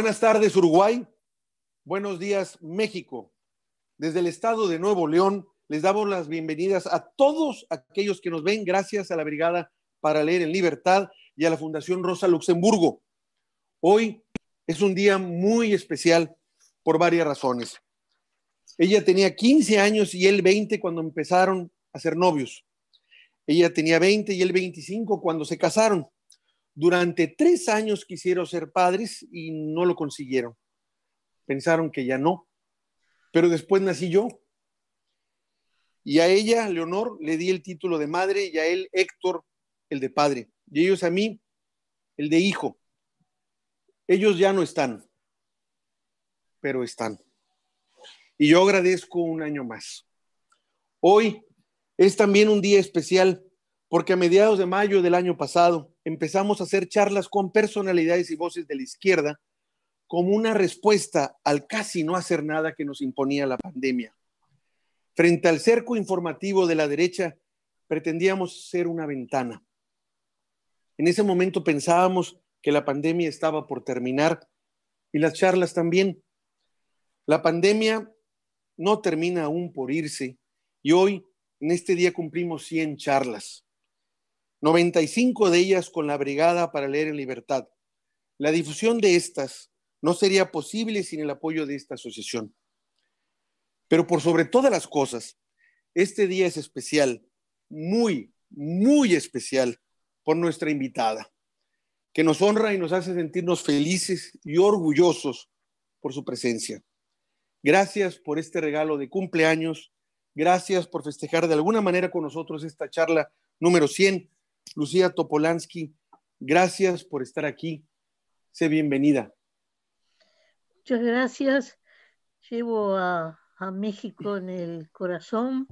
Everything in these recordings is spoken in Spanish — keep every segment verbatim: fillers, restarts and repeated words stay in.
Buenas tardes, Uruguay. Buenos días, México. Desde el estado de Nuevo León, les damos las bienvenidas a todos aquellos que nos ven gracias a la Brigada para Leer en Libertad y a la Fundación Rosa Luxemburgo. Hoy es un día muy especial por varias razones. Ella tenía quince años y él veinte cuando empezaron a ser novios. Ella tenía veinte y él veinticinco cuando se casaron. Durante tres años quisieron ser padres y no lo consiguieron. Pensaron que ya no. Pero después nací yo. Y a ella, Leonor, le di el título de madre y a él, Héctor, el de padre. Y ellos a mí, el de hijo. Ellos ya no están. Pero están. Y yo agradezco un año más. Hoy es también un día especial porque a mediados de mayo del año pasado empezamos a hacer charlas con personalidades y voces de la izquierda como una respuesta al casi no hacer nada que nos imponía la pandemia. Frente al cerco informativo de la derecha, pretendíamos ser una ventana. En ese momento pensábamos que la pandemia estaba por terminar y las charlas también. La pandemia no termina aún por irse y hoy, en este día, cumplimos cien charlas. noventa y cinco de ellas con la Brigada para Leer en Libertad. La difusión de estas no sería posible sin el apoyo de esta asociación. Pero por sobre todas las cosas, este día es especial, muy, muy especial, por nuestra invitada, que nos honra y nos hace sentirnos felices y orgullosos por su presencia. Gracias por este regalo de cumpleaños, gracias por festejar de alguna manera con nosotros esta charla número cien, Lucía Topolansky, gracias por estar aquí. Sé bienvenida. Muchas gracias. Llevo a, a México en el corazón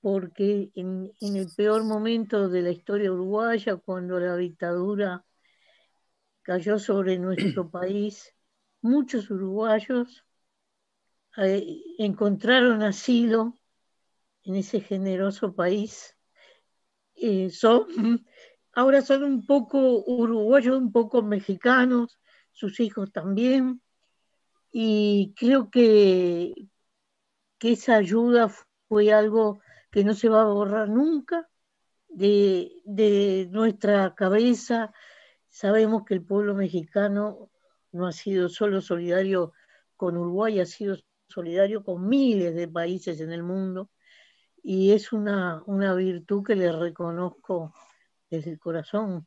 porque en, en el peor momento de la historia uruguaya, cuando la dictadura cayó sobre nuestro país, muchos uruguayos eh, encontraron asilo en ese generoso país. Eh, son, ahora son un poco uruguayos, un poco mexicanos, sus hijos también, y creo que, que esa ayuda fue algo que no se va a borrar nunca de, de nuestra cabeza. Sabemos que el pueblo mexicano no ha sido solo solidario con Uruguay, ha sido solidario con miles de países en el mundo, y es una, una virtud que le reconozco desde el corazón.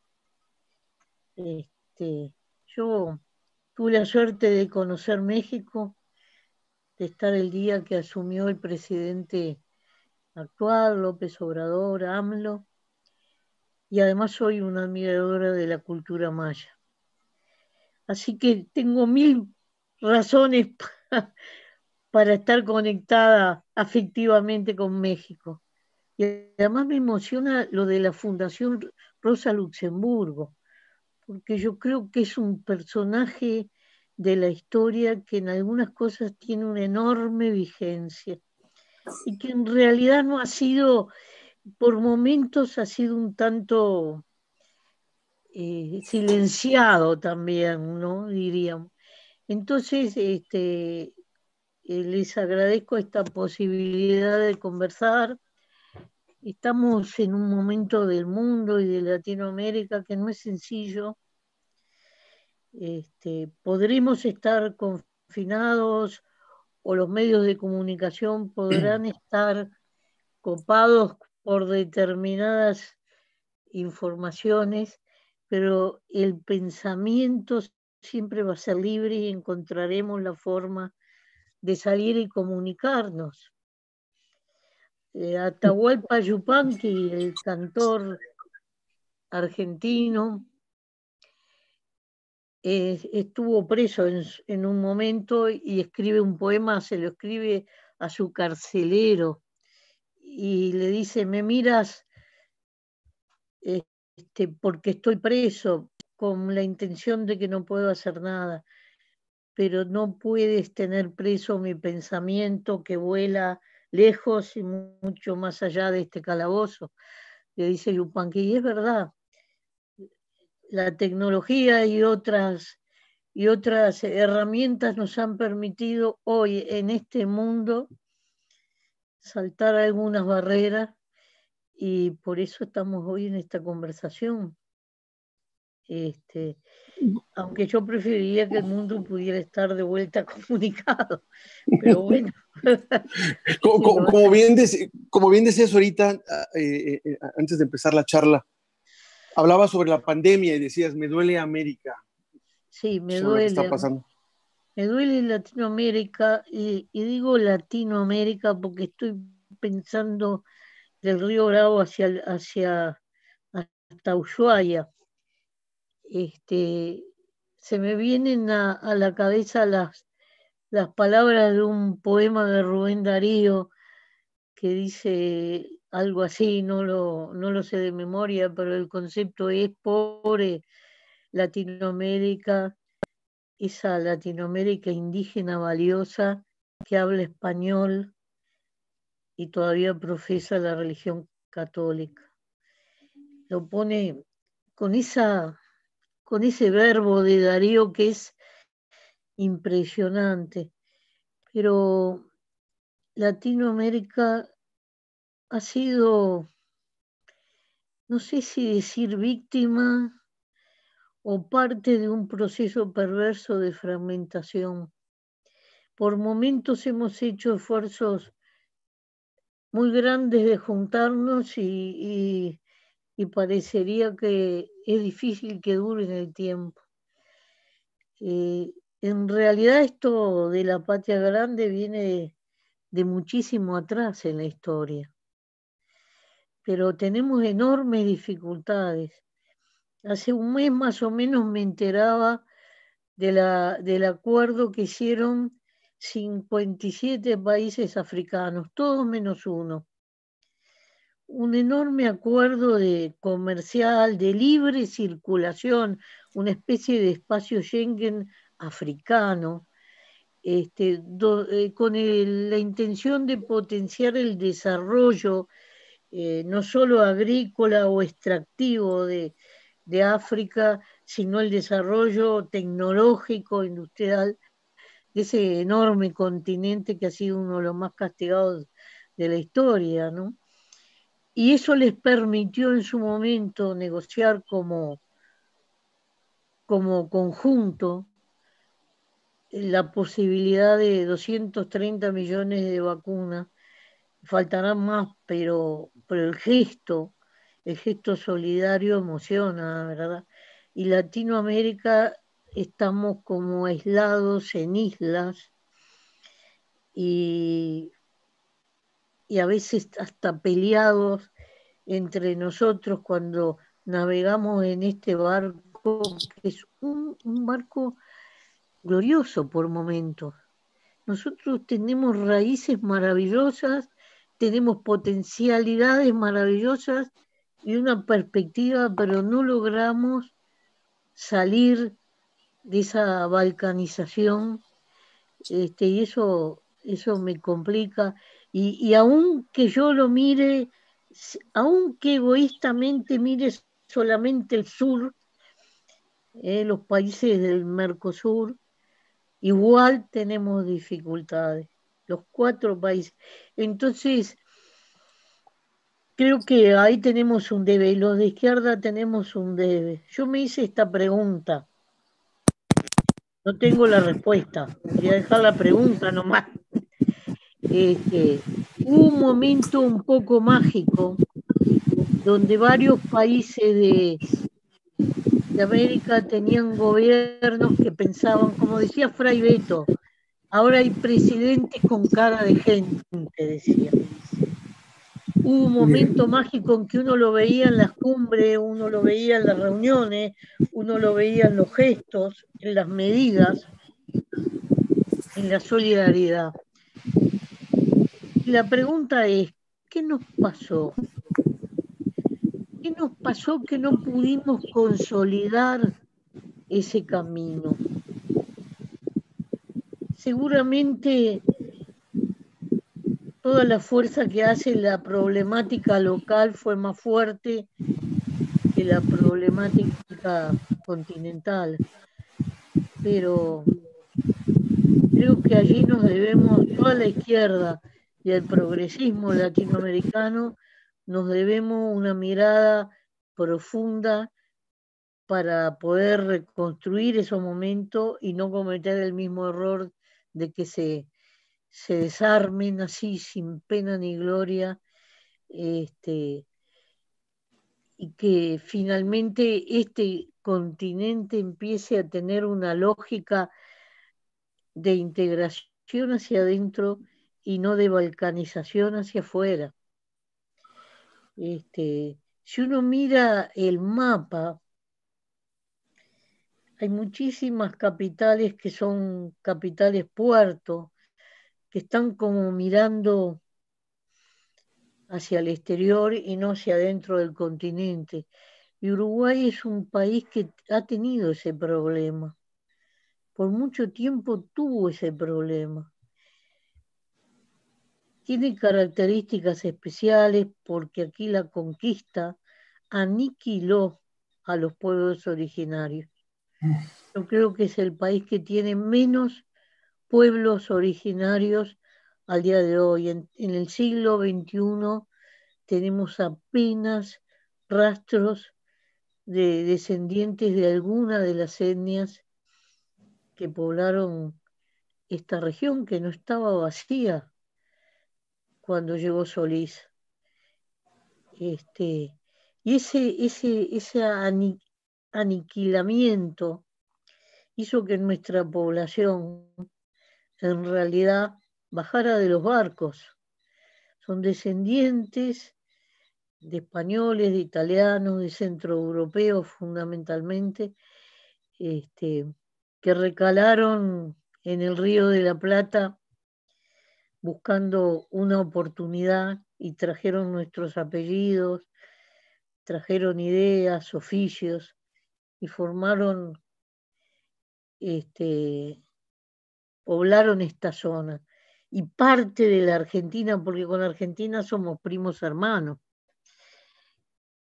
Este, yo tuve la suerte de conocer México de estar el día que asumió el presidente actual, López Obrador, AMLO, y además soy una admiradora de la cultura maya. Así que tengo mil razones pa, para estar conectada afectivamente con México. Y además me emociona lo de la Fundación Rosa Luxemburgo, porque yo creo que es un personaje de la historia que en algunas cosas tiene una enorme vigencia y que en realidad no ha sido, por momentos ha sido un tanto eh, silenciado también, ¿no? Diríamos. Entonces, este, les agradezco esta posibilidad de conversar. Estamos en un momento del mundo y de Latinoamérica que no es sencillo. Este, podremos estar confinados o los medios de comunicación podrán estar copados por determinadas informaciones, pero el pensamiento siempre va a ser libre y encontraremos la forma de salir y comunicarnos. Eh, Atahualpa Yupanqui, el cantor argentino, eh, estuvo preso en, en un momento y escribe un poema, se lo escribe a su carcelero y le dice: me miras este, porque estoy preso, con la intención de que no puedo hacer nada, pero no puedes tener preso mi pensamiento que vuela lejos y mucho más allá de este calabozo, le dice Yupanqui. Y es verdad, la tecnología y otras, y otras herramientas nos han permitido hoy en este mundo saltar algunas barreras y por eso estamos hoy en esta conversación. Este, aunque yo preferiría que el mundo pudiera estar de vuelta comunicado, pero bueno. como, como, bien de, como bien decías ahorita, eh, eh, antes de empezar la charla, hablabas sobre la pandemia y decías, me duele América. Sí, me duele. Está pasando. Me duele Latinoamérica y, y digo Latinoamérica porque estoy pensando del Río Bravo hacia, hacia hasta Ushuaia. Este, se me vienen a, a la cabeza las, las palabras de un poema de Rubén Darío que dice algo así, no lo, no lo sé de memoria, pero el concepto es: pobre Latinoamérica, esa Latinoamérica indígena valiosa que habla español y todavía profesa la religión católica. Lo pone con esa... con ese verbo de Darío que es impresionante. Pero Latinoamérica ha sido, no sé si decir víctima o parte de un proceso perverso de fragmentación. Por momentos hemos hecho esfuerzos muy grandes de juntarnos y, y y parecería que es difícil que dure en el tiempo. Eh, en realidad esto de la patria grande viene de, de muchísimo atrás en la historia, pero tenemos enormes dificultades. Hace un mes más o menos me enteraba de la, del acuerdo que hicieron cincuenta y siete países africanos, todos menos uno. Un enorme acuerdo de comercial, de libre circulación, una especie de espacio Schengen africano, este, do, eh, con el, la intención de potenciar el desarrollo eh, no solo agrícola o extractivo de, de África, sino el desarrollo tecnológico, industrial, de ese enorme continente que ha sido uno de los más castigados de la historia, ¿no? Y eso les permitió en su momento negociar como, como conjunto la posibilidad de doscientos treinta millones de vacunas. Faltarán más, pero, pero el gesto, el gesto solidario emociona, ¿verdad? Y Latinoamérica estamos como aislados en islas y, y a veces hasta peleados entre nosotros cuando navegamos en este barco, que es un, un barco glorioso por momentos. Nosotros tenemos raíces maravillosas, tenemos potencialidades maravillosas y una perspectiva, pero no logramos salir de esa balcanización, este, y eso, eso me complica. Y, y aunque yo lo mire, aunque egoístamente mire solamente el sur, eh, los países del Mercosur, igual tenemos dificultades, los cuatro países. Entonces, creo que ahí tenemos un debe, y los de izquierda tenemos un debe. Yo me hice esta pregunta, no tengo la respuesta, voy a dejar la pregunta nomás. Este, hubo un momento un poco mágico donde varios países de, de América tenían gobiernos que pensaban, como decía Fray Beto, ahora hay presidentes con cara de gente, decía. Hubo un momento mágico en que uno lo veía en las cumbres, uno lo veía en las reuniones, uno lo veía en los gestos, en las medidas, en la solidaridad. La pregunta es, ¿qué nos pasó? ¿Qué nos pasó que no pudimos consolidar ese camino? Seguramente toda la fuerza que hace la problemática local fue más fuerte que la problemática continental. Pero creo que allí nos debemos, toda la izquierda y el progresismo latinoamericano, nos debemos una mirada profunda para poder reconstruir esos momentos y no cometer el mismo error de que se, se desarmen así sin pena ni gloria, este, y que finalmente este continente empiece a tener una lógica de integración hacia adentro y no de balcanización hacia afuera. Este, si uno mira el mapa, hay muchísimas capitales que son capitales puertos, que están como mirando hacia el exterior y no hacia adentro del continente. Y Uruguay es un país que ha tenido ese problema. Por mucho tiempo tuvo ese problema. Tiene características especiales porque aquí la conquista aniquiló a los pueblos originarios. Yo creo que es el país que tiene menos pueblos originarios al día de hoy. En, en el siglo veintiuno tenemos apenas rastros de descendientes de alguna de las etnias que poblaron esta región que no estaba vacía cuando llegó Solís. Este, y ese, ese, ese ani, aniquilamiento hizo que nuestra población en realidad bajara de los barcos. Son descendientes de españoles, de italianos, de centroeuropeos fundamentalmente, este, que recalaron en el Río de la Plata buscando una oportunidad y trajeron nuestros apellidos, trajeron ideas, oficios y formaron, este, poblaron esta zona y parte de la Argentina, porque con Argentina somos primos hermanos.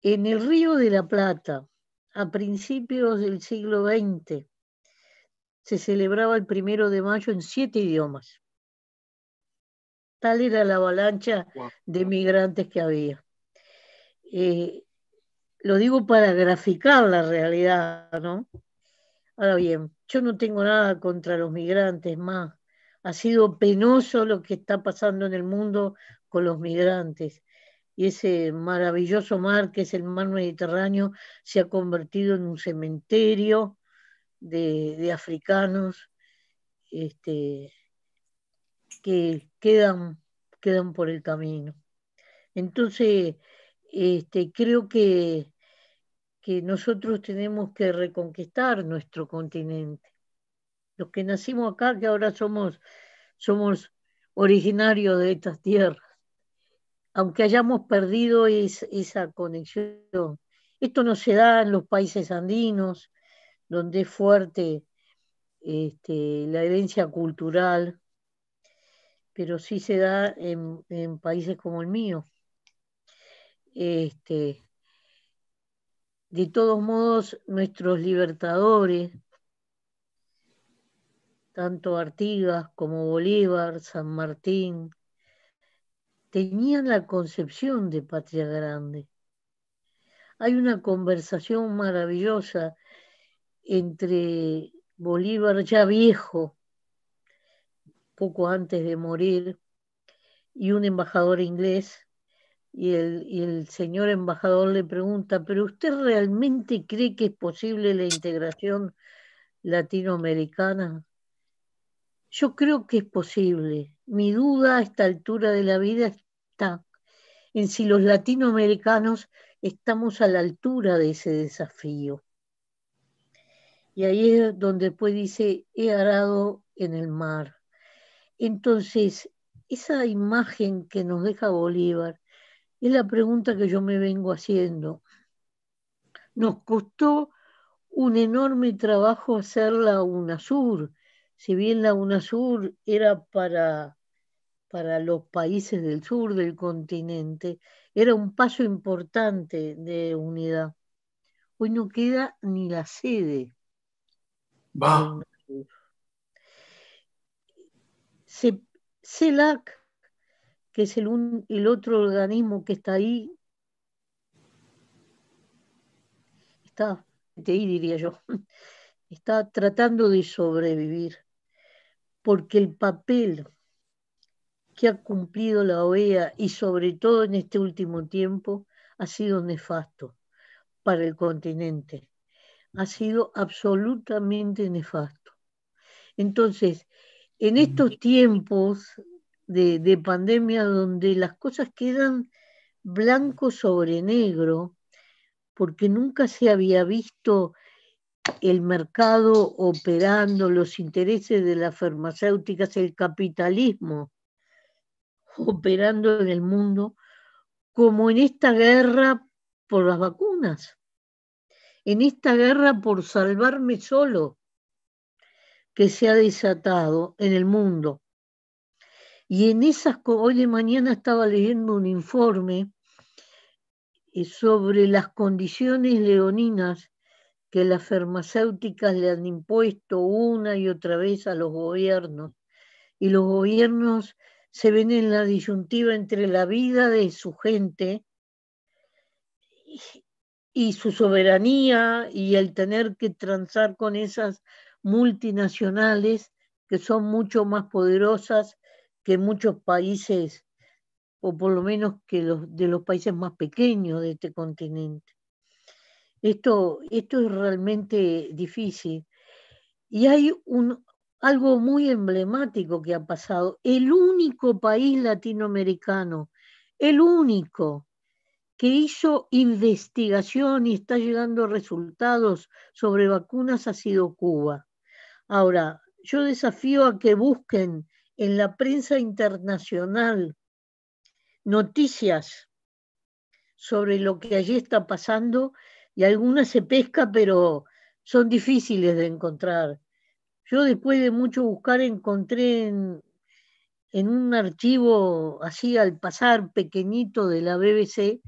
En el Río de la Plata, a principios del siglo veinte, se celebraba el primero de mayo en siete idiomas. Tal era la avalancha de migrantes que había. Eh, lo digo para graficar la realidad, ¿no? Ahora bien, yo no tengo nada contra los migrantes, más. Ha sido penoso lo que está pasando en el mundo con los migrantes. Y ese maravilloso mar, que es el mar Mediterráneo, se ha convertido en un cementerio de, de africanos, este, que quedan, quedan por el camino. Entonces, este, creo que, que nosotros tenemos que reconquistar nuestro continente. Los que nacimos acá, que ahora somos, somos originarios de estas tierras, aunque hayamos perdido es, esa conexión. Esto no se da en los países andinos, donde es fuerte este, la herencia cultural, pero sí se da en, en países como el mío. Este, de todos modos, nuestros libertadores, tanto Artigas como Bolívar, San Martín, tenían la concepción de patria grande. Hay una conversación maravillosa entre Bolívar ya viejo, poco antes de morir, y un embajador inglés, y el, y el señor embajador le pregunta, ¿pero usted realmente cree que es posible la integración latinoamericana? Yo creo que es posible. Mi duda a esta altura de la vida está en si los latinoamericanos estamos a la altura de ese desafío. Y ahí es donde después dice, he arado en el mar. Entonces, esa imagen que nos deja Bolívar es la pregunta que yo me vengo haciendo. Nos costó un enorme trabajo hacer la UNASUR, si bien la UNASUR era para, para los países del sur del continente, era un paso importante de unidad. Hoy no queda ni la sede. Bah. CELAC, que es el, un, el otro organismo que está ahí, está, de ahí diría yo, está tratando de sobrevivir, porque el papel que ha cumplido la O E A y sobre todo en este último tiempo ha sido nefasto para el continente. Ha sido absolutamente nefasto. Entonces, en estos tiempos de, de pandemia donde las cosas quedan blanco sobre negro, porque nunca se había visto el mercado operando, los intereses de las farmacéuticas, el capitalismo, operando en el mundo, como en esta guerra por las vacunas, en esta guerra por salvarme solo, que se ha desatado en el mundo. Y en esas, hoy de mañana estaba leyendo un informe sobre las condiciones leoninas que las farmacéuticas le han impuesto una y otra vez a los gobiernos, y los gobiernos se ven en la disyuntiva entre la vida de su gente y su soberanía y el tener que transar con esas multinacionales que son mucho más poderosas que muchos países, o por lo menos que los de los países más pequeños de este continente. Esto, esto es realmente difícil. Y hay un... algo muy emblemático que ha pasado. El único país latinoamericano, el único que hizo investigación y está llegando a resultados sobre vacunas ha sido Cuba. Ahora, yo desafío a que busquen en la prensa internacional noticias sobre lo que allí está pasando, y algunas se pesca, pero son difíciles de encontrar. Yo después de mucho buscar encontré en, en un archivo, así al pasar, pequeñito de la B B C,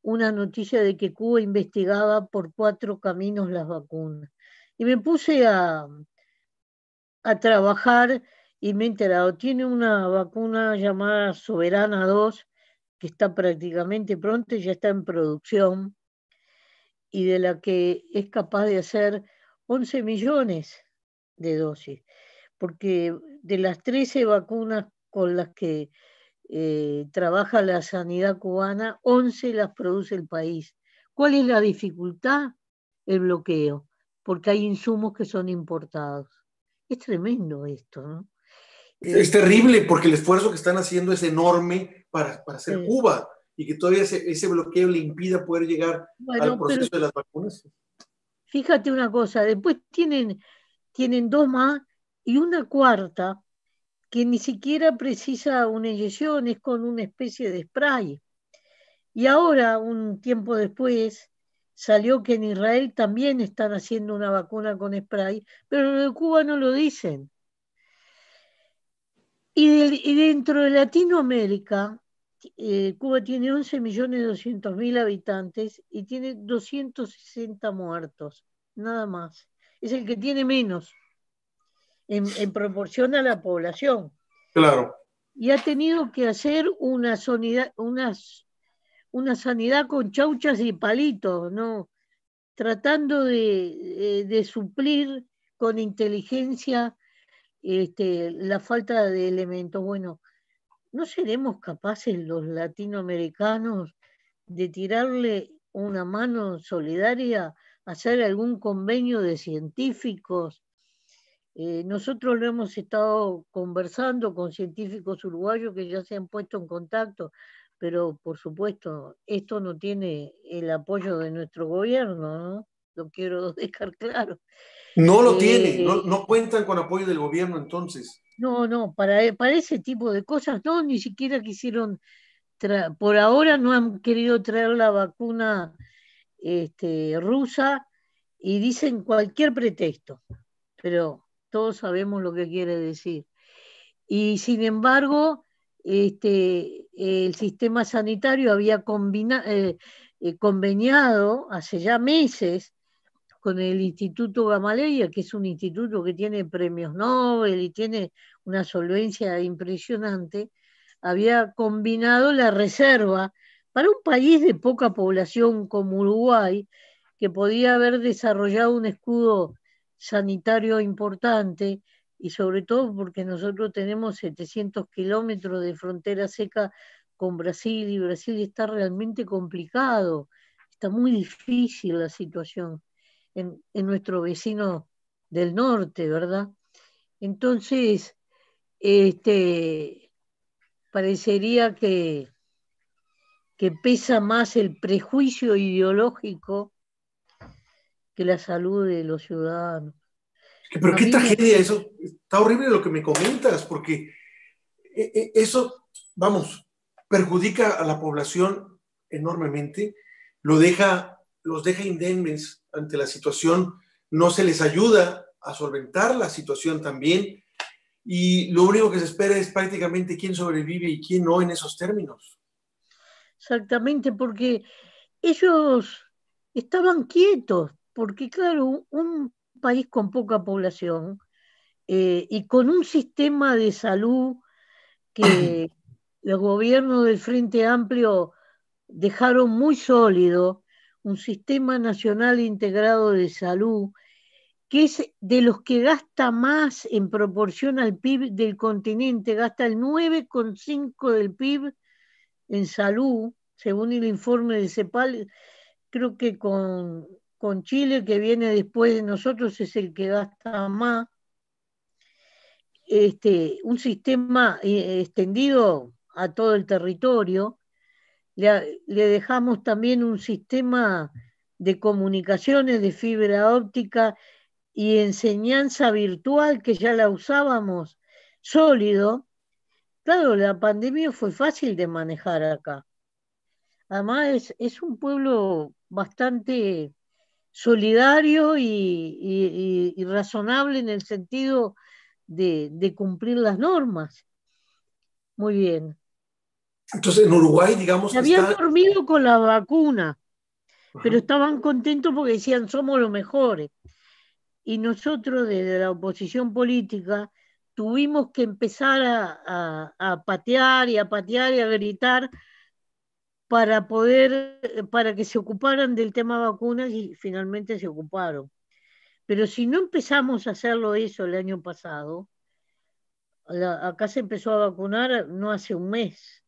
una noticia de que Cuba investigaba por cuatro caminos las vacunas. Y me puse a, a trabajar y me he enterado. Tiene una vacuna llamada Soberana dos, que está prácticamente pronta, ya está en producción, y de la que es capaz de hacer once millones. De dosis, porque de las trece vacunas con las que eh, trabaja la sanidad cubana, once las produce el país. ¿Cuál es la dificultad? El bloqueo, porque hay insumos que son importados. Es tremendo esto, ¿no? Es terrible porque el esfuerzo que están haciendo es enorme para, para hacer sí. Cuba, y que todavía ese, ese bloqueo le impida poder llegar bueno, al proceso pero, de las vacunas. Fíjate una cosa, después tienen, tienen dos más y una cuarta que ni siquiera precisa una inyección, es con una especie de spray. Y ahora, un tiempo después, salió que en Israel también están haciendo una vacuna con spray, pero lo de Cuba no lo dicen. Y, de, y dentro de Latinoamérica, eh, Cuba tiene once millones doscientos mil habitantes y tiene doscientos sesenta muertos, nada más. Es el que tiene menos en, en proporción a la población. Claro. Y ha tenido que hacer una, sonida, unas, una sanidad con chauchas y palitos, ¿no? Tratando de, de suplir con inteligencia Este, la falta de elementos. Bueno, ¿no seremos capaces los latinoamericanos de tirarle una mano solidaria, hacer algún convenio de científicos? Eh, nosotros lo hemos estado conversando con científicos uruguayos que ya se han puesto en contacto, pero por supuesto esto no tiene el apoyo de nuestro gobierno, ¿no? Lo quiero dejar claro. No lo eh, tiene, no, no cuentan con apoyo del gobierno entonces. No, no, para, para ese tipo de cosas no, ni siquiera quisieron, tra- por ahora no han querido traer la vacuna este, rusa y dicen cualquier pretexto, pero todos sabemos lo que quiere decir. Y sin embargo, este, el sistema sanitario había combina- eh, eh, conveniado hace ya meses con el Instituto Gamaleya, que es un instituto que tiene premios Nobel y tiene una solvencia impresionante, había combinado la reserva para un país de poca población como Uruguay, que podía haber desarrollado un escudo sanitario importante, y sobre todo porque nosotros tenemos setecientos kilómetros de frontera seca con Brasil, y Brasil está realmente complicado, está muy difícil la situación. En, en nuestro vecino del norte, ¿verdad? Entonces, este, parecería que, que pesa más el prejuicio ideológico que la salud de los ciudadanos. Pero qué tragedia me... eso, está horrible lo que me comentas, porque eso, vamos, perjudica a la población enormemente, lo deja... los deja indemnes ante la situación, no se les ayuda a solventar la situación también, y lo único que se espera es prácticamente quién sobrevive y quién no en esos términos. Exactamente, porque ellos estaban quietos, porque claro, un país con poca población eh, y con un sistema de salud que los gobiernos del Frente Amplio dejaron muy sólido, un sistema nacional integrado de salud, que es de los que gasta más en proporción al P I B del continente, gasta el nueve coma cinco por ciento del P I B en salud, según el informe de CEPAL, creo que con, con Chile, que viene después de nosotros, es el que gasta más. Este, un sistema extendido a todo el territorio. Le, le dejamos también un sistema de comunicaciones, de fibra óptica y enseñanza virtual, que ya la usábamos, sólido. Claro, la pandemia fue fácil de manejar acá. Además, es, es un pueblo bastante solidario y, y, y, y razonable en el sentido de, de cumplir las normas. Muy bien. Entonces en Uruguay, digamos... Se habían está... dormido con la vacuna, ajá, pero estaban contentos porque decían somos los mejores. Y nosotros desde la oposición política tuvimos que empezar a, a, a patear y a patear y a gritar para poder, para que se ocuparan del tema vacunas, y finalmente se ocuparon. Pero si no empezamos a hacerlo eso el año pasado, la, acá se empezó a vacunar no hace un mes,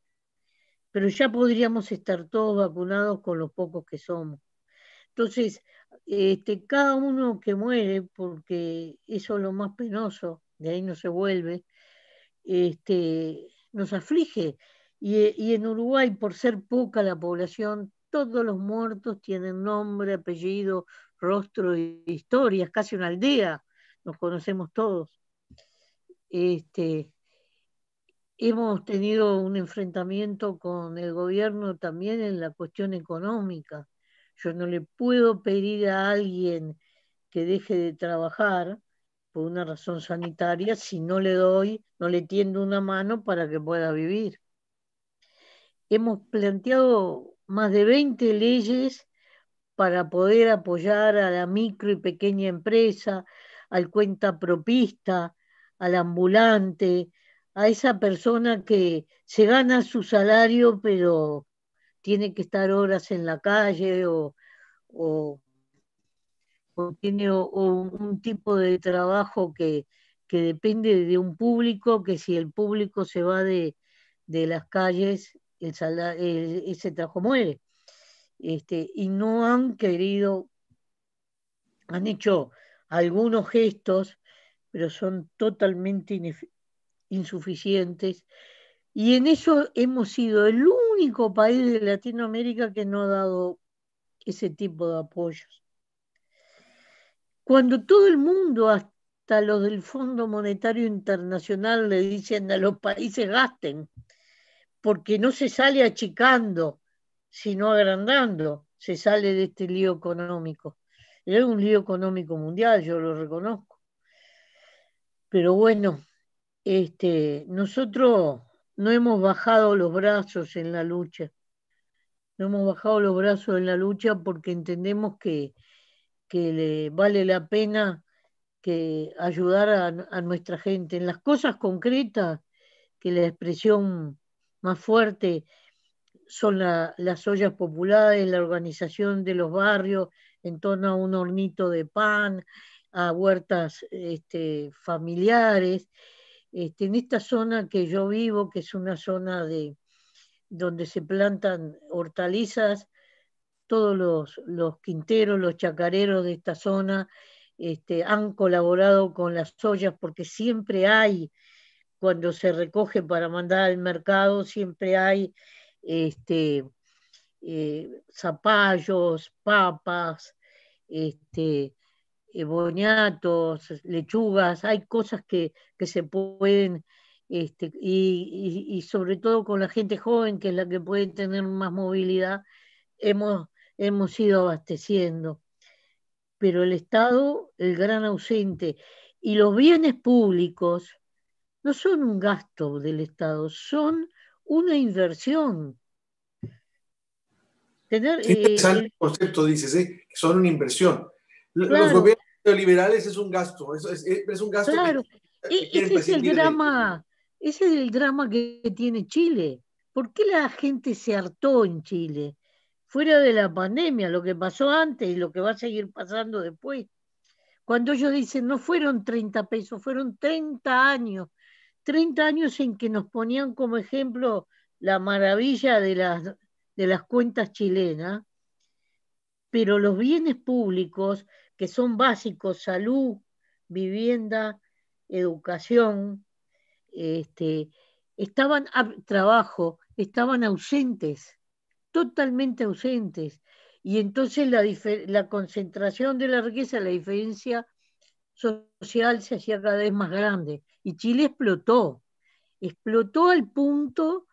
pero ya podríamos estar todos vacunados con los pocos que somos. Entonces, este, cada uno que muere, porque eso es lo más penoso, de ahí no se vuelve, este, nos aflige. Y, y en Uruguay, por ser poca la población, todos los muertos tienen nombre, apellido, rostro e historia, es casi una aldea, nos conocemos todos. Este, hemos tenido un enfrentamiento con el gobierno también en la cuestión económica. Yo no le puedo pedir a alguien que deje de trabajar por una razón sanitaria si no le doy, no le tiendo una mano para que pueda vivir. Hemos planteado más de veinte leyes para poder apoyar a la micro y pequeña empresa, al cuentapropista, al ambulante, a esa persona que se gana su salario pero tiene que estar horas en la calle o, o, o tiene o, o un tipo de trabajo que, que depende de un público, que si el público se va de, de las calles, el salario, el, ese trabajo muere. Este, y no han querido, han hecho algunos gestos, pero son totalmente insuficientes. Y en eso hemos sido el único país de Latinoamérica que no ha dado ese tipo de apoyos. Cuando todo el mundo, hasta los del Fondo Monetario Internacional, le dicen a los países gasten, porque no se sale achicando, sino agrandando, se sale de este lío económico. Es un lío económico mundial, yo lo reconozco. Pero bueno, este, nosotros no hemos bajado los brazos en la lucha. No hemos bajado los brazos en la lucha porque entendemos que, que le vale la pena que ayudar a, a nuestra gente. En las cosas concretas, que la expresión más fuerte son la, las ollas populares, la organización de los barrios en torno a un hornito de pan, a huertas este, familiares. Este, en esta zona que yo vivo, que es una zona de, donde se plantan hortalizas, todos los, los quinteros, los chacareros de esta zona este, han colaborado con las ollas porque siempre hay, cuando se recoge para mandar al mercado, siempre hay este, eh, zapallos, papas, este, boñatos, lechugas, hay cosas que, que se pueden, este, y, y, y sobre todo con la gente joven, que es la que puede tener más movilidad, hemos, hemos ido abasteciendo. Pero el Estado, el gran ausente, y los bienes públicos no son un gasto del Estado, son una inversión. Tener, Qué interesante eh, el concepto, dices, ¿eh? Son una inversión. Claro. Los gobiernos neoliberales es un gasto, es, es, es un gasto. Claro, que, que ese es el drama, ese es el drama que tiene Chile. ¿Por qué la gente se hartó en Chile? Fuera de la pandemia, lo que pasó antes y lo que va a seguir pasando después. Cuando ellos dicen, no fueron treinta pesos, fueron treinta años. treinta años en que nos ponían como ejemplo la maravilla de las, de las cuentas chilenas, pero los bienes públicos, que son básicos, salud, vivienda, educación, este, estaban trabajo, estaban ausentes, totalmente ausentes. Y entonces la, la concentración de la riqueza, la diferencia social se hacía cada vez más grande. Y Chile explotó, explotó al punto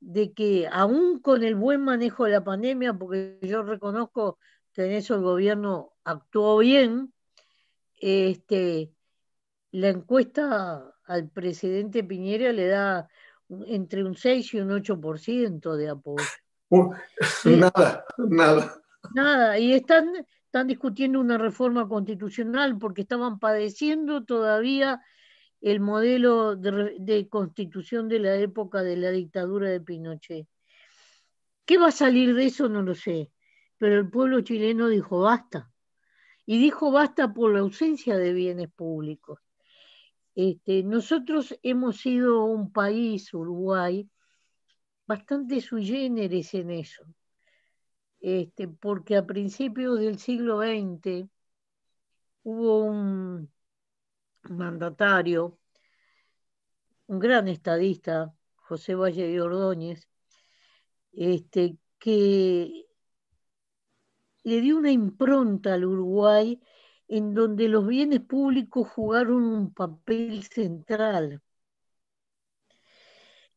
de que aún con el buen manejo de la pandemia, porque yo reconozco que en eso el gobierno actuó bien, este, la encuesta al presidente Piñera le da entre un seis y un ocho por ciento de apoyo. Uh, nada, eh, nada. Nada, y están, están discutiendo una reforma constitucional porque estaban padeciendo todavía el modelo de, de constitución de la época de la dictadura de Pinochet. ¿Qué va a salir de eso? No lo sé. Pero el pueblo chileno dijo basta. Y dijo basta por la ausencia de bienes públicos. Este, nosotros hemos sido un país, Uruguay, bastante sui generis en eso. Este, porque a principios del siglo veinte hubo un mandatario un gran estadista, José Valle de Ordóñez, este, que le dio una impronta al Uruguay en donde los bienes públicos jugaron un papel central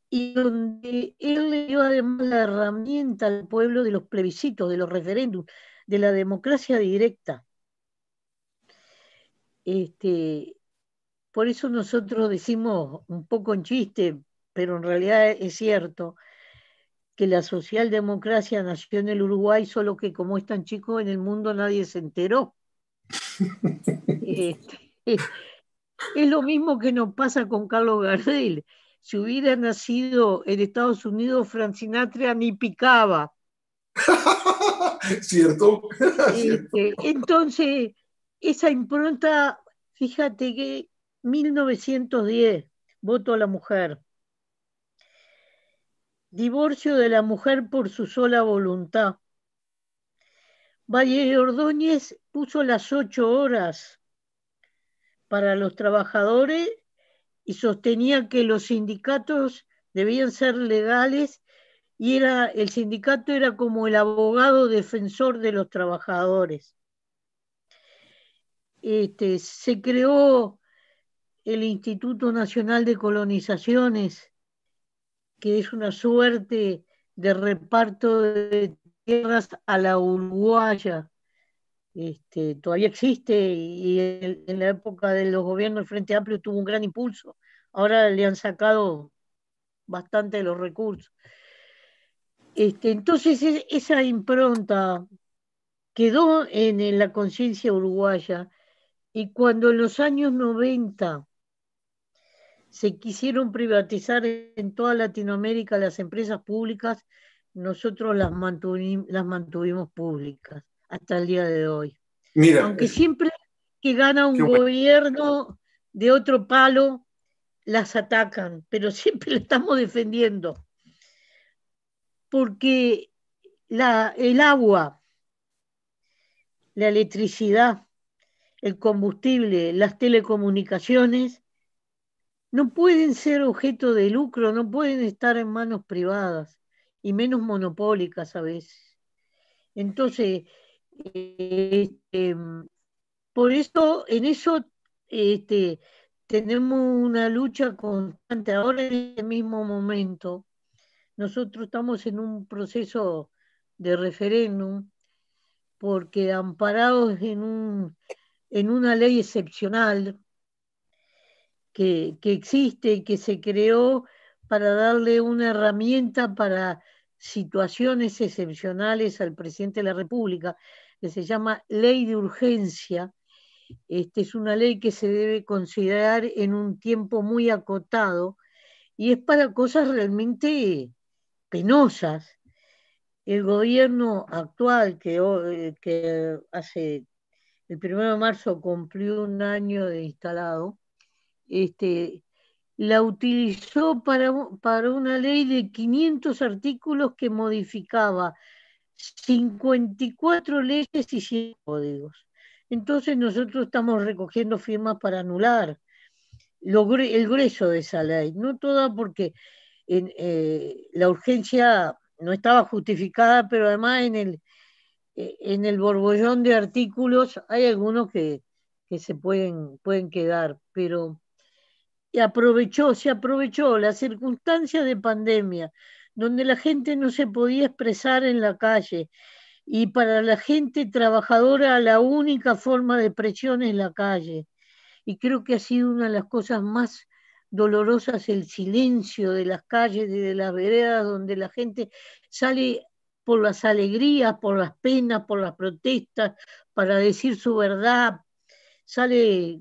y donde él le dio además la herramienta al pueblo de los plebiscitos, de los referéndums, de la democracia directa. Este, por eso nosotros decimos un poco en chiste, pero en realidad es cierto, que la socialdemocracia nació en el Uruguay, solo que como es tan chico en el mundo nadie se enteró. Este, es lo mismo que nos pasa con Carlos Gardel. Si hubiera nacido en Estados Unidos, Frank Sinatra ni picaba. ¿Cierto? Este, entonces, esa impronta, fíjate que mil novecientos diez, voto a la mujer. Divorcio de la mujer por su sola voluntad. Valle de Ordóñez puso las ocho horas para los trabajadores y sostenía que los sindicatos debían ser legales y era, el sindicato era como el abogado defensor de los trabajadores. Este, se creó el Instituto Nacional de Colonizaciones, que es una suerte de reparto de tierras a la uruguaya. Este, todavía existe y en, en la época de los gobiernos del Frente Amplio tuvo un gran impulso. Ahora le han sacado bastante de los recursos. Este, entonces es, esa impronta quedó en, en la conciencia uruguaya y cuando en los años noventa se quisieron privatizar en toda Latinoamérica las empresas públicas, nosotros las mantuvimos, las mantuvimos públicas hasta el día de hoy. Mira, aunque siempre que gana un gobierno de otro palo, las atacan, pero siempre la estamos defendiendo. Porque la, el agua, la electricidad, el combustible, las telecomunicaciones, no pueden ser objeto de lucro, no pueden estar en manos privadas, y menos monopólicas a veces. Entonces, Este, por eso, en eso este, tenemos una lucha constante. Ahora, en este mismo momento, nosotros estamos en un proceso de referéndum porque amparados en, un, en una ley excepcional que, que existe y que se creó para darle una herramienta para situaciones excepcionales al presidente de la República, que se llama Ley de Urgencia. Este, es una ley que se debe considerar en un tiempo muy acotado y es para cosas realmente penosas. El gobierno actual, que, que hace el primero de marzo cumplió un año de instalado, este, la utilizó para, para una ley de quinientos artículos que modificaba cincuenta y cuatro leyes y cien códigos. Entonces nosotros estamos recogiendo firmas para anular lo, el grueso de esa ley. No toda porque en, eh, la urgencia no estaba justificada, pero además en el, en el borbollón de artículos hay algunos que, que se pueden, pueden quedar, pero aprovechó, se aprovechó la circunstancia de pandemia, donde la gente no se podía expresar en la calle y para la gente trabajadora la única forma de presión es la calle. Y creo que ha sido una de las cosas más dolorosas el silencio de las calles, de las veredas, donde la gente sale por las alegrías, por las penas, por las protestas, para decir su verdad, sale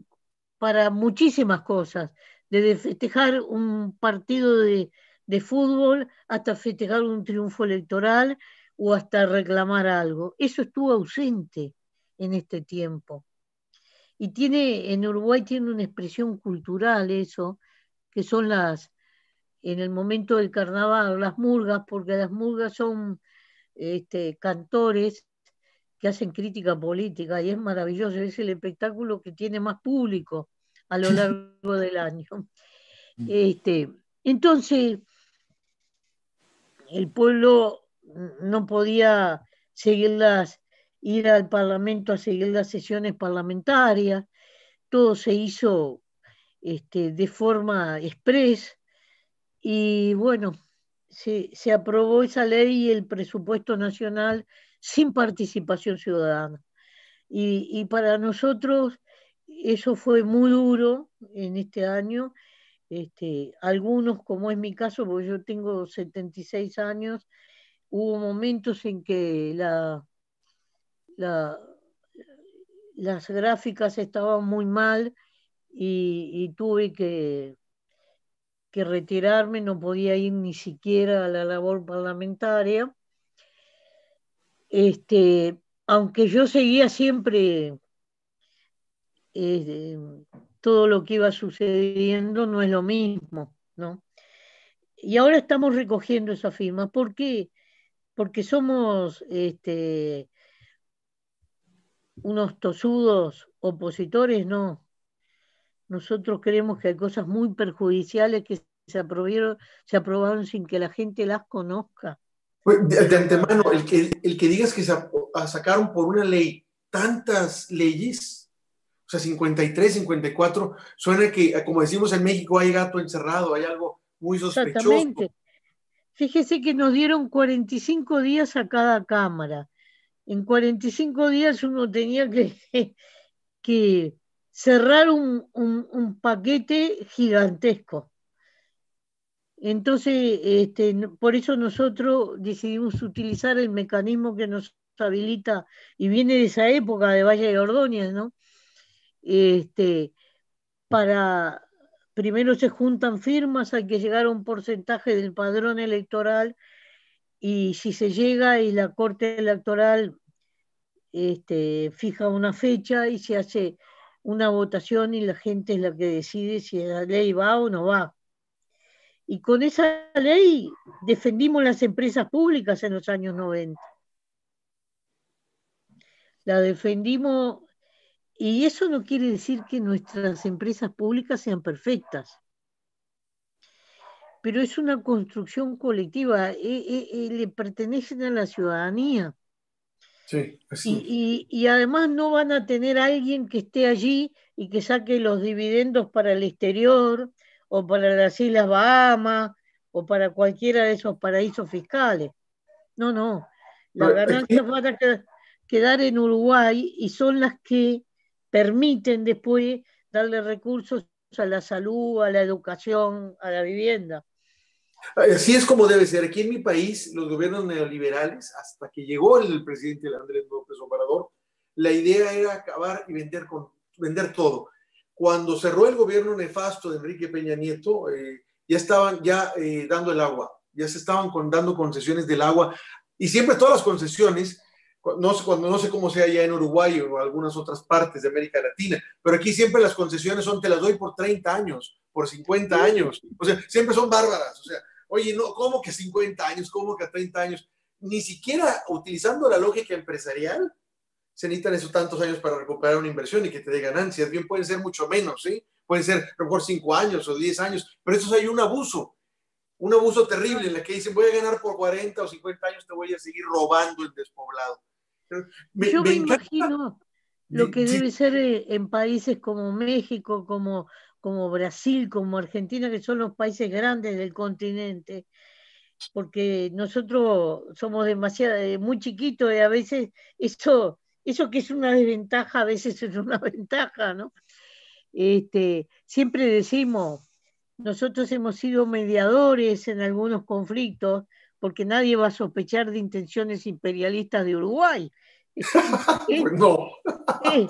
para muchísimas cosas, desde festejar un partido de, de fútbol hasta festejar un triunfo electoral o hasta reclamar algo. Eso estuvo ausente en este tiempo. Y tiene, en Uruguay tiene una expresión cultural eso, que son las, en el momento del carnaval, las murgas, porque las murgas son este, cantores que hacen crítica política y es maravilloso, es el espectáculo que tiene más público a lo largo del año. Este, entonces, el pueblo no podía seguirlas, ir al Parlamento a seguir las sesiones parlamentarias, todo se hizo este, de forma express, y bueno, se, se aprobó esa ley y el presupuesto nacional sin participación ciudadana. Y, y para nosotros eso fue muy duro en este año. Este, algunos, como es mi caso, porque yo tengo setenta y seis años, hubo momentos en que la, la, las gráficas estaban muy mal y, y tuve que, que retirarme, no podía ir ni siquiera a la labor parlamentaria. Este, aunque yo seguía siempre eh, todo lo que iba sucediendo, no es lo mismo, ¿no? Y ahora estamos recogiendo esa firma. ¿Por qué? Porque somos este, unos tosudos opositores, no. Nosotros creemos que hay cosas muy perjudiciales que se aprobaron, se aprobaron sin que la gente las conozca. De, de antemano, el que, el que digas que se sacaron por una ley tantas leyes, o sea, cincuenta y tres, cincuenta y cuatro, suena que, como decimos en México, hay gato encerrado, hay algo muy sospechoso. Exactamente. Fíjese que nos dieron cuarenta y cinco días a cada cámara. En cuarenta y cinco días uno tenía que, que cerrar un, un, un paquete gigantesco. Entonces, este, por eso nosotros decidimos utilizar el mecanismo que nos habilita, y viene de esa época de Valle de Ordóñez, ¿no? Este, para, primero se juntan firmas, hay que llegar a un porcentaje del padrón electoral, y si se llega y la Corte Electoral este, fija una fecha y se hace una votación y la gente es la que decide si la ley va o no va. Y con esa ley defendimos las empresas públicas en los años noventa. La defendimos, y eso no quiere decir que nuestras empresas públicas sean perfectas. Pero es una construcción colectiva, eh, eh, eh, le pertenecen a la ciudadanía. Sí, así. Y, y, y además no van a tener a alguien que esté allí y que saque los dividendos para el exterior, o para las Islas Bahamas, o para cualquiera de esos paraísos fiscales. No, no. Las ganancias van a quedar en Uruguay y son las que permiten después darle recursos a la salud, a la educación, a la vivienda. Así es como debe ser. Aquí en mi país, los gobiernos neoliberales, hasta que llegó el presidente Andrés López Obrador, la idea era acabar y vender, con, vender todo. Cuando cerró el gobierno nefasto de Enrique Peña Nieto, eh, ya estaban ya eh, dando el agua, ya se estaban con, dando concesiones del agua, y siempre todas las concesiones, no sé, cuando, no sé cómo sea ya en Uruguay o en algunas otras partes de América Latina, pero aquí siempre las concesiones son, te las doy por treinta años, por cincuenta años, o sea, siempre son bárbaras, o sea, oye, no, ¿cómo que cincuenta años? ¿Cómo que treinta años? Ni siquiera utilizando la lógica empresarial, se necesitan esos tantos años para recuperar una inversión y que te dé ganancias. Bien, pueden ser mucho menos, ¿sí? Pueden ser a lo mejor cinco años o diez años, pero eso hay un abuso, un abuso terrible en la que dicen, voy a ganar por cuarenta o cincuenta años, te voy a seguir robando el despoblado. Me, Yo me, me imagino lo que debe ser en países como México, como, como Brasil, como Argentina, que son los países grandes del continente, porque nosotros somos demasiado, muy chiquitos, y a veces esto... Eso que es una desventaja, a veces es una ventaja, ¿no? Este, siempre decimos, nosotros hemos sido mediadores en algunos conflictos, porque nadie va a sospechar de intenciones imperialistas de Uruguay. ¿Eh? No. ¿Eh?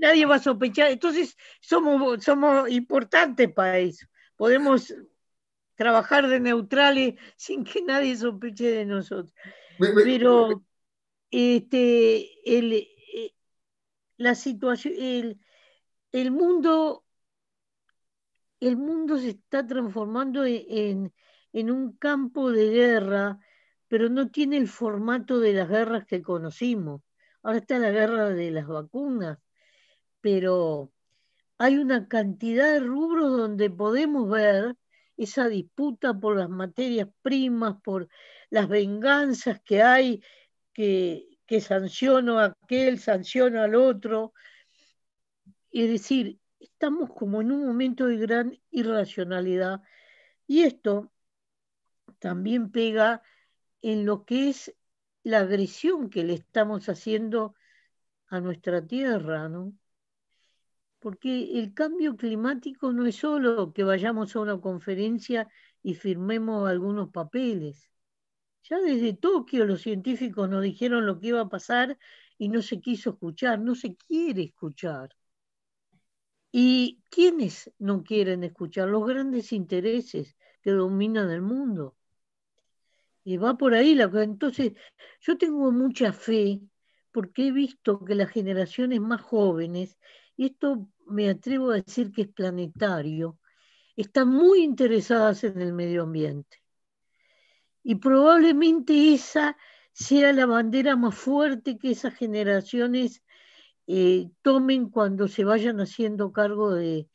Nadie va a sospechar. Entonces, somos, somos importantes para eso. Podemos trabajar de neutrales sin que nadie sospeche de nosotros. Pero este, el... La situación, el, el mundo, el mundo se está transformando en, en un campo de guerra, pero no tiene el formato de las guerras que conocimos. Ahora está la guerra de las vacunas, pero hay una cantidad de rubros donde podemos ver esa disputa por las materias primas, por las venganzas que hay, que, que sanciono a aquel, sanciono al otro. Es decir, estamos como en un momento de gran irracionalidad, y esto también pega en lo que es la agresión que le estamos haciendo a nuestra tierra, ¿no? Porque el cambio climático no es solo que vayamos a una conferencia y firmemos algunos papeles. Ya desde Tokio los científicos nos dijeron lo que iba a pasar y no se quiso escuchar, no se quiere escuchar. ¿Y quiénes no quieren escuchar? Los grandes intereses que dominan el mundo. Y va por ahí la cosa. Entonces, yo tengo mucha fe porque he visto que las generaciones más jóvenes, y esto me atrevo a decir que es planetario, están muy interesadas en el medio ambiente. Y probablemente esa sea la bandera más fuerte que esas generaciones eh, tomen cuando se vayan haciendo cargo de,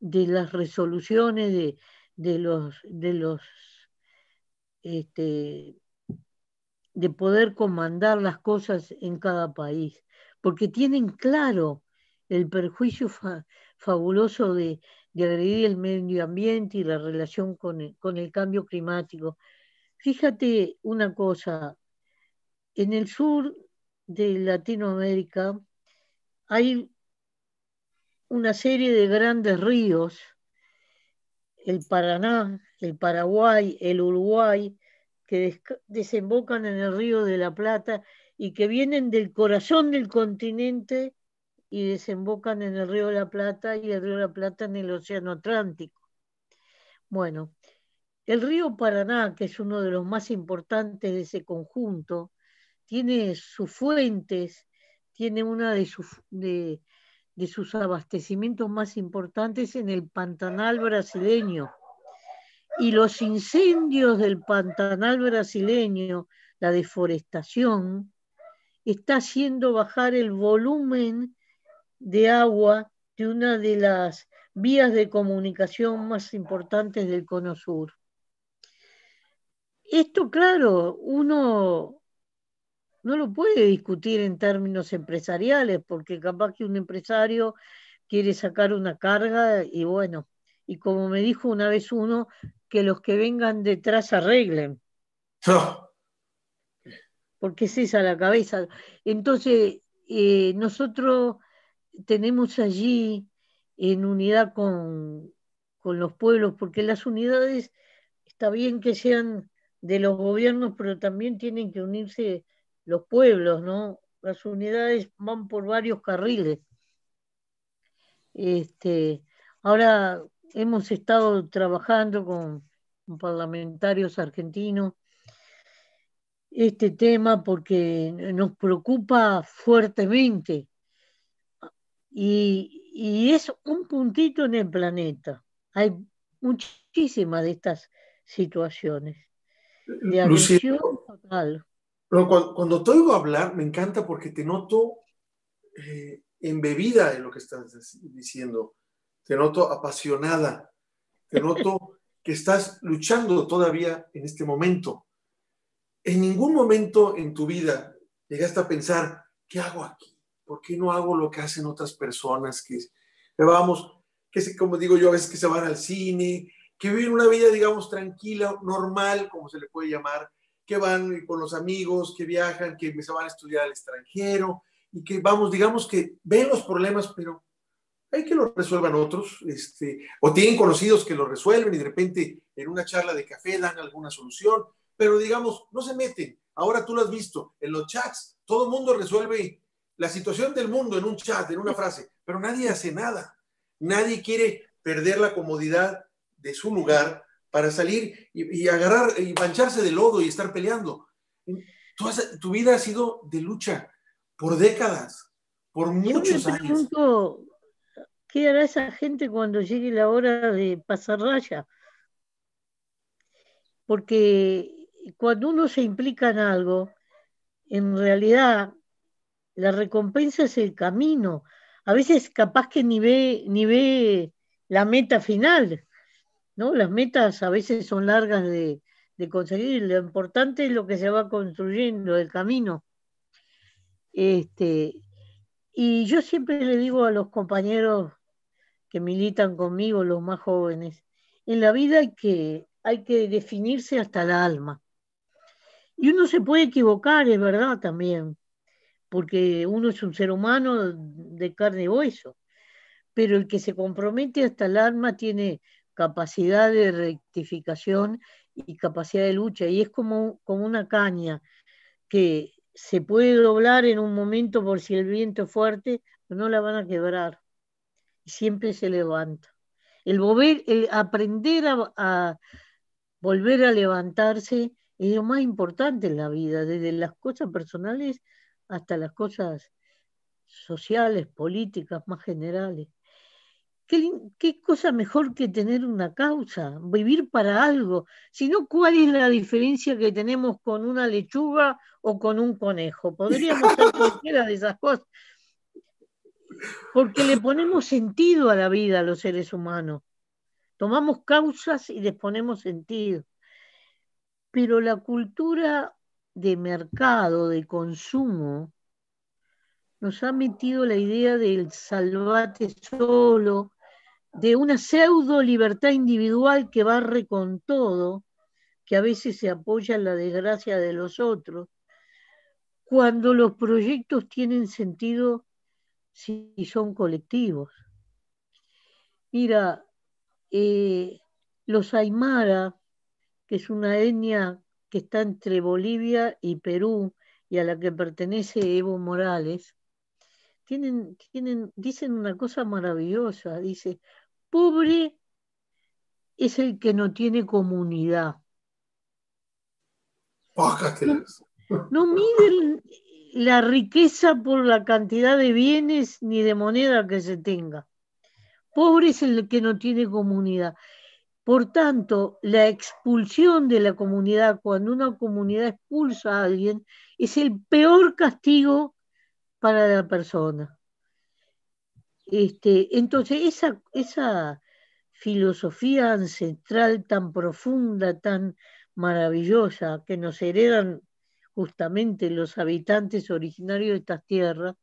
de las resoluciones, de, de los, de los este, de poder comandar las cosas en cada país. Porque tienen claro el perjuicio fa fabuloso de, de agredir el medio ambiente y la relación con el, con el cambio climático. Fíjate una cosa, en el sur de Latinoamérica hay una serie de grandes ríos, el Paraná, el Paraguay, el Uruguay, que desembocan en el Río de la Plata y que vienen del corazón del continente y desembocan en el Río de la Plata y el Río de la Plata en el Océano Atlántico. Bueno, el río Paraná, que es uno de los más importantes de ese conjunto, tiene sus fuentes, tiene una de sus, de, de sus abastecimientos más importantes en el Pantanal brasileño. Y los incendios del Pantanal brasileño, la deforestación, está haciendo bajar el volumen de agua de una de las vías de comunicación más importantes del Cono Sur. Esto, claro, uno no lo puede discutir en términos empresariales, porque capaz que un empresario quiere sacar una carga y bueno, y como me dijo una vez uno, que los que vengan detrás arreglen. No. Porque es esa la cabeza. Entonces, eh, nosotros tenemos allí en unidad con, con los pueblos, porque las unidades está bien que sean de los gobiernos, pero también tienen que unirse los pueblos, ¿no? Las unidades van por varios carriles. Este, ahora hemos estado trabajando con, con parlamentarios argentinos este tema porque nos preocupa fuertemente. Y, y es un puntito en el planeta. Hay muchísimas de estas situaciones de agresión total. Pero cuando, cuando te oigo hablar, me encanta porque te noto eh, embebida en lo que estás diciendo. Te noto apasionada. Te noto que estás luchando todavía en este momento. En ningún momento en tu vida llegaste a pensar, ¿qué hago aquí? ¿Por qué no hago lo que hacen otras personas que, vamos, que se, como digo yo, a veces que se van al cine, que viven una vida, digamos, tranquila, normal, como se le puede llamar, que van con los amigos, que viajan, que se van a estudiar al extranjero y que, vamos, digamos que ven los problemas, pero hay que los resuelvan otros, este, o tienen conocidos que los resuelven y de repente en una charla de café dan alguna solución, pero, digamos, no se meten. Ahora tú lo has visto, en los chats, todo el mundo resuelve la situación del mundo en un chat, en una frase, pero nadie hace nada. Nadie quiere perder la comodidad de su lugar para salir y, y agarrar y mancharse de lodo y estar peleando. Tú has, tu vida ha sido de lucha por décadas, por muchos años. Yo me pregunto, ¿qué hará esa gente cuando llegue la hora de pasar raya? Porque cuando uno se implica en algo, en realidad la recompensa es el camino. A veces capaz que ni ve, ni ve la meta final, ¿no? Las metas a veces son largas de, de conseguir, lo importante es lo que se va construyendo, el camino. Este, y yo siempre le digo a los compañeros que militan conmigo, los más jóvenes, en la vida hay que, hay que definirse hasta el alma. Y uno se puede equivocar, es verdad también, porque uno es un ser humano de carne y hueso, pero el que se compromete hasta el alma tiene capacidad de rectificación y capacidad de lucha, y es como, como una caña que se puede doblar en un momento por si el viento es fuerte, pero no la van a quebrar, y siempre se levanta. El, volver, el aprender a, a volver a levantarse es lo más importante en la vida, desde las cosas personales hasta las cosas sociales, políticas, más generales. ¿Qué, qué cosa mejor que tener una causa, vivir para algo? Si no, ¿cuál es la diferencia que tenemos con una lechuga o con un conejo? Podríamos ser cualquiera de esas cosas. Porque le ponemos sentido a la vida a los seres humanos. Tomamos causas y les ponemos sentido. Pero la cultura de mercado, de consumo, nos ha metido la idea del salvate solo, de una pseudo libertad individual que barre con todo, que a veces se apoya en la desgracia de los otros, cuando los proyectos tienen sentido si son colectivos. Mira, eh, los Aymara, que es una etnia que está entre Bolivia y Perú, y a la que pertenece Evo Morales, tienen, tienen, dicen una cosa maravillosa, dice, pobre es el que no tiene comunidad. No, no miden la riqueza por la cantidad de bienes ni de moneda que se tenga. Pobre es el que no tiene comunidad. Por tanto, la expulsión de la comunidad, cuando una comunidad expulsa a alguien, es el peor castigo para la persona. Este, entonces, esa, esa filosofía ancestral tan profunda, tan maravillosa, que nos heredan justamente los habitantes originarios de estas tierras,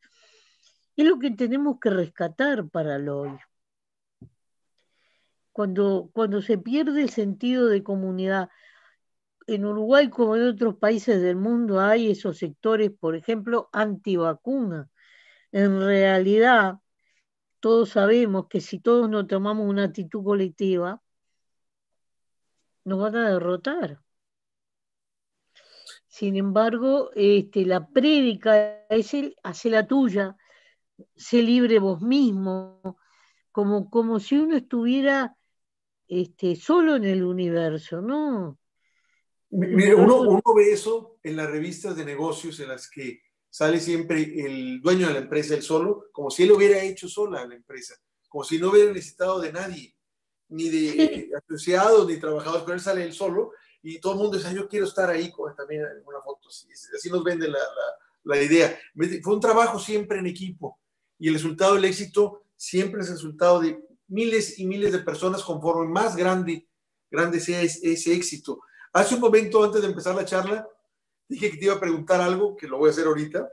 es lo que tenemos que rescatar para el hoy. Cuando, cuando se pierde el sentido de comunidad, en Uruguay como en otros países del mundo hay esos sectores, por ejemplo, antivacuna. En realidad, todos sabemos que si todos no tomamos una actitud colectiva, nos van a derrotar. Sin embargo, este, la prédica es el hacer la tuya, sé libre vos mismo, como, como si uno estuviera... Este, solo en el universo, ¿no? Mire, uno, uno ve eso en las revistas de negocios en las que sale siempre el dueño de la empresa, él solo, como si él hubiera hecho sola la empresa, como si no hubiera necesitado de nadie, ni de sí. eh, asociados, ni trabajadores, pero él sale él solo y todo el mundo dice, yo quiero estar ahí, como también en una foto, así, así nos vende la, la, la idea. Fue un trabajo siempre en equipo y el resultado del éxito siempre es el resultado de miles y miles de personas conforme más grande, grande sea ese, ese éxito. Hace un momento, antes de empezar la charla, dije que te iba a preguntar algo, que lo voy a hacer ahorita,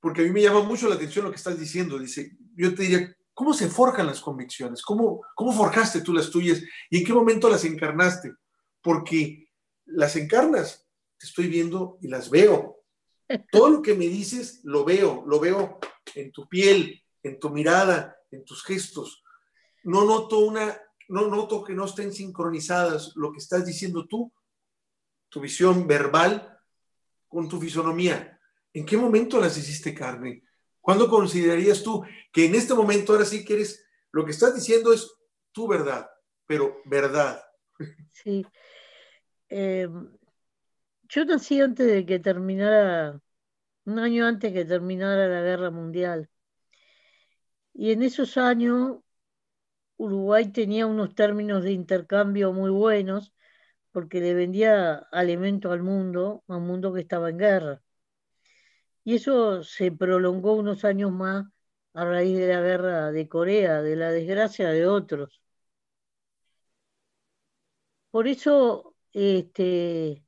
porque a mí me llama mucho la atención lo que estás diciendo. Dice, yo te diría, ¿cómo se forjan las convicciones? ¿Cómo, cómo forjaste tú las tuyas? ¿Y en qué momento las encarnaste? Porque las encarnas, te estoy viendo y las veo. Todo lo que me dices, lo veo. Lo veo en tu piel, en tu mirada, en tus gestos. No noto, una, no noto que no estén sincronizadas lo que estás diciendo tú, tu visión verbal, con tu fisonomía. ¿En qué momento las hiciste carne? ¿Cuándo considerarías tú que en este momento ahora sí que eres, lo que estás diciendo es tu verdad, pero verdad? Sí. Eh, yo nací antes de que terminara, un año antes que terminara la Guerra Mundial. Y en esos años... Uruguay tenía unos términos de intercambio muy buenos porque le vendía alimentos al mundo, a un mundo que estaba en guerra. Y eso se prolongó unos años más a raíz de la guerra de Corea, de la desgracia de otros. Por eso este,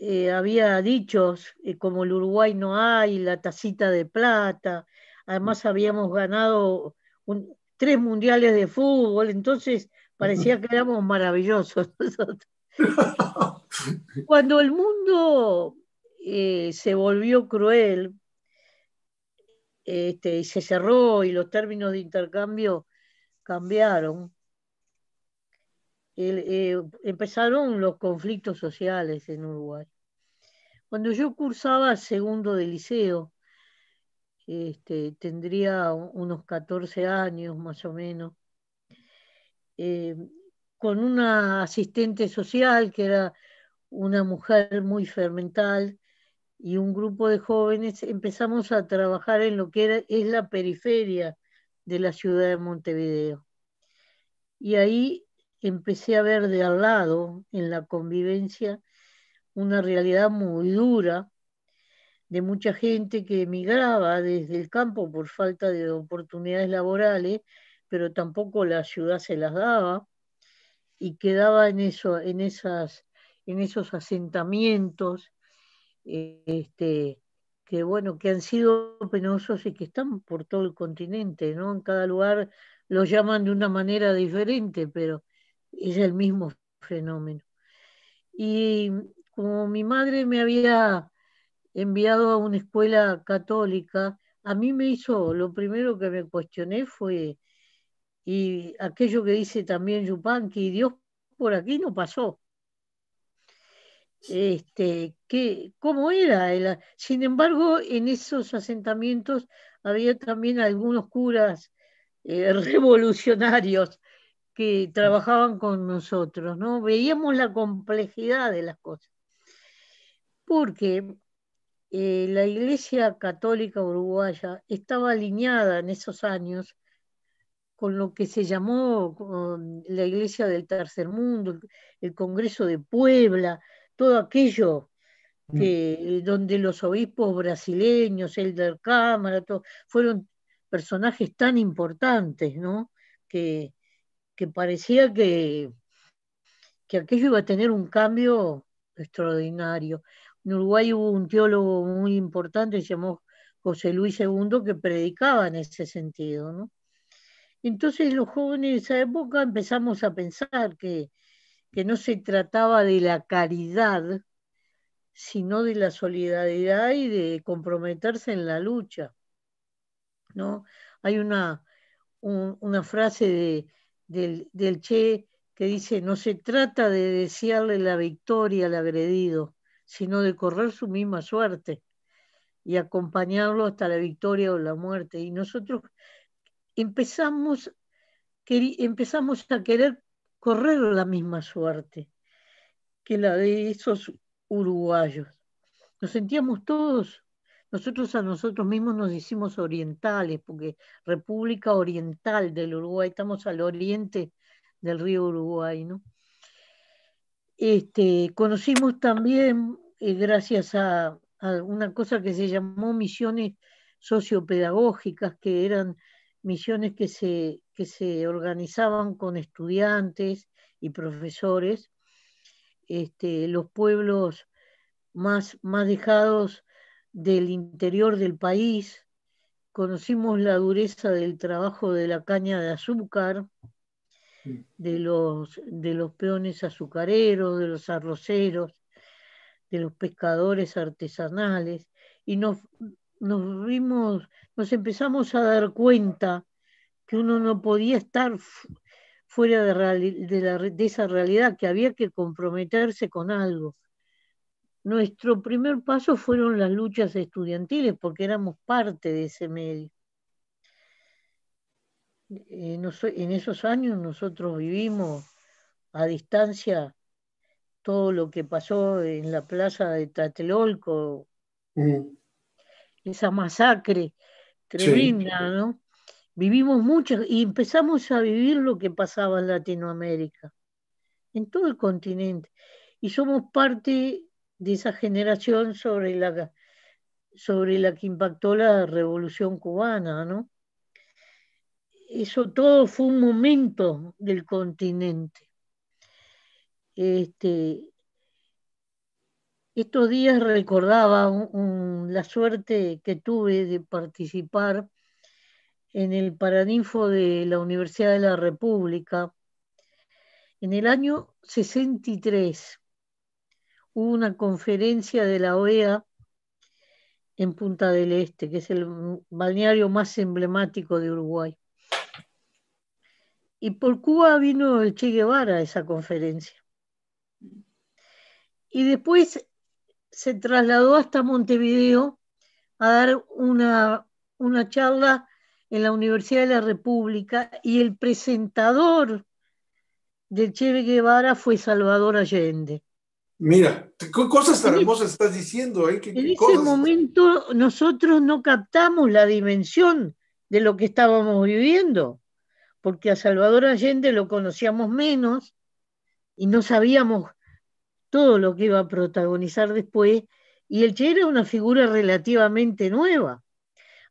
eh, había dichos eh, como el Uruguay no hay, la tacita de plata. Además habíamos ganado un, tres mundiales de fútbol, entonces parecía que éramos maravillosos nosotros. Cuando el mundo eh, se volvió cruel este, y se cerró y los términos de intercambio cambiaron, el, eh, empezaron los conflictos sociales en Uruguay. Cuando yo cursaba segundo de liceo, este, tendría unos catorce años más o menos, eh, con una asistente social que era una mujer muy fermental y un grupo de jóvenes empezamos a trabajar en lo que era, es la periferia de la ciudad de Montevideo. Y ahí empecé a ver de al lado, en la convivencia, una realidad muy dura de mucha gente que emigraba desde el campo por falta de oportunidades laborales, pero tampoco la ciudad se las daba, y quedaba en, eso, en, esas, en esos asentamientos eh, este, que, bueno, que han sido penosos y que están por todo el continente, ¿no? En cada lugar los llaman de una manera diferente, pero es el mismo fenómeno. Y como mi madre me había enviado a una escuela católica, a mí me hizo, lo primero que me cuestioné fue... Y aquello que dice también Yupanqui, Dios por aquí no pasó. Este, que, ¿cómo era? El, sin embargo, en esos asentamientos había también algunos curas eh, revolucionarios que trabajaban con nosotros, ¿no? Veíamos la complejidad de las cosas. Porque eh, la Iglesia Católica Uruguaya estaba alineada en esos años con lo que se llamó la Iglesia del Tercer Mundo, el Congreso de Puebla, todo aquello que, donde los obispos brasileños, Helder Câmara, todo, fueron personajes tan importantes, ¿no? que, que parecía que, que aquello iba a tener un cambio extraordinario. En Uruguay hubo un teólogo muy importante, se llamó José Luis segundo, que predicaba en ese sentido, ¿no? Entonces los jóvenes de esa época empezamos a pensar que, que no se trataba de la caridad, sino de la solidaridad y de comprometerse en la lucha, ¿no? Hay una, un, una frase de, del, del Che que dice, no se trata de desearle la victoria al agredido, sino de correr su misma suerte y acompañarlo hasta la victoria o la muerte. Y nosotros... Empezamos, empezamos a querer correr la misma suerte que la de esos uruguayos. Nos sentíamos todos, nosotros a nosotros mismos nos hicimos orientales, porque República Oriental del Uruguay, estamos al oriente del río Uruguay, ¿no? Este, conocimos también, eh, gracias a, a una cosa que se llamó misiones sociopedagógicas, que eran misiones que se, que se organizaban con estudiantes y profesores, este, los pueblos más, más dejados del interior del país. Conocimos la dureza del trabajo de la caña de azúcar, de los, de los peones azucareros, de los arroceros, de los pescadores artesanales, y nos Nos vimos, nos empezamos a dar cuenta que uno no podía estar fuera de, reali de, la, de esa realidad, que había que comprometerse con algo. Nuestro primer paso fueron las luchas estudiantiles, porque éramos parte de ese medio. En esos años nosotros vivimos a distancia todo lo que pasó en la plaza de Tlatelolco, mm. esa masacre tremenda, sí. ¿No? Vivimos muchas y empezamos a vivir lo que pasaba en Latinoamérica, en todo el continente. Y somos parte de esa generación sobre la, sobre la que impactó la Revolución Cubana, ¿no? Eso todo fue un momento del continente. Este, estos días recordaba un, un, la suerte que tuve de participar en el Paraninfo de la Universidad de la República. En el año sesenta y tres hubo una conferencia de la O E A en Punta del Este, que es el balneario más emblemático de Uruguay. Y por Cuba vino el Che Guevara a esa conferencia. Y después se trasladó hasta Montevideo a dar una, una charla en la Universidad de la República, y el presentador del Che Guevara fue Salvador Allende. Mira, qué cosas tan hermosas estás diciendo. ¿eh? ¿Qué, qué en ese cosas? momento nosotros no captamos la dimensión de lo que estábamos viviendo, porque a Salvador Allende lo conocíamos menos y no sabíamos todo lo que iba a protagonizar después, y el Che era una figura relativamente nueva,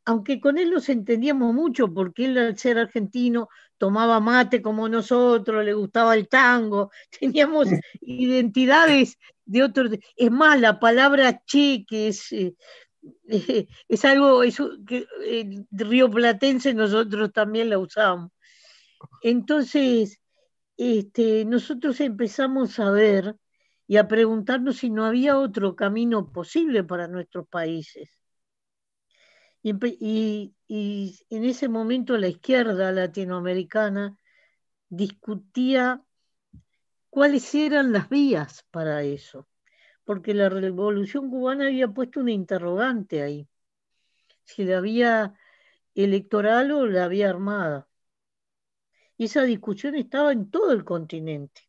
aunque con él nos entendíamos mucho, porque él, al ser argentino, tomaba mate como nosotros, le gustaba el tango, teníamos identidades de otro. Es más, la palabra Che, que es, eh, eh, es algo es, que eh, rioplatense, nosotros también la usamos. Entonces, este, nosotros empezamos a ver y a preguntarnos si no había otro camino posible para nuestros países. Y, y, y en ese momento la izquierda latinoamericana discutía cuáles eran las vías para eso, porque la Revolución Cubana había puesto una interrogante ahí, si la vía electoral o la vía armada. Y esa discusión estaba en todo el continente,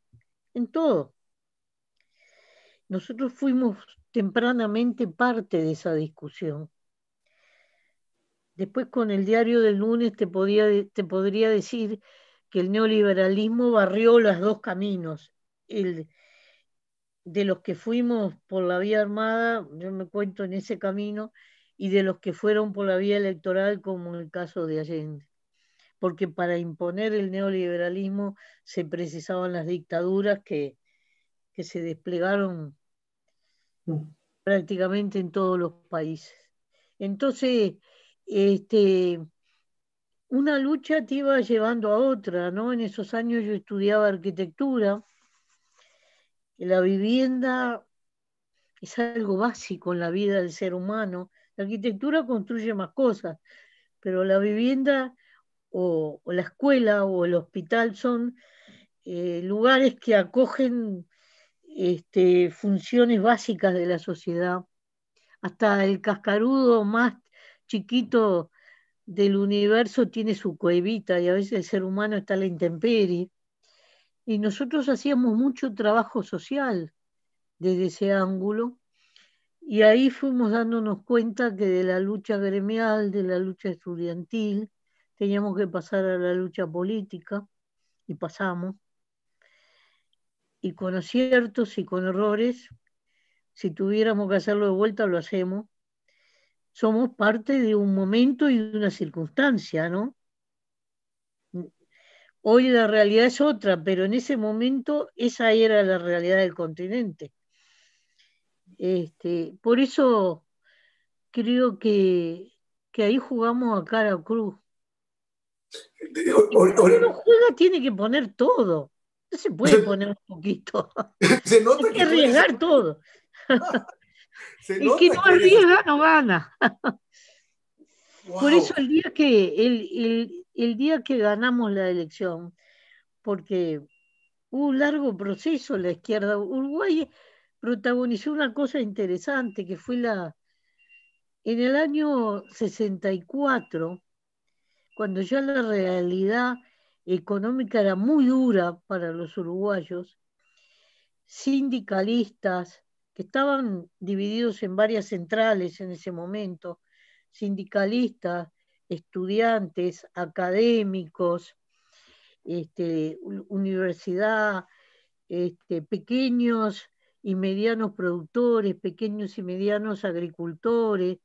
en todo. Nosotros fuimos tempranamente parte de esa discusión. Después, con el diario del lunes, te, podía, te podría decir que el neoliberalismo barrió los dos caminos. El, de los que fuimos por la vía armada, yo me cuento en ese camino, y de los que fueron por la vía electoral, como en el caso de Allende. Porque para imponer el neoliberalismo se precisaban las dictaduras que, que se desplegaron prácticamente en todos los países. Entonces, Este, una lucha te iba llevando a otra, ¿no? En esos años yo estudiaba arquitectura. La vivienda es algo básico en la vida del ser humano. La arquitectura construye más cosas, pero la vivienda o, o la escuela o el hospital son eh, lugares que acogen este, funciones básicas de la sociedad. Hasta el cascarudo más chiquito del universo tiene su cuevita, y a veces el ser humano está a la intemperie. Y nosotros hacíamos mucho trabajo social desde ese ángulo, y ahí fuimos dándonos cuenta que de la lucha gremial, de la lucha estudiantil, teníamos que pasar a la lucha política, y pasamos. Y con aciertos y con errores, si tuviéramos que hacerlo de vuelta, lo hacemos. Somos parte de un momento y de una circunstancia, ¿no? Hoy la realidad es otra, pero en ese momento esa era la realidad del continente. Este, por eso creo que, que ahí jugamos a cara a cruz. Cuando uno juega tiene que poner todo. No se puede poner un poquito. Se nota Hay que, que arriesgar puedes... todo. El que no arriesga no gana. Wow. Por eso el día que el, el, el día que ganamos la elección, porque hubo un largo proceso en la izquierda. Uruguay protagonizó una cosa interesante que fue la en el año sesenta y cuatro, cuando ya la realidad económica era muy dura para los uruguayos, sindicalistas que estaban divididos en varias centrales en ese momento, sindicalistas, estudiantes, académicos, este, universidad, este, pequeños y medianos productores, pequeños y medianos agricultores,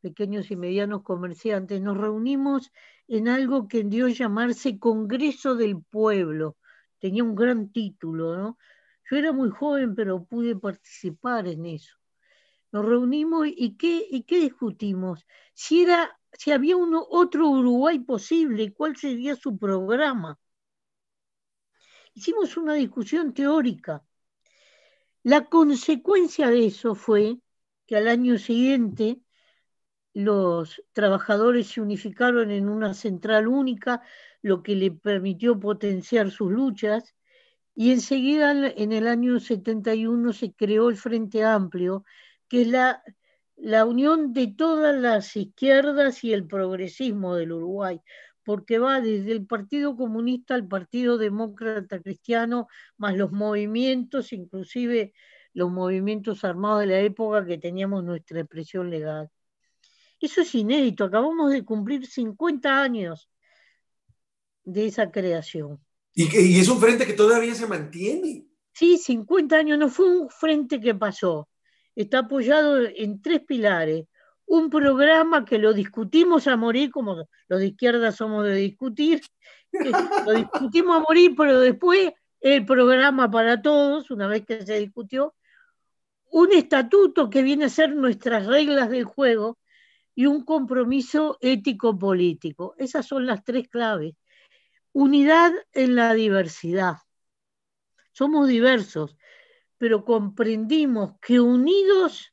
pequeños y medianos comerciantes. Nos reunimos en algo que dio llamarse Congreso del Pueblo. Tenía un gran título, ¿no? Yo era muy joven, pero pude participar en eso. Nos reunimos y ¿qué, y qué discutimos? Si, era, si había uno, otro Uruguay posible, ¿cuál sería su programa? Hicimos una discusión teórica. La consecuencia de eso fue que al año siguiente los trabajadores se unificaron en una central única, lo que le permitió potenciar sus luchas, y enseguida en el año setenta y uno se creó el Frente Amplio, que es la, la unión de todas las izquierdas y el progresismo del Uruguay, porque va desde el Partido Comunista al Partido Demócrata Cristiano, más los movimientos, inclusive los movimientos armados de la época que teníamos nuestra expresión legal. Eso es inédito, acabamos de cumplir cincuenta años de esa creación. ¿Y, y es un frente que todavía se mantiene? Sí, cincuenta años, no fue un frente que pasó. Está apoyado en tres pilares. Un programa que lo discutimos a morir, como los de izquierda somos de discutir, lo discutimos a morir, pero después el programa para todos, una vez que se discutió, un estatuto que viene a ser nuestras reglas del juego y un compromiso ético-político. Esas son las tres claves. Unidad en la diversidad. Somos diversos, pero comprendimos que unidos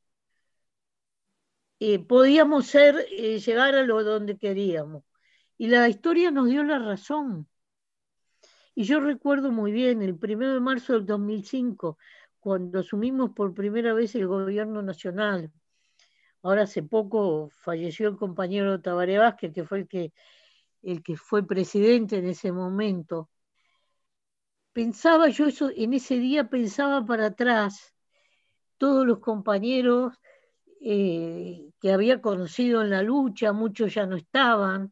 Eh, podíamos ser, eh, llegar a lo donde queríamos. Y la historia nos dio la razón. Y yo recuerdo muy bien el primero de marzo del dos mil cinco, cuando asumimos por primera vez el gobierno nacional. Ahora hace poco falleció el compañero Tabaré Vázquez, que fue el que, el que fue presidente en ese momento. Pensaba yo eso, en ese día pensaba para atrás, todos los compañeros Eh, que había conocido en la lucha, muchos ya no estaban,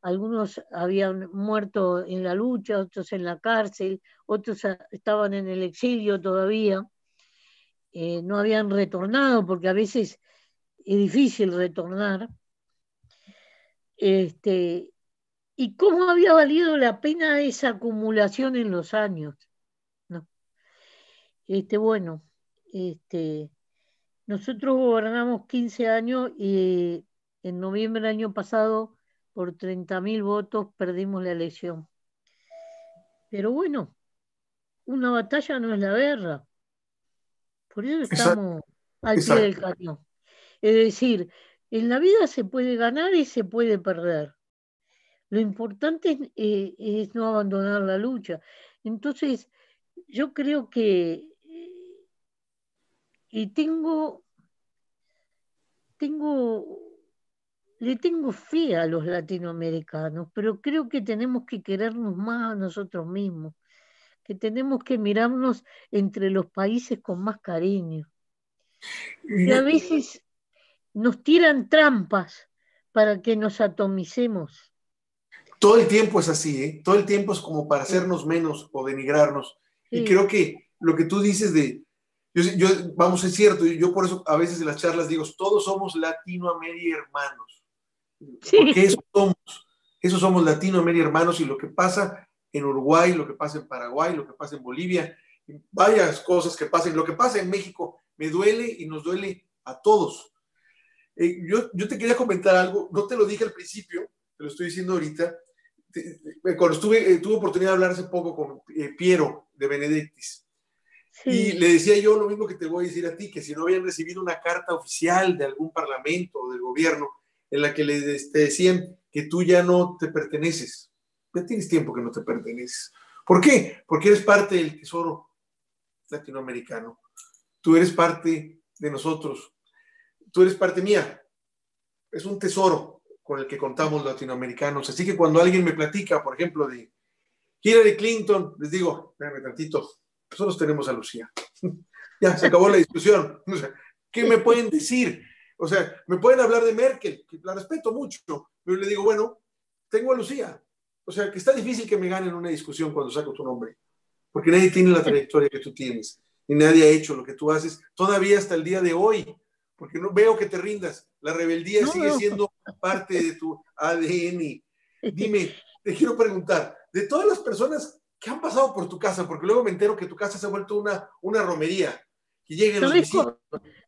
algunos habían muerto en la lucha, otros en la cárcel, otros estaban en el exilio todavía, eh, no habían retornado porque a veces es difícil retornar. Este, y cómo había valido la pena esa acumulación en los años, ¿no? Este, bueno, este... Nosotros gobernamos quince años y en noviembre del año pasado, por treinta mil votos, perdimos la elección. Pero bueno, una batalla no es la guerra. Por eso estamos Exacto. al Exacto. pie del cañón. Es decir, en la vida se puede ganar y se puede perder. Lo importante es, eh, es no abandonar la lucha. Entonces, yo creo que Y tengo, tengo, le tengo fe a los latinoamericanos, pero creo que tenemos que querernos más a nosotros mismos, que tenemos que mirarnos entre los países con más cariño. Y a veces nos tiran trampas para que nos atomicemos. Todo el tiempo es así, ¿eh? Todo el tiempo es como para hacernos menos o denigrarnos. Sí. Y creo que lo que tú dices de... Yo, yo, vamos, es cierto, yo por eso a veces en las charlas digo, todos somos Latinoamérica hermanos. Sí. Porque eso somos, eso somos Latinoamérica hermanos, y lo que pasa en Uruguay, lo que pasa en Paraguay, lo que pasa en Bolivia, varias cosas que pasan, lo que pasa en México, me duele y nos duele a todos. Eh, yo, yo te quería comentar algo, no te lo dije al principio, te lo estoy diciendo ahorita. Te, te, cuando estuve, eh, tuve oportunidad de hablar hace poco con eh, Piero de Benedictis. Sí. Y le decía yo lo mismo que te voy a decir a ti, que si no habían recibido una carta oficial de algún parlamento o del gobierno en la que les te decían que tú ya no te perteneces, ya tienes tiempo que no te perteneces. ¿Por qué? Porque eres parte del tesoro latinoamericano, tú eres parte de nosotros, tú eres parte mía, es un tesoro con el que contamos latinoamericanos. Así que cuando alguien me platica, por ejemplo, de Hillary Clinton, les digo, espérame tantito, nosotros tenemos a Lucía. Ya, se acabó la discusión. O sea, ¿qué me pueden decir? O sea, me pueden hablar de Merkel, que la respeto mucho, pero le digo, bueno, tengo a Lucía. O sea, que está difícil que me ganen una discusión cuando saco tu nombre, porque nadie tiene la trayectoria que tú tienes, y nadie ha hecho lo que tú haces, todavía hasta el día de hoy, porque no veo que te rindas. La rebeldía no, sigue no. siendo parte de tu A D N. Dime, te quiero preguntar, de todas las personas que han pasado por tu casa, porque luego me entero que tu casa se ha vuelto una, una romería, que lleguen los vecinos.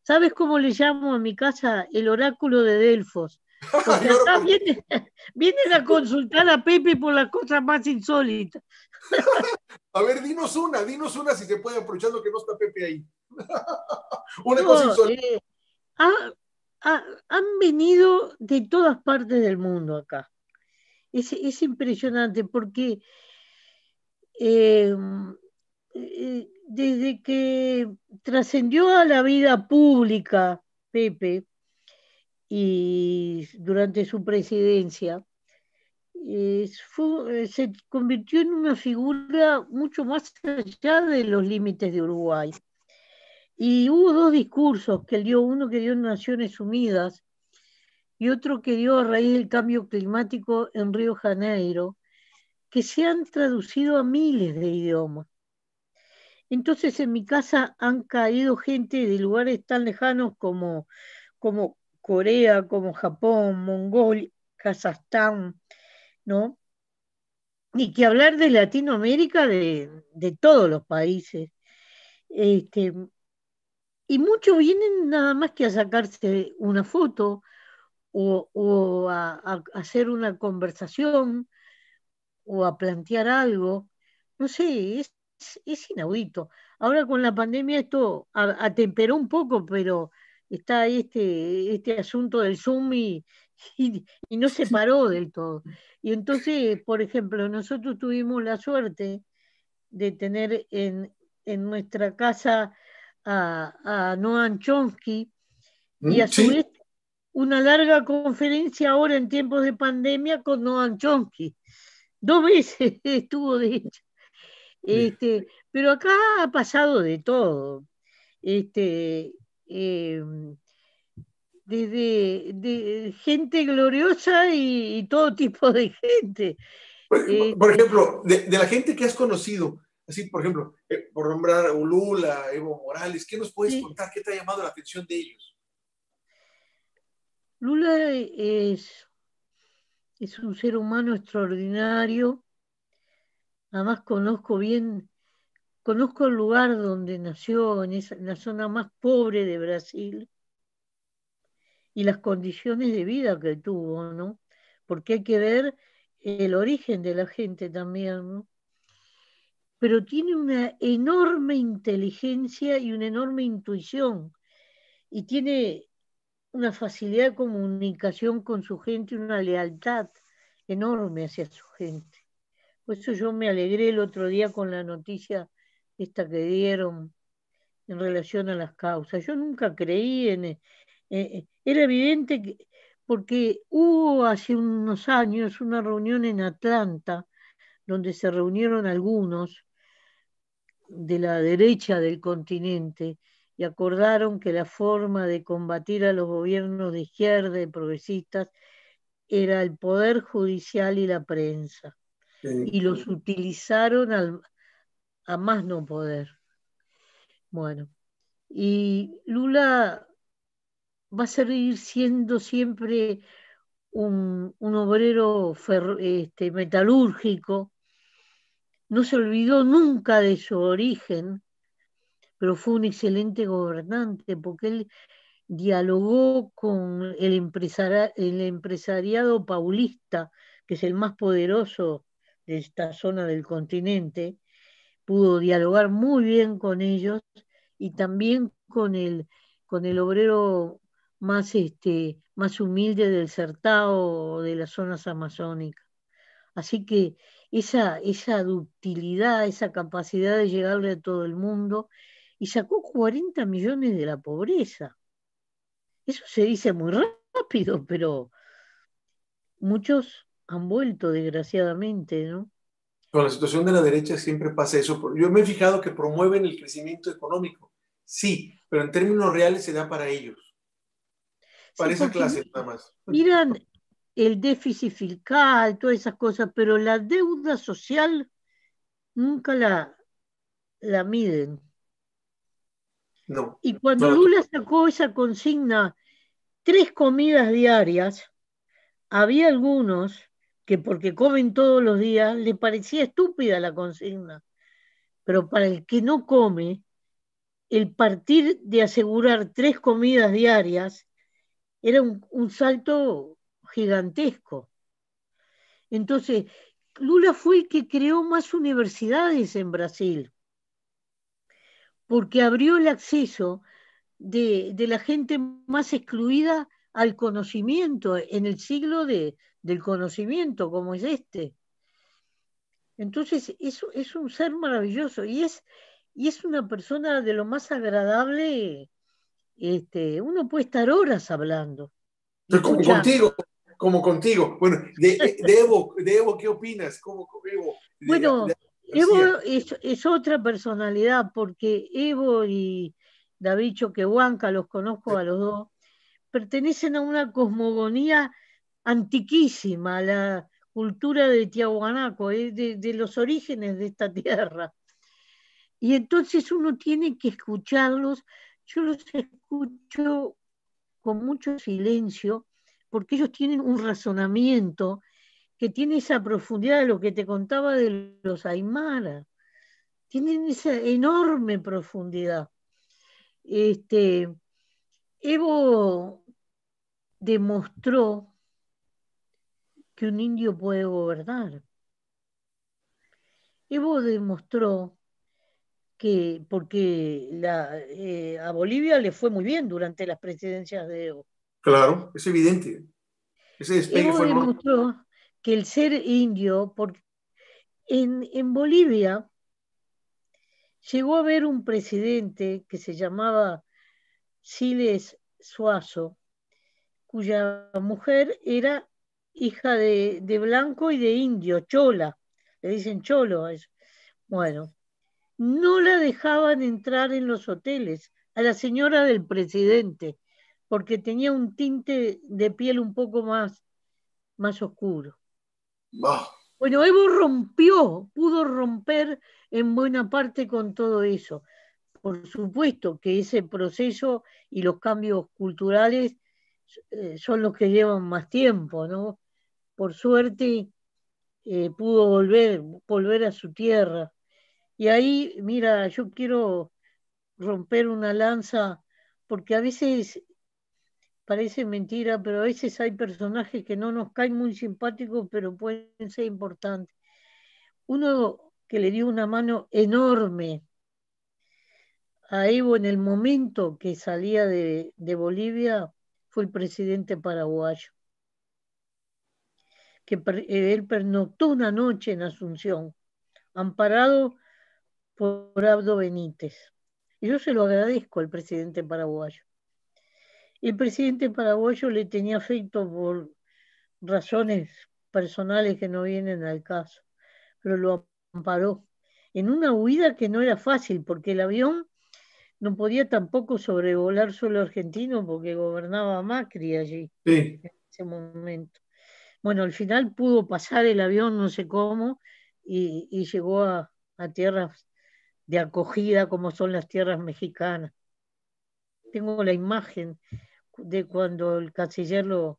¿Sabes cómo le llamo a mi casa? El oráculo de Delfos. O sea, acá vienen, vienen a consultar a Pepe por las cosas más insólitas. A ver, dinos una, dinos una si se puede, aprovechando que no está Pepe ahí. Una no, cosa insólita. Eh, ha, ha, han venido de todas partes del mundo acá. Es, es impresionante porque eh, desde que trascendió a la vida pública Pepe, y durante su presidencia, eh, fue, se convirtió en una figura mucho más allá de los límites de Uruguay. Y hubo dos discursos que él dio, uno que dio en Naciones Unidas y otro que dio a raíz del cambio climático en Río de Janeiro, que se han traducido a miles de idiomas. Entonces en mi casa han caído gente de lugares tan lejanos como... como Corea, como Japón, Mongolia, Kazajstán, ¿no? Y que hablar de Latinoamérica, de, de todos los países. Este, y muchos vienen nada más que a sacarse una foto o, o a, a hacer una conversación o a plantear algo. No sé, es, es inaudito. Ahora con la pandemia esto atemperó un poco, pero... está este, este asunto del Zoom y, y, y no se paró del todo. Y entonces, por ejemplo, nosotros tuvimos la suerte de tener en, en nuestra casa a, a Noam Chomsky y a su sí. vez una larga conferencia ahora en tiempos de pandemia con Noam Chomsky. Dos veces estuvo, de hecho. Este, pero acá ha pasado de todo. Este... Eh, desde de gente gloriosa y, y todo tipo de gente. Por, eh, por ejemplo, de, de la gente que has conocido, así por ejemplo, eh, por nombrar a Ulula, Evo Morales, ¿qué nos puedes eh, contar? ¿Qué te ha llamado la atención de ellos? Lula es, es un ser humano extraordinario. Además conozco bien... Conozco el lugar donde nació, en, esa, en la zona más pobre de Brasil, y las condiciones de vida que tuvo, ¿no? Porque hay que ver el origen de la gente también, ¿no? Pero tiene una enorme inteligencia y una enorme intuición, y tiene una facilidad de comunicación con su gente y una lealtad enorme hacia su gente. Por eso yo me alegré el otro día con la noticia esta que dieron en relación a las causas. Yo nunca creí en... Eh, eh, era evidente que... Porque hubo hace unos años una reunión en Atlanta donde se reunieron algunos de la derecha del continente y acordaron que la forma de combatir a los gobiernos de izquierda y progresistas era el poder judicial y la prensa. Sí. Y los utilizaron al... a más no poder. Bueno, y Lula va a seguir siendo siempre un, un obrero fer, este, metalúrgico. No se olvidó nunca de su origen, pero fue un excelente gobernante porque él dialogó con el, empresari- el empresariado paulista, que es el más poderoso de esta zona del continente. Pudo dialogar muy bien con ellos y también con el, con el obrero más, este, más humilde del Sertão, de las zonas amazónicas. Así que esa, esa ductilidad, esa capacidad de llegarle a todo el mundo, y sacó cuarenta millones de la pobreza. Eso se dice muy rápido, pero muchos han vuelto, desgraciadamente, ¿no? Con la situación de la derecha siempre pasa eso. Yo me he fijado que promueven el crecimiento económico, sí, pero en términos reales se da para ellos, para sí, esa clase nada más. Miran el déficit fiscal, todas esas cosas, pero la deuda social nunca la, la miden. No. Y cuando no, Lula sacó esa consigna, tres comidas diarias, había algunos que porque comen todos los días le parecía estúpida la consigna. Pero para el que no come, el partir de asegurar tres comidas diarias era un, un salto gigantesco. Entonces, Lula fue el que creó más universidades en Brasil, porque abrió el acceso de, de la gente más excluida al conocimiento, en el siglo de, del conocimiento, como es este. Entonces, es, es un ser maravilloso y es, y es una persona de lo más agradable. Este, uno puede estar horas hablando. Pero como contigo, como contigo. Bueno, de, de, Evo, de Evo, ¿qué opinas? ¿Cómo, Evo? De, bueno, de, de Evo es, es otra personalidad, porque Evo y David Choquehuanca, los conozco a los dos, pertenecen a una cosmogonía antiquísima, la cultura de Tiahuanaco, eh, de, de los orígenes de esta tierra. Y entonces uno tiene que escucharlos. Yo los escucho con mucho silencio, porque ellos tienen un razonamiento que tiene esa profundidad de lo que te contaba de los Aymara. Tienen esa enorme profundidad. Este, Evo demostró que un indio puede gobernar. Evo demostró que, porque la, eh, a Bolivia le fue muy bien durante las presidencias de Evo. Claro, es evidente. Ese despegue Evo fue demostró mal. que el ser indio, porque en, en Bolivia llegó a haber un presidente que se llamaba Siles Suazo, cuya mujer era hija de, de blanco y de indio, chola, le dicen cholo a eso. Bueno, no la dejaban entrar en los hoteles a la señora del presidente, porque tenía un tinte de piel un poco más, más oscuro. Oh. Bueno, Evo rompió, pudo romper en buena parte con todo eso. Por supuesto que ese proceso y los cambios culturales eh, son los que llevan más tiempo, ¿no? Por suerte eh, pudo volver, volver a su tierra. Y ahí, mira, yo quiero romper una lanza, porque a veces parece mentira, pero a veces hay personajes que no nos caen muy simpáticos, pero pueden ser importantes. Uno que le dio una mano enorme a Evo en el momento que salía de, de Bolivia fue el presidente paraguayo, que per, él pernoctó una noche en Asunción, amparado por Abdo Benítez. Y yo se lo agradezco al presidente paraguayo. El presidente paraguayo le tenía afecto por razones personales que no vienen al caso, pero lo amparó en una huida que no era fácil, porque el avión no podía tampoco sobrevolar solo argentino, porque gobernaba Macri allí, sí, en ese momento. Bueno, al final pudo pasar el avión, no sé cómo, y, y llegó a, a tierras de acogida como son las tierras mexicanas. Tengo la imagen de cuando el canciller lo,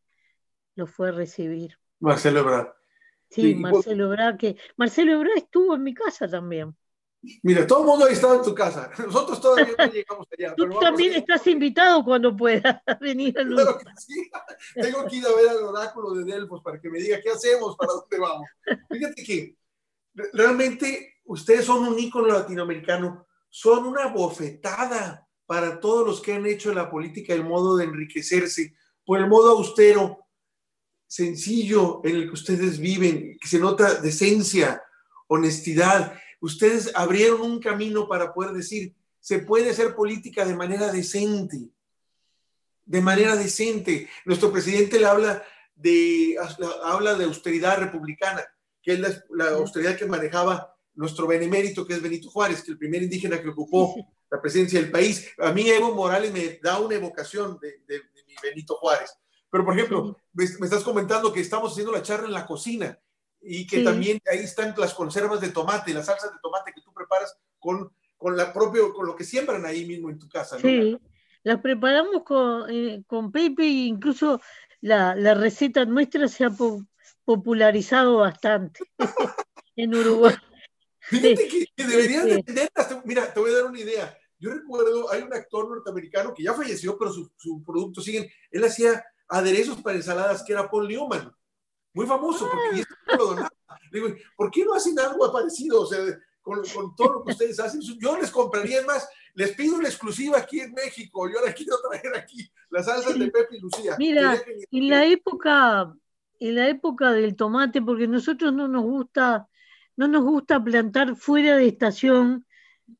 lo fue a recibir. Marcelo Ebrard. Sí, y, Marcelo Ebrard, que Marcelo Ebrard estuvo en mi casa también. Mira, todo el mundo ha estado en tu casa. Nosotros todavía no llegamos allá. Tú pero también a... estás invitado cuando puedas venir a Lula. Claro que sí. Tengo que ir a ver al oráculo de Delfos para que me diga qué hacemos, para dónde vamos. Fíjate que realmente ustedes son un ícono latinoamericano. Son una bofetada para todos los que han hecho la política el modo de enriquecerse, por el modo austero, sencillo en el que ustedes viven, que se nota decencia, honestidad. Ustedes abrieron un camino para poder decir, se puede hacer política de manera decente, de manera decente. Nuestro presidente le habla de, habla de austeridad republicana, que es la, la austeridad que manejaba nuestro benemérito, que es Benito Juárez, que el primer indígena que ocupó la presidencia del país. A mí Evo Morales me da una evocación de, de, de mi Benito Juárez. Pero, por ejemplo, sí, me, me estás comentando que estamos haciendo la charla en la cocina y que sí, también ahí están las conservas de tomate, las salsas de tomate que tú preparas con, con, la propio, con lo que siembran ahí mismo en tu casa, ¿no? Sí, las preparamos con, eh, con Pepe, e incluso la, la receta nuestra se ha po popularizado bastante en Uruguay. Fíjate que, que deberías de tener, mira, te voy a dar una idea. Yo recuerdo, hay un actor norteamericano que ya falleció, pero su, su producto siguen. Él hacía aderezos para ensaladas, que era Paul Newman, muy famoso, porque ah. no lo donaba. Le digo, ¿por qué no hacen algo parecido? O sea, con, con todo lo que ustedes hacen, yo les compraría, es más, les pido una exclusiva aquí en México, yo la quiero traer aquí, las salsas sí. de Pepe y Lucía. Mira, ni... en la época, en la época del tomate, porque nosotros no nos gusta, no nos gusta plantar fuera de estación,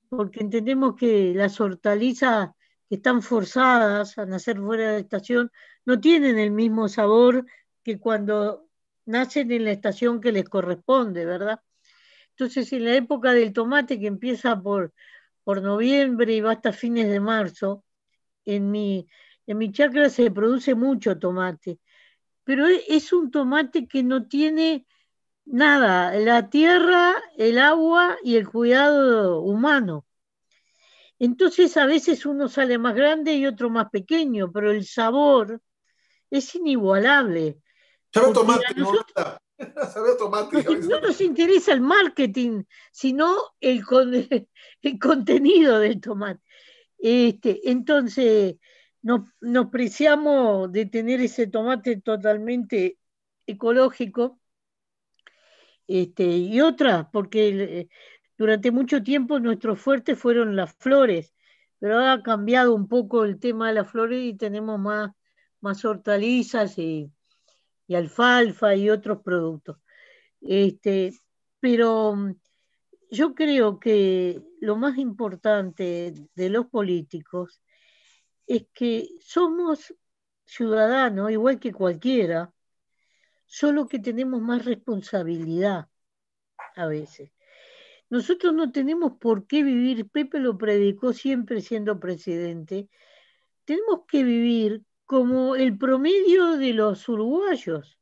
porque entendemos que las hortalizas que están forzadas a nacer fuera de estación no tienen el mismo sabor que cuando nacen en la estación que les corresponde, ¿verdad? Entonces, en la época del tomate, que empieza por, por noviembre y va hasta fines de marzo, en mi, en mi chacra se produce mucho tomate, pero es un tomate que no tiene nada, la tierra, el agua y el cuidado humano. Entonces a veces uno sale más grande y otro más pequeño, pero el sabor es inigualable. Sabe tomate, nosotros, no, sabe tomate. No nos interesa el marketing, sino el, con, el contenido del tomate. Este, entonces nos, nos preciamos de tener ese tomate totalmente ecológico. Este, y otra, porque el, durante mucho tiempo nuestros fuertes fueron las flores, pero ha cambiado un poco el tema de las flores y tenemos más, más hortalizas y, y alfalfa y otros productos. Este, pero yo creo que lo más importante de los políticos es que somos ciudadanos, igual que cualquiera, solo que tenemos más responsabilidad a veces. Nosotros no tenemos por qué vivir, Pepe lo predicó siempre siendo presidente, tenemos que vivir como el promedio de los uruguayos,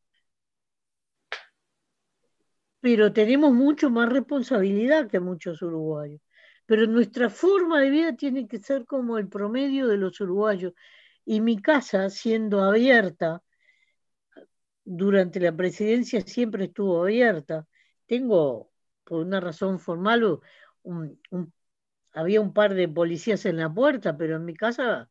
pero tenemos mucho más responsabilidad que muchos uruguayos, pero nuestra forma de vida tiene que ser como el promedio de los uruguayos, y mi casa siendo abierta, durante la presidencia siempre estuvo abierta. Tengo, por una razón formal, un, un, había un par de policías en la puerta, pero en mi casa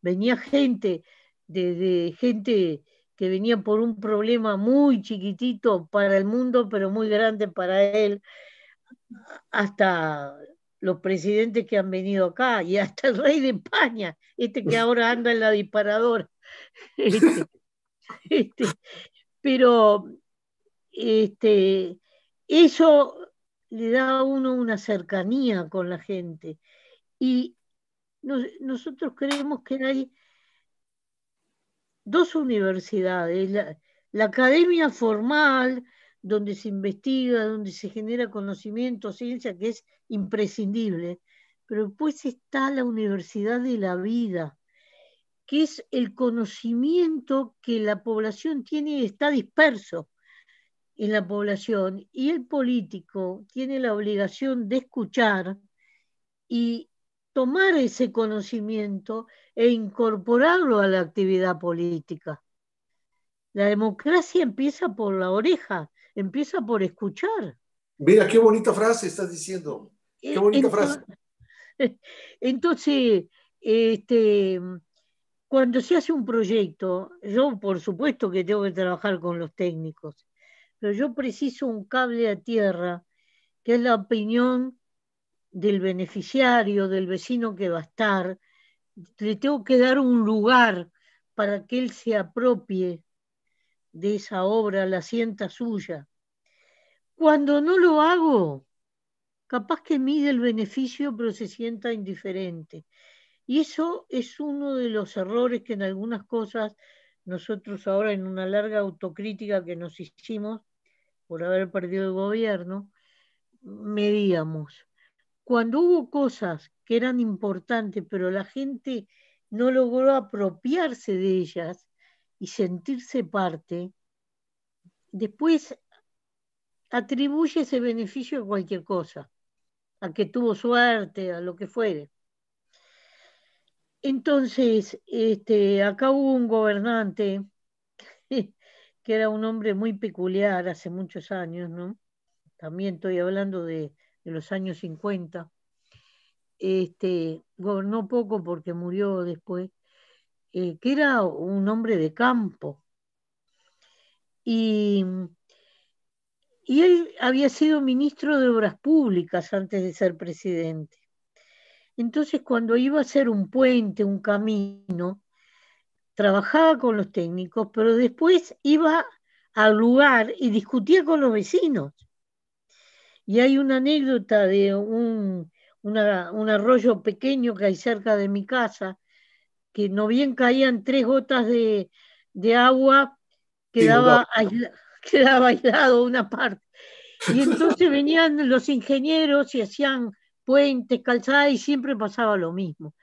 venía gente, de, de gente que venía por un problema muy chiquitito para el mundo, pero muy grande para él, hasta los presidentes que han venido acá, y hasta el rey de España, este que ahora anda en la disparadora. Este, este, Pero este, eso le da a uno una cercanía con la gente. Y nos, nosotros creemos que hay dos universidades, la, la academia formal, donde se investiga, donde se genera conocimiento, ciencia, que es imprescindible, pero después está la universidad de la vida, que es el conocimiento que la población tiene y está disperso en la población, y el político tiene la obligación de escuchar y tomar ese conocimiento e incorporarlo a la actividad política. La democracia empieza por la oreja, empieza por escuchar. Mira, qué bonita frase estás diciendo. Qué bonita entonces, frase. Entonces, este... cuando se hace un proyecto, yo por supuesto que tengo que trabajar con los técnicos, pero yo preciso un cable a tierra, que es la opinión del beneficiario, del vecino que va a estar, le tengo que dar un lugar para que él se apropie de esa obra, la sienta suya. Cuando no lo hago, capaz que mide el beneficio, pero se sienta indiferente. Y eso es uno de los errores que en algunas cosas nosotros ahora en una larga autocrítica que nos hicimos por haber perdido el gobierno, medíamos. Cuando hubo cosas que eran importantes, pero la gente no logró apropiarse de ellas y sentirse parte, después atribuye ese beneficio a cualquier cosa, a que tuvo suerte, a lo que fuere. Entonces, este, acá hubo un gobernante que era un hombre muy peculiar hace muchos años, ¿no? También estoy hablando de, de los años cincuenta. Este, gobernó poco porque murió después, eh, que era un hombre de campo. Y, y él había sido ministro de Obras Públicas antes de ser presidente. Entonces, cuando iba a hacer un puente, un camino, trabajaba con los técnicos, pero después iba al lugar y discutía con los vecinos. Y hay una anécdota de un, una, un arroyo pequeño que hay cerca de mi casa, que no bien caían tres gotas de, de agua, quedaba, aisla, quedaba aislado una parte. Y entonces venían los ingenieros y hacían puentes, calzadas, y siempre pasaba lo mismo.